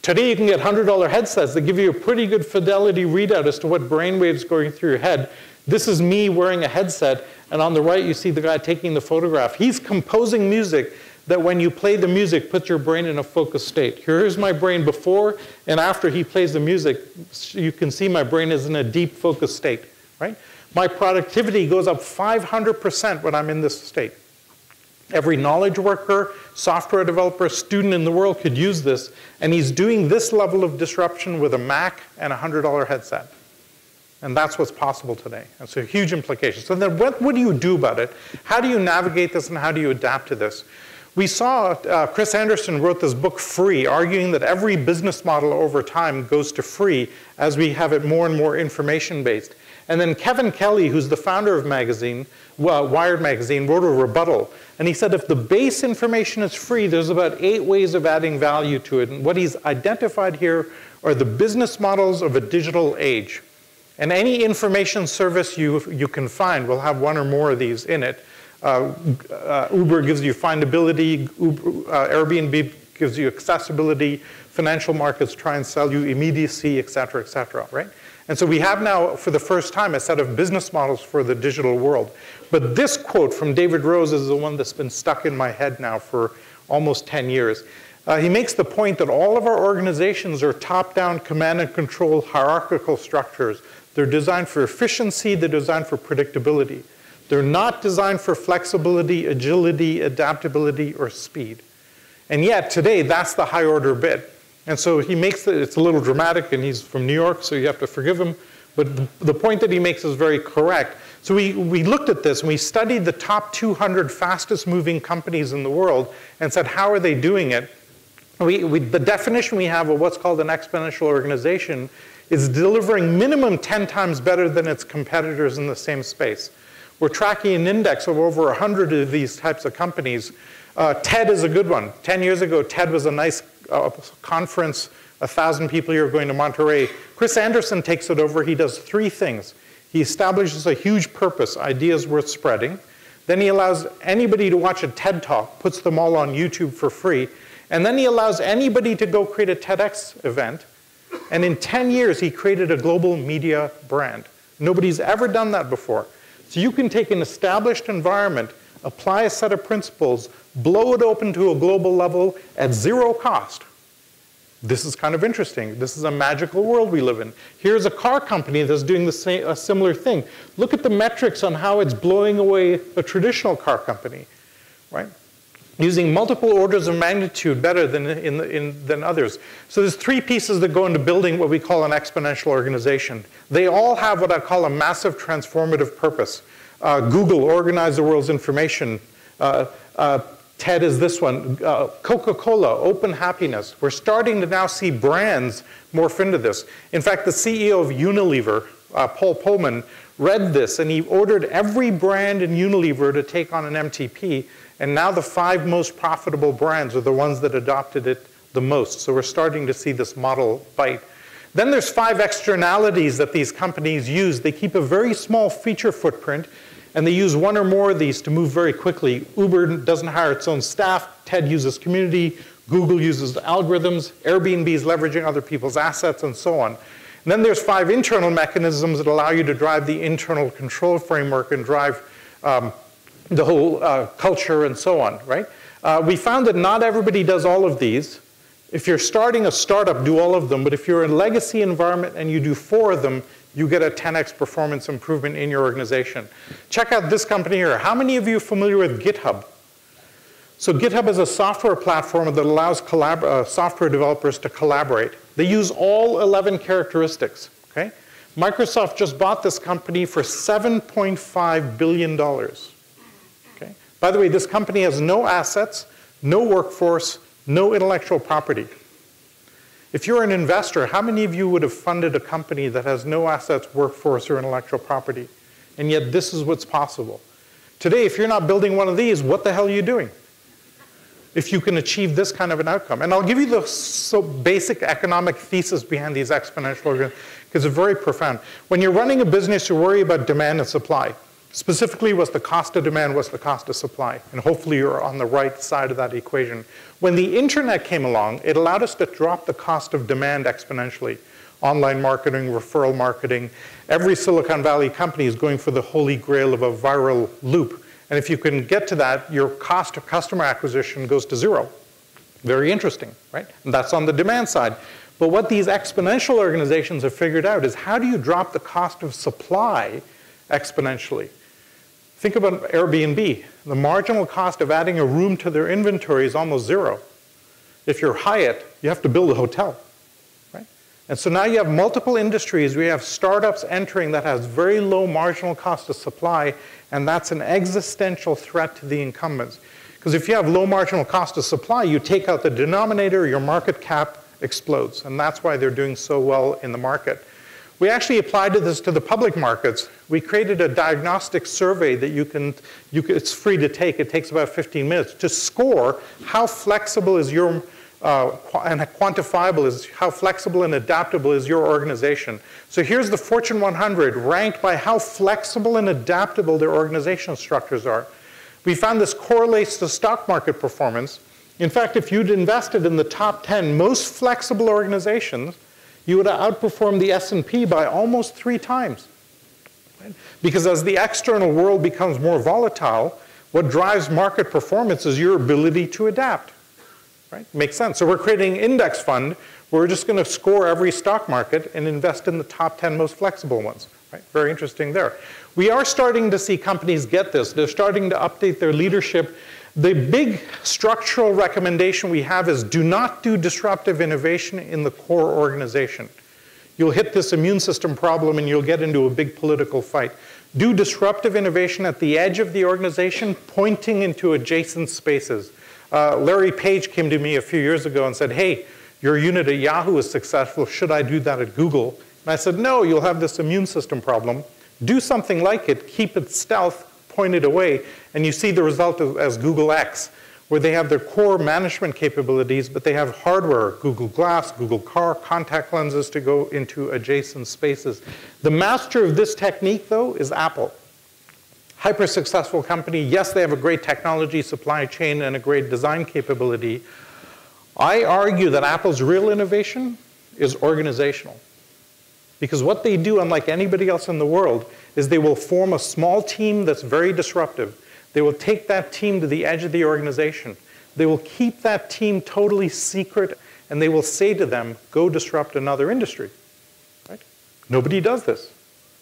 Today you can get $100 headsets that give you a pretty good fidelity readout as to what brainwaves going through your head. This is me wearing a headset, and on the right you see the guy taking the photograph. He's composing music that when you play the music puts your brain in a focused state. Here's my brain before and after he plays the music. You can see my brain is in a deep focused state, right? My productivity goes up 500% when I'm in this state. Every knowledge worker, software developer, student in the world could use this, and he's doing this level of disruption with a Mac and a $100 headset. And that's what's possible today. And so huge implications. So then what do you do about it? How do you navigate this and how do you adapt to this? We saw Chris Anderson wrote this book, Free, arguing that every business model over time goes to free as we have it more and more information-based. And then Kevin Kelly, who's the founder of Wired magazine, wrote a rebuttal. And he said if the base information is free, there's about 8 ways of adding value to it. And what he's identified here are the business models of a digital age. And any information service you can find will have one or more of these in it. Uber gives you findability, Airbnb gives you accessibility, financial markets try and sell you immediacy, et cetera, right? And so we have now, for the first time, a set of business models for the digital world. But this quote from David Rose is the one that's been stuck in my head now for almost 10 years. He makes the point that all of our organizations are top-down command and control hierarchical structures. They're designed for efficiency, they're designed for predictability. They're not designed for flexibility, agility, adaptability, or speed. And yet, today, that's the high-order bit. And so he makes it, it's a little dramatic, and he's from New York, so you have to forgive him. But the point that he makes is very correct. So we looked at this, and we studied the top 200 fastest-moving companies in the world and said, how are they doing it? The definition we have of what's called an exponential organization is delivering minimum 10 times better than its competitors in the same space. We're tracking an index of over 100 of these types of companies. TED is a good one. 10 years ago, TED was a nice conference, 1,000 people here going to Monterey. Chris Anderson takes it over. He does 3 things. He establishes a huge purpose, ideas worth spreading. Then he allows anybody to watch a TED talk, puts them all on YouTube for free. And then he allows anybody to go create a TEDx event. And in 10 years, he created a global media brand. Nobody's ever done that before. So you can take an established environment, apply a set of principles, blow it open to a global level at zero cost. This is kind of interesting. This is a magical world we live in. Here's a car company that's doing a similar thing. Look at the metrics on how it's blowing away a traditional car company, right? Using multiple orders of magnitude better than others. So there's 3 pieces that go into building what we call an exponential organization. They all have what I call a massive transformative purpose. Google, organize the world's information. TED is this one. Coca-Cola, open happiness. We're starting to now see brands morph into this. In fact, the CEO of Unilever, Paul Polman, read this, and he ordered every brand in Unilever to take on an MTP. And now the 5 most profitable brands are the ones that adopted it the most. So we're starting to see this model bite. Then there's 5 externalities that these companies use. They keep a very small feature footprint, and they use one or more of these to move very quickly. Uber doesn't hire its own staff. TED uses community. Google uses algorithms. Airbnb is leveraging other people's assets, and so on. And then there's 5 internal mechanisms that allow you to drive the internal control framework and drive the whole culture and so on, right? We found that not everybody does all of these. If you're starting a startup, do all of them. But if you're in a legacy environment and you do 4 of them, you get a 10x performance improvement in your organization. Check out this company here. How many of you are familiar with GitHub? So GitHub is a software platform that allows software developers to collaborate. They use all 11 characteristics, okay? Microsoft just bought this company for $7.5 billion, okay? By the way, this company has no assets, no workforce, no intellectual property. If you're an investor, how many of you would have funded a company that has no assets, workforce, or intellectual property? And yet this is what's possible. Today, if you're not building one of these, what the hell are you doing? If you can achieve this kind of an outcome. And I'll give you the basic economic thesis behind these exponential organizations, because it's very profound. When you're running a business, you worry about demand and supply. Specifically, what's the cost of demand, what's the cost of supply? And hopefully you're on the right side of that equation. When the internet came along, it allowed us to drop the cost of demand exponentially. Online marketing, referral marketing. Every Silicon Valley company is going for the holy grail of a viral loop. And if you can get to that, your cost of customer acquisition goes to zero. Very interesting, right? And that's on the demand side. But what these exponential organizations have figured out is how do you drop the cost of supply exponentially? Think about Airbnb. The marginal cost of adding a room to their inventory is almost zero. If you're Hyatt, you have to build a hotel, right? And so now you have multiple industries. We have startups entering that has very low marginal cost of supply, and that's an existential threat to the incumbents. Because if you have low marginal cost of supply, you take out the denominator, your market cap explodes. And that's why they're doing so well in the market. We actually applied this to the public markets. We created a diagnostic survey that it's free to take. It takes about 15 minutes to score how flexible is your, and quantifiable is how flexible and adaptable is your organization. So here's the Fortune 100 ranked by how flexible and adaptable their organizational structures are. We found this correlates to stock market performance. In fact, if you'd invested in the top 10 most flexible organizations, you would outperform the S&P by almost 3 times. Right? Because as the external world becomes more volatile, what drives market performance is your ability to adapt. Right? Makes sense. So we're creating an index fund where we're just going to score every stock market and invest in the top 10 most flexible ones. Right? Very interesting there. We are starting to see companies get this. They're starting to update their leadership. The big structural recommendation we have is do not do disruptive innovation in the core organization. You'll hit this immune system problem and you'll get into a big political fight. Do disruptive innovation at the edge of the organization, pointing into adjacent spaces. Larry Page came to me a few years ago and said, hey, your unit at Yahoo is successful. Should I do that at Google? And I said, no, you'll have this immune system problem. Do something like it. Keep it stealth. Pointed away, and you see the result as Google X, where they have their core management capabilities, but they have hardware, Google Glass, Google Car, contact lenses to go into adjacent spaces. The master of this technique, though, is Apple. Hyper successful company. Yes, they have a great technology, supply chain, and a great design capability. I argue that Apple's real innovation is organizational. Because what they do, unlike anybody else in the world, is they will form a small team that's very disruptive. They will take that team to the edge of the organization. They will keep that team totally secret, and they will say to them, go disrupt another industry. Right? Nobody does this.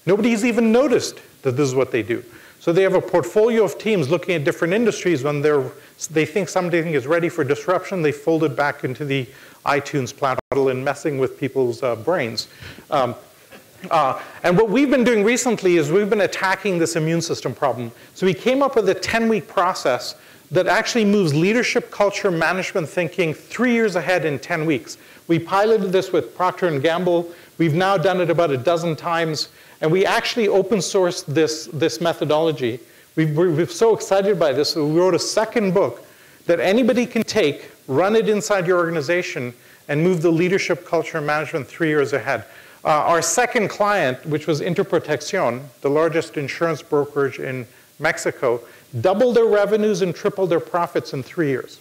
Nobody's even noticed that this is what they do. So they have a portfolio of teams looking at different industries. When they think something is ready for disruption, they fold it back into the iTunes platform and messing with people's brains. And what we've been doing recently is we've been attacking this immune system problem. So we came up with a 10-week process that actually moves leadership, culture, management thinking 3 years ahead in 10 weeks. We piloted this with Procter & Gamble. We've now done it about 12 times. And we actually open sourced this methodology. We're so excited by this that we wrote a second book that anybody can take, run it inside your organization, and move the leadership, culture, and management 3 years ahead. Our second client, which was Interprotección, the largest insurance brokerage in Mexico, doubled their revenues and tripled their profits in 3 years.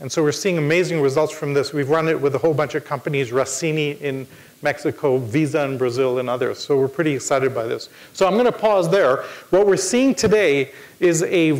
And so we're seeing amazing results from this. We've run it with a whole bunch of companies, Racini in Mexico, Visa in Brazil, and others. So we're pretty excited by this. So I'm going to pause there. What we're seeing today is a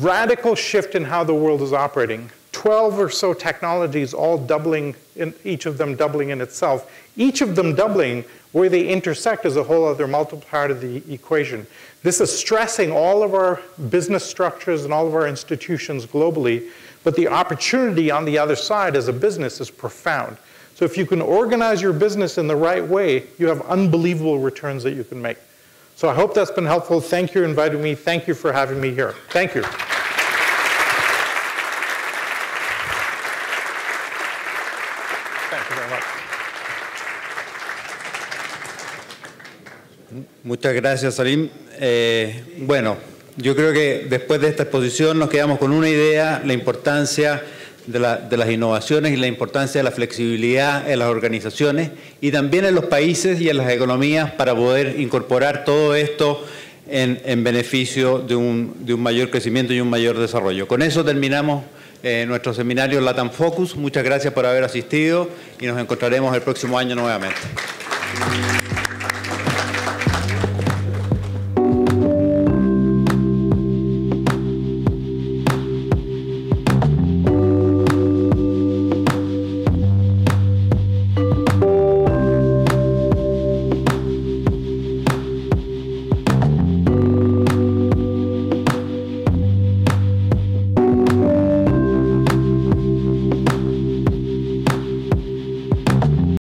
radical shift in how the world is operating. 12 or so technologies, all doubling, each of them doubling in itself. Each of them doubling, where they intersect is a whole other multiplier to the equation. This is stressing all of our business structures and all of our institutions globally, but the opportunity on the other side as a business is profound. So if you can organize your business in the right way, you have unbelievable returns that you can make. So I hope that's been helpful. Thank you for inviting me. Thank you for having me here. Thank you. Muchas gracias, Salim. Bueno, yo creo que después de esta exposición nos quedamos con una idea, la importancia de las innovaciones y la importancia de la flexibilidad en las organizaciones y también en los países y en las economías para poder incorporar todo esto en beneficio de un mayor crecimiento y un mayor desarrollo. Con eso terminamos nuestro seminario LATAM Focus. Muchas gracias por haber asistido y nos encontraremos el próximo año nuevamente.